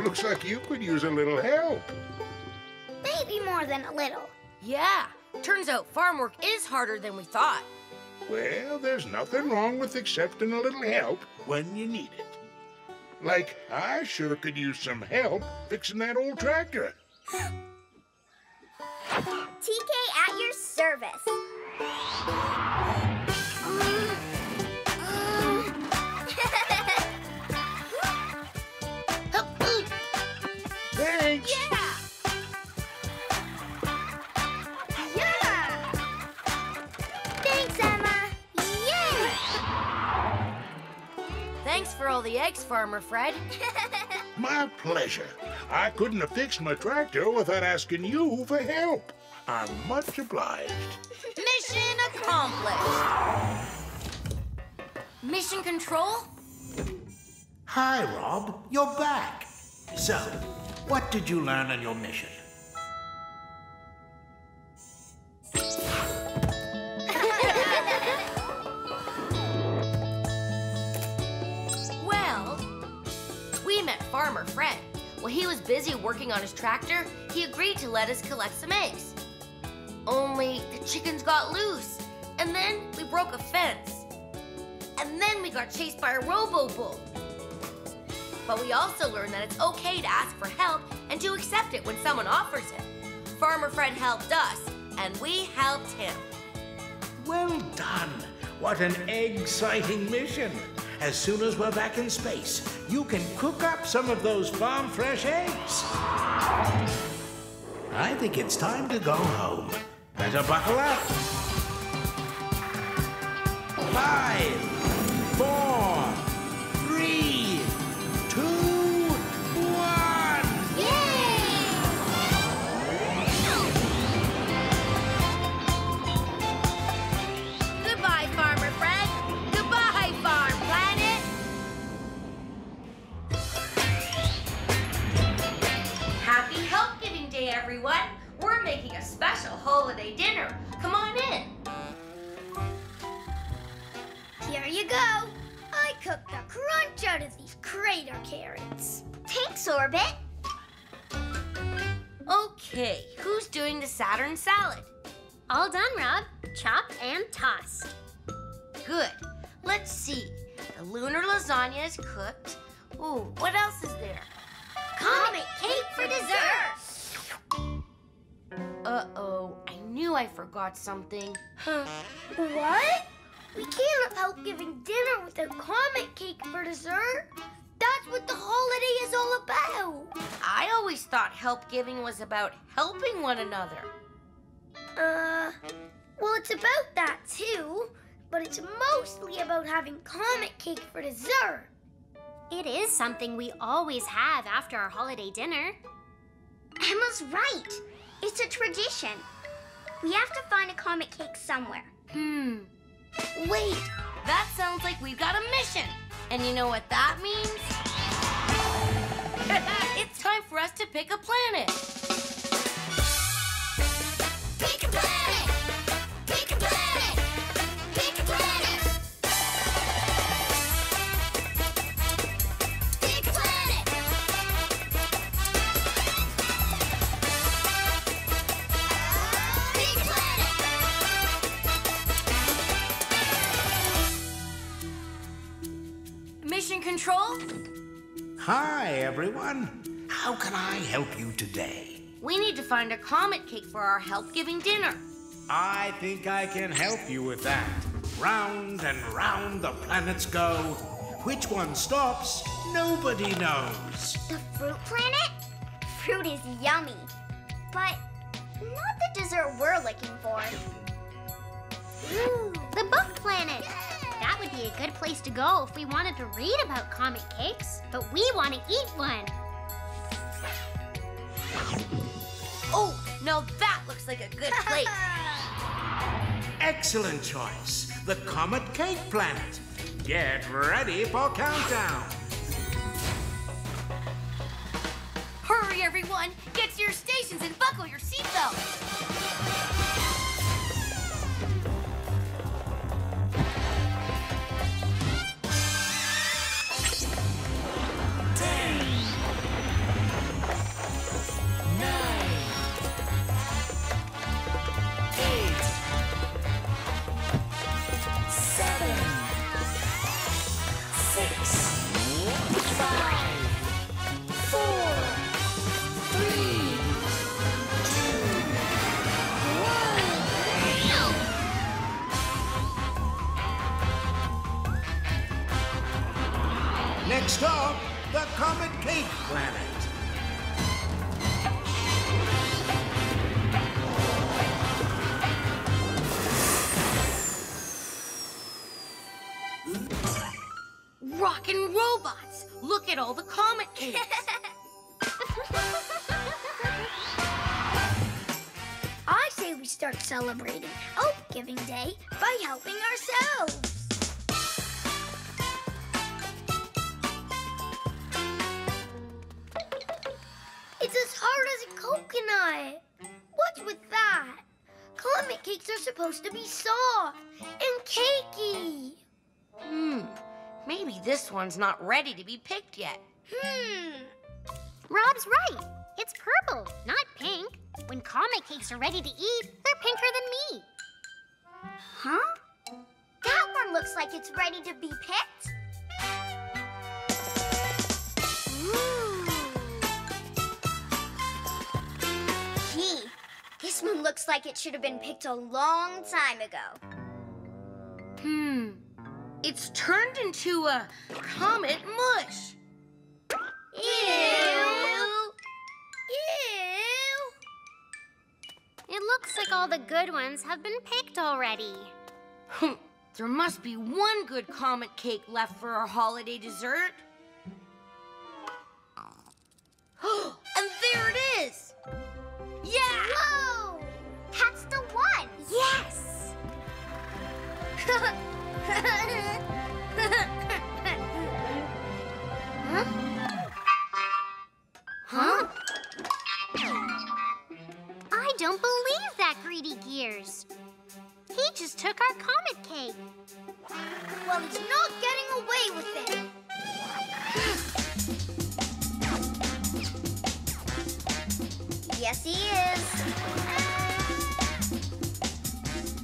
Looks like you could use a little help. Maybe more than a little. Yeah. Turns out farm work is harder than we thought. Well, there's nothing wrong with accepting a little help when you need it. Like, I sure could use some help fixing that old tractor. TK at your service. Thanks. Yeah! Yeah! Thanks, Ema! Yeah! Thanks for all the eggs, Farmer Fred. My pleasure. I couldn't have fixed my tractor without asking you for help. I'm much obliged. Mission accomplished. Mission Control? Hi, Rob. You're back. So, what did you learn on your mission? Well, we met Farmer Fred. While he was busy working on his tractor, he agreed to let us collect some eggs. Only the chickens got loose, and then we broke a fence. And then we got chased by a robo-bull. But we also learned that it's okay to ask for help and to accept it when someone offers it. Farmer Fred helped us, and we helped him. Well done. What an egg-sighting mission. As soon as we're back in space, you can cook up some of those farm-fresh eggs. I think it's time to go home. Better buckle up. 5, 4, 3, 2, 1! Yay! We're making a special holiday dinner. Come on in. Here you go. I cooked the crunch out of these crater carrots. Thanks, Orbit. Okay, who's doing the Saturn salad? All done, Rob. Chopped and tossed. Good. Let's see. The lunar lasagna is cooked. Ooh, what else is there? Comet cake for dessert! Uh-oh, I knew I forgot something. What? We can't help giving dinner with a comet cake for dessert. That's what the holiday is all about. I always thought help giving was about helping one another. Well, it's about that too, but it's mostly about having comet cake for dessert. It is something we always have after our holiday dinner. Emma's right. It's a tradition. We have to find a comet cake somewhere. Wait, that sounds like we've got a mission. And you know what that means? It's time for us to pick a planet. Pick a planet! Pick a planet! Pick a planet! Pick a planet! Pick a planet! Mission Control? Hi, everyone. How can I help you today? We need to find a comet cake for our help-giving dinner. I think I can help you with that. Round and round the planets go. Which one stops? Nobody knows. The fruit planet? Fruit is yummy, but not the dessert we're looking for. Ooh, the book planet. That would be a good place to go if we wanted to read about comet cakes, but we want to eat one. Oh, now that looks like a good place. Excellent choice. The Comet Cake Planet. Get ready for countdown. Hurry, everyone. Get to your stations and buckle your seatbelts. Next up, the Comet Cake Planet. Rockin' robots! Look at all the comet cakes. I say we start celebrating Help-Giving Day by helping ourselves. Coconut. What's with that? Comet cakes are supposed to be soft and cakey. Maybe this one's not ready to be picked yet. Rob's right. It's purple, not pink. When comet cakes are ready to eat, they're pinker than me. Huh? That one looks like it's ready to be picked. This one looks like it should have been picked a long time ago. It's turned into a comet mush. Ew! Ew! It looks like all the good ones have been picked already. There must be one good comet cake left for our holiday dessert. And there it is! Yeah! Whoa! That's the one! Yes! Huh? Huh? I don't believe that, Greedy Gears. He just took our comet cake. Well, he's not getting away with it. Yes, he is.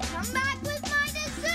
Come back with my dessert!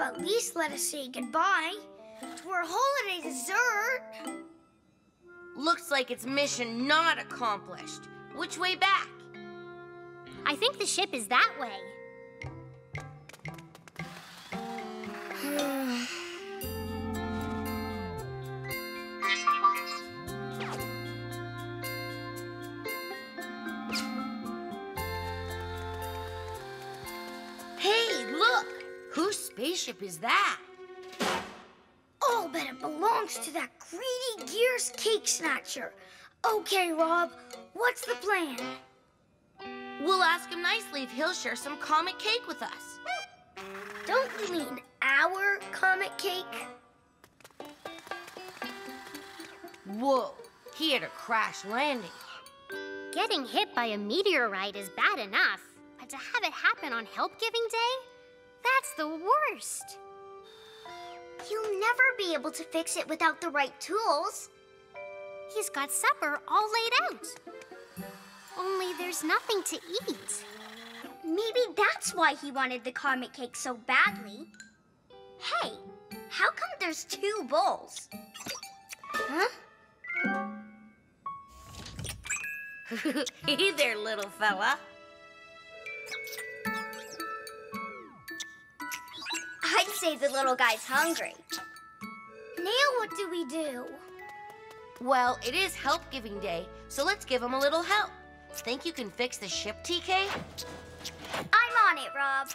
At least let us say goodbye to our holiday dessert. Looks like it's mission not accomplished. Which way back? I think the ship is that way. What spaceship is that? Oh, but it belongs to that Greedy Gears cake snatcher. Okay, Rob, what's the plan? We'll ask him nicely if he'll share some comet cake with us. Don't you mean our comet cake? Whoa, he had a crash landing. Getting hit by a meteorite is bad enough, but to have it happen on Help Giving Day? That's the worst. He'll never be able to fix it without the right tools. He's got supper all laid out. Only there's nothing to eat. Maybe that's why he wanted the comet cake so badly. Hey, how come there's two bowls? Huh? Hey there, little fella. I'd say the little guy's hungry. Now what do we do? Well, it is Help Giving Day, so let's give him a little help. Think you can fix the ship, TK? I'm on it, Rob.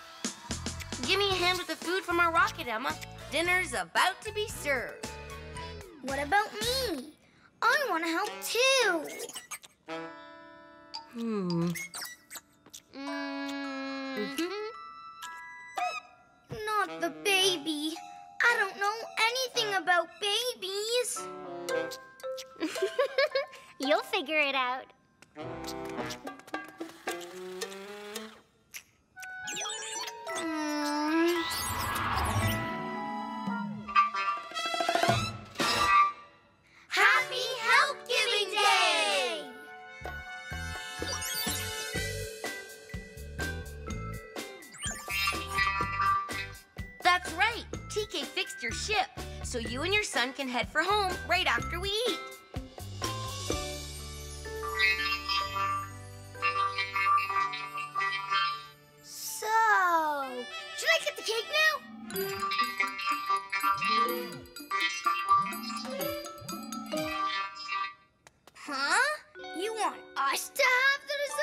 Give me a hand with the food from our rocket, Ema. Dinner's about to be served. What about me? I want to help too. Not the baby. I don't know anything about babies. You'll figure it out. Happy Help Giving Day! TK fixed your ship, so you and your son can head for home right after we eat. So, should I get the cake now? Huh? You want us to have the dessert?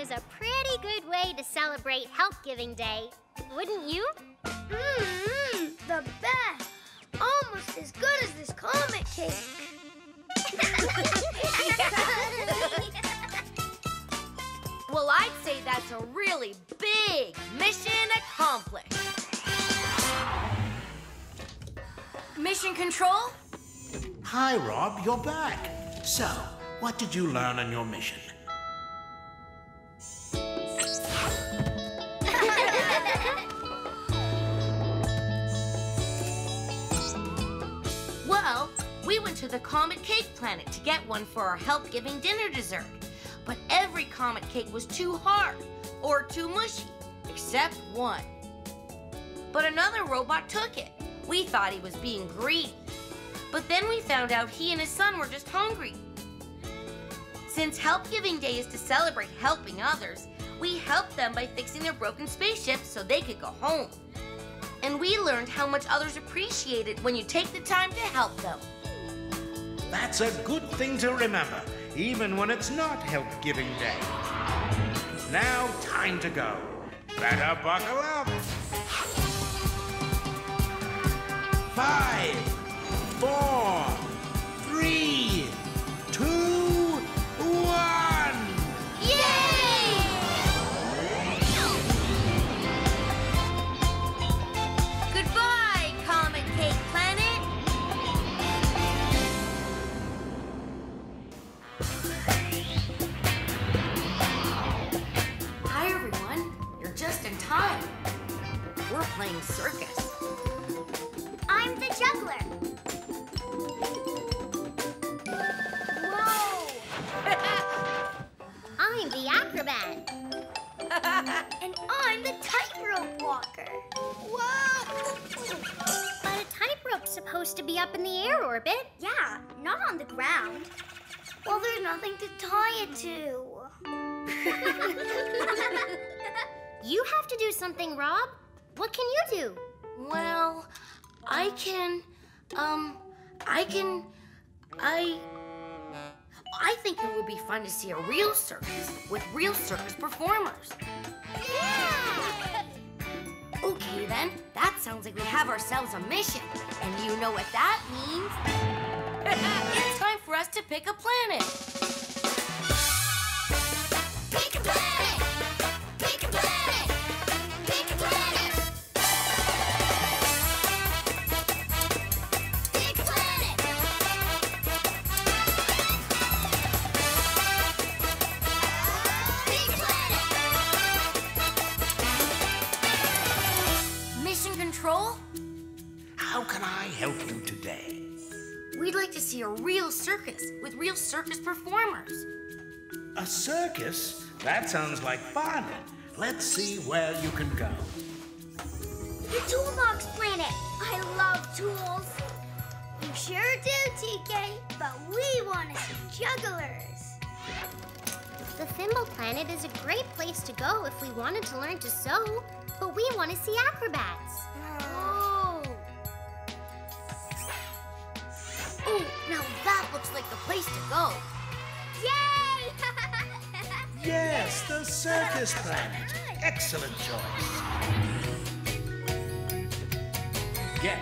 Is a pretty good way to celebrate Help Giving Day, wouldn't you? The best! Almost as good as this comet cake. Well, I'd say that's a really big mission accomplished. Mission Control? Hi, Rob, you're back. So, what did you learn on your mission? We went to the Comet Cake Planet to get one for our help-giving dinner dessert. But every comet cake was too hard, or too mushy, except one. But another robot took it. We thought he was being greedy. But then we found out he and his son were just hungry. Since Help Giving Day is to celebrate helping others, we helped them by fixing their broken spaceship so they could go home. And we learned how much others appreciate it when you take the time to help them. That's a good thing to remember, even when it's not Help Giving Day. Now, time to go. Better buckle up. 5, 4, 3, 2, 1. Yay! Goodbye, Comet Cake Planet. Hi, everyone. You're just in time. We're playing circus. I'm the juggler. Whoa! I'm the acrobat. And I'm the tightrope walker. Whoa! But a tightrope's supposed to be up in the air, Orbit. Yeah, not on the ground. Well, there's nothing to tie it to. You have to do something, Rob. What can you do? Well, I think it would be fun to see a real circus with real circus performers. Yeah! Okay then, that sounds like we have ourselves a mission. And you know what that means? It's time for us to pick a planet. Pick a planet! Pick a planet! Pick a planet! How can I help you today? We'd like to see a real circus with real circus performers. A circus? That sounds like fun. Let's see where you can go. The Toolbox Planet. I love tools. You sure do, TK, but we want to see jugglers. The Thimble Planet is a great place to go if we wanted to learn to sew, but we want to see acrobats. Oh, now that looks like the place to go. Yay! Yes, the circus planet. Excellent choice. Get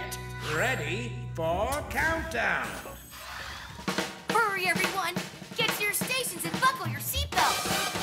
ready for countdown. Hurry, everyone. Get to your stations and buckle your seatbelts.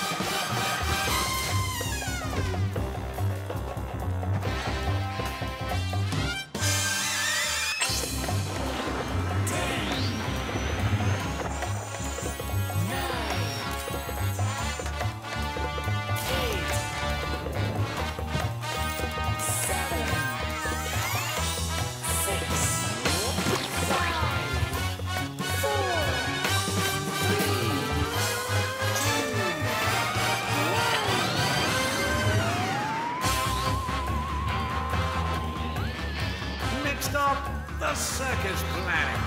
The Circus Planet.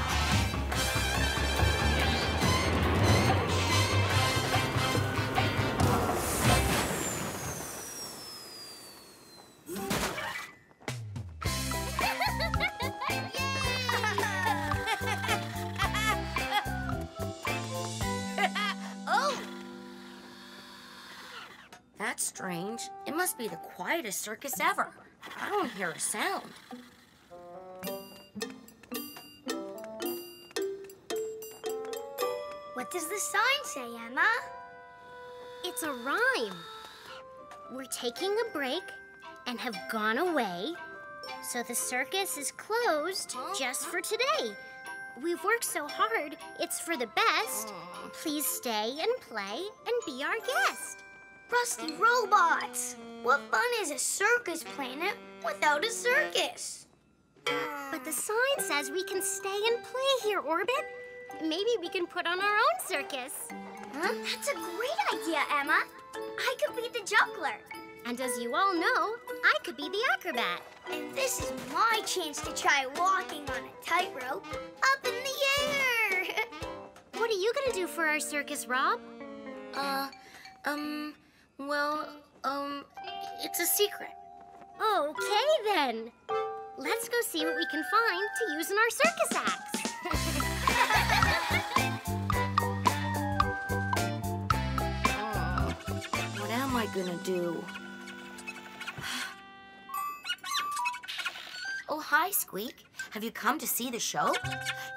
Oh! That's strange. It must be the quietest circus ever. I don't hear a sound. What does the sign say, Emma? It's a rhyme. We're taking a break and have gone away, so the circus is closed just for today. We've worked so hard, it's for the best. Please stay and play and be our guest. Rusty robots! What fun is a circus planet without a circus? But the sign says we can stay and play here, Orbit. Maybe we can put on our own circus. Huh? That's a great idea, Emma. I could be the juggler. And as you all know, I could be the acrobat. And this is my chance to try walking on a tightrope up in the air. What are you gonna do for our circus, Rob? It's a secret. Okay, then. Let's go see what we can find to use in our circus acts. What am I gonna do? Oh, hi, Squeak. Have you come to see the show?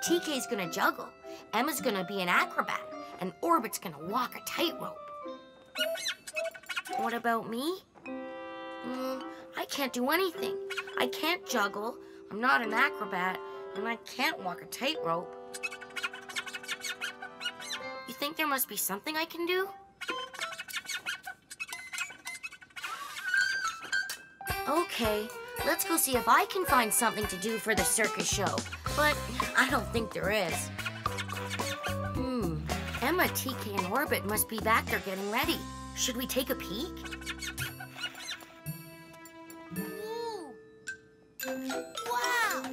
TK's gonna juggle, Emma's gonna be an acrobat, and Orbit's gonna walk a tightrope. What about me? I can't do anything. I can't juggle, I'm not an acrobat, and I can't walk a tightrope. You think there must be something I can do? Okay, let's go see if I can find something to do for the circus show, but I don't think there is. Ema, TK, and Orbit must be back there getting ready. Should we take a peek? Ooh. Wow!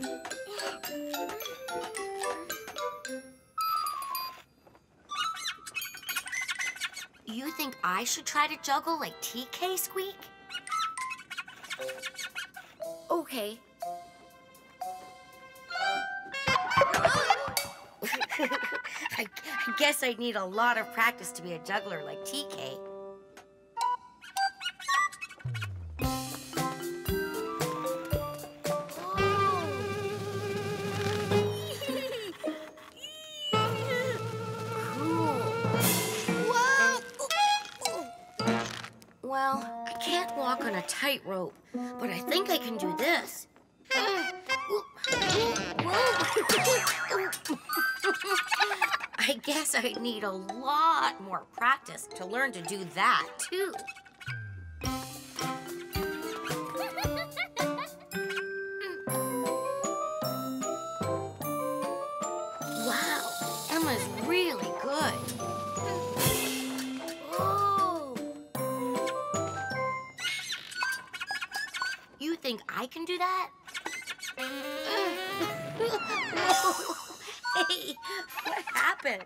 You think I should try to juggle like TK, Squeak? Okay. I guess I need a lot of practice to be a juggler like TK. Tightrope, but I think I can do this. I guess I need a lot more practice to learn to do that, too. Wow, Ema's really good. You think I can do that? Hey, what happened?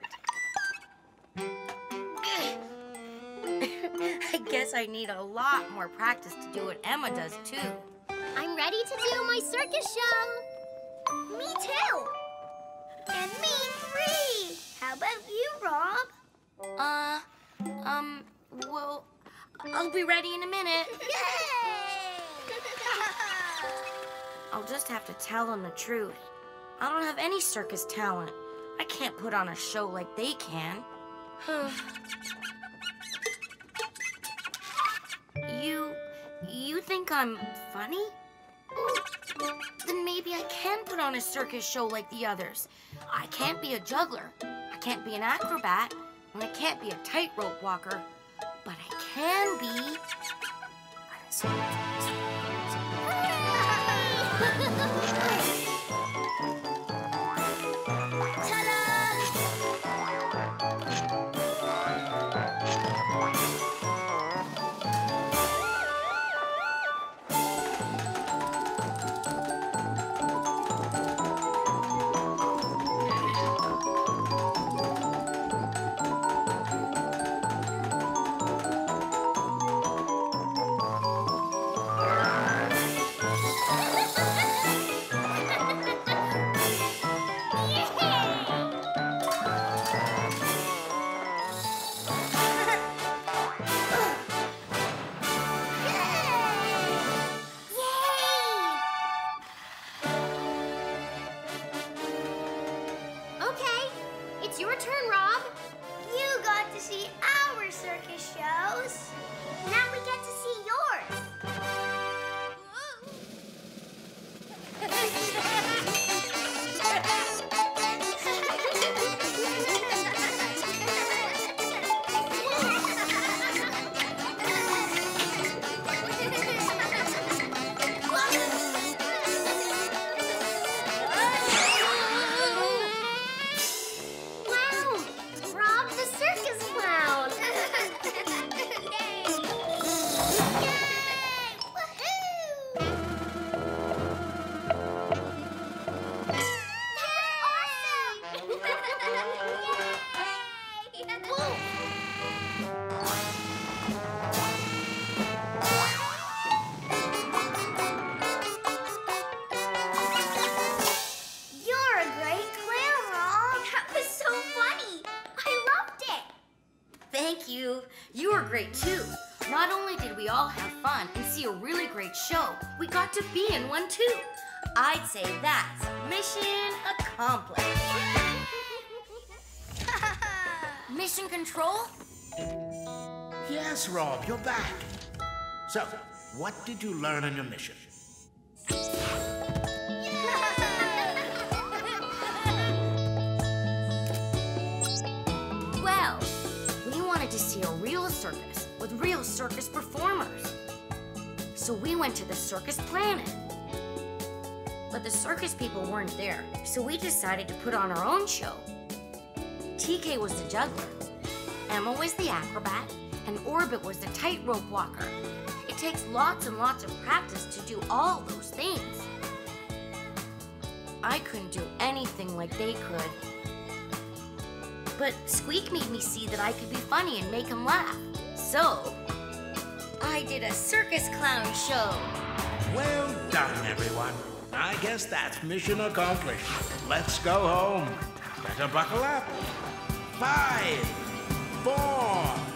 I guess I need a lot more practice to do what Ema does too. I'm ready to do my circus show. Me too. And me three. How about you, Rob? Well, I'll be ready in a minute. Yay! I'll just have to tell them the truth. I don't have any circus talent. I can't put on a show like they can. You think I'm funny? Then maybe I can put on a circus show like the others. I can't be a juggler. I can't be an acrobat. And I can't be a tightrope walker. But I can be... great too. Not only did we all have fun and see a really great show, we got to be in one too. I'd say that's mission accomplished. Mission Control? Yes, Rob, you're back. So, what did you learn on your mission? Well, we wanted to see a real circus with real circus performers. So we went to the circus planet. But the circus people weren't there, so we decided to put on our own show. TK was the juggler, Ema was the acrobat, and Orbit was the tightrope walker. It takes lots and lots of practice to do all those things. I couldn't do anything like they could. But Squeak made me see that I could be funny and make him laugh. So, I did a circus clown show. Well done, everyone. I guess that's mission accomplished. Let's go home. Better buckle up. 5, 4...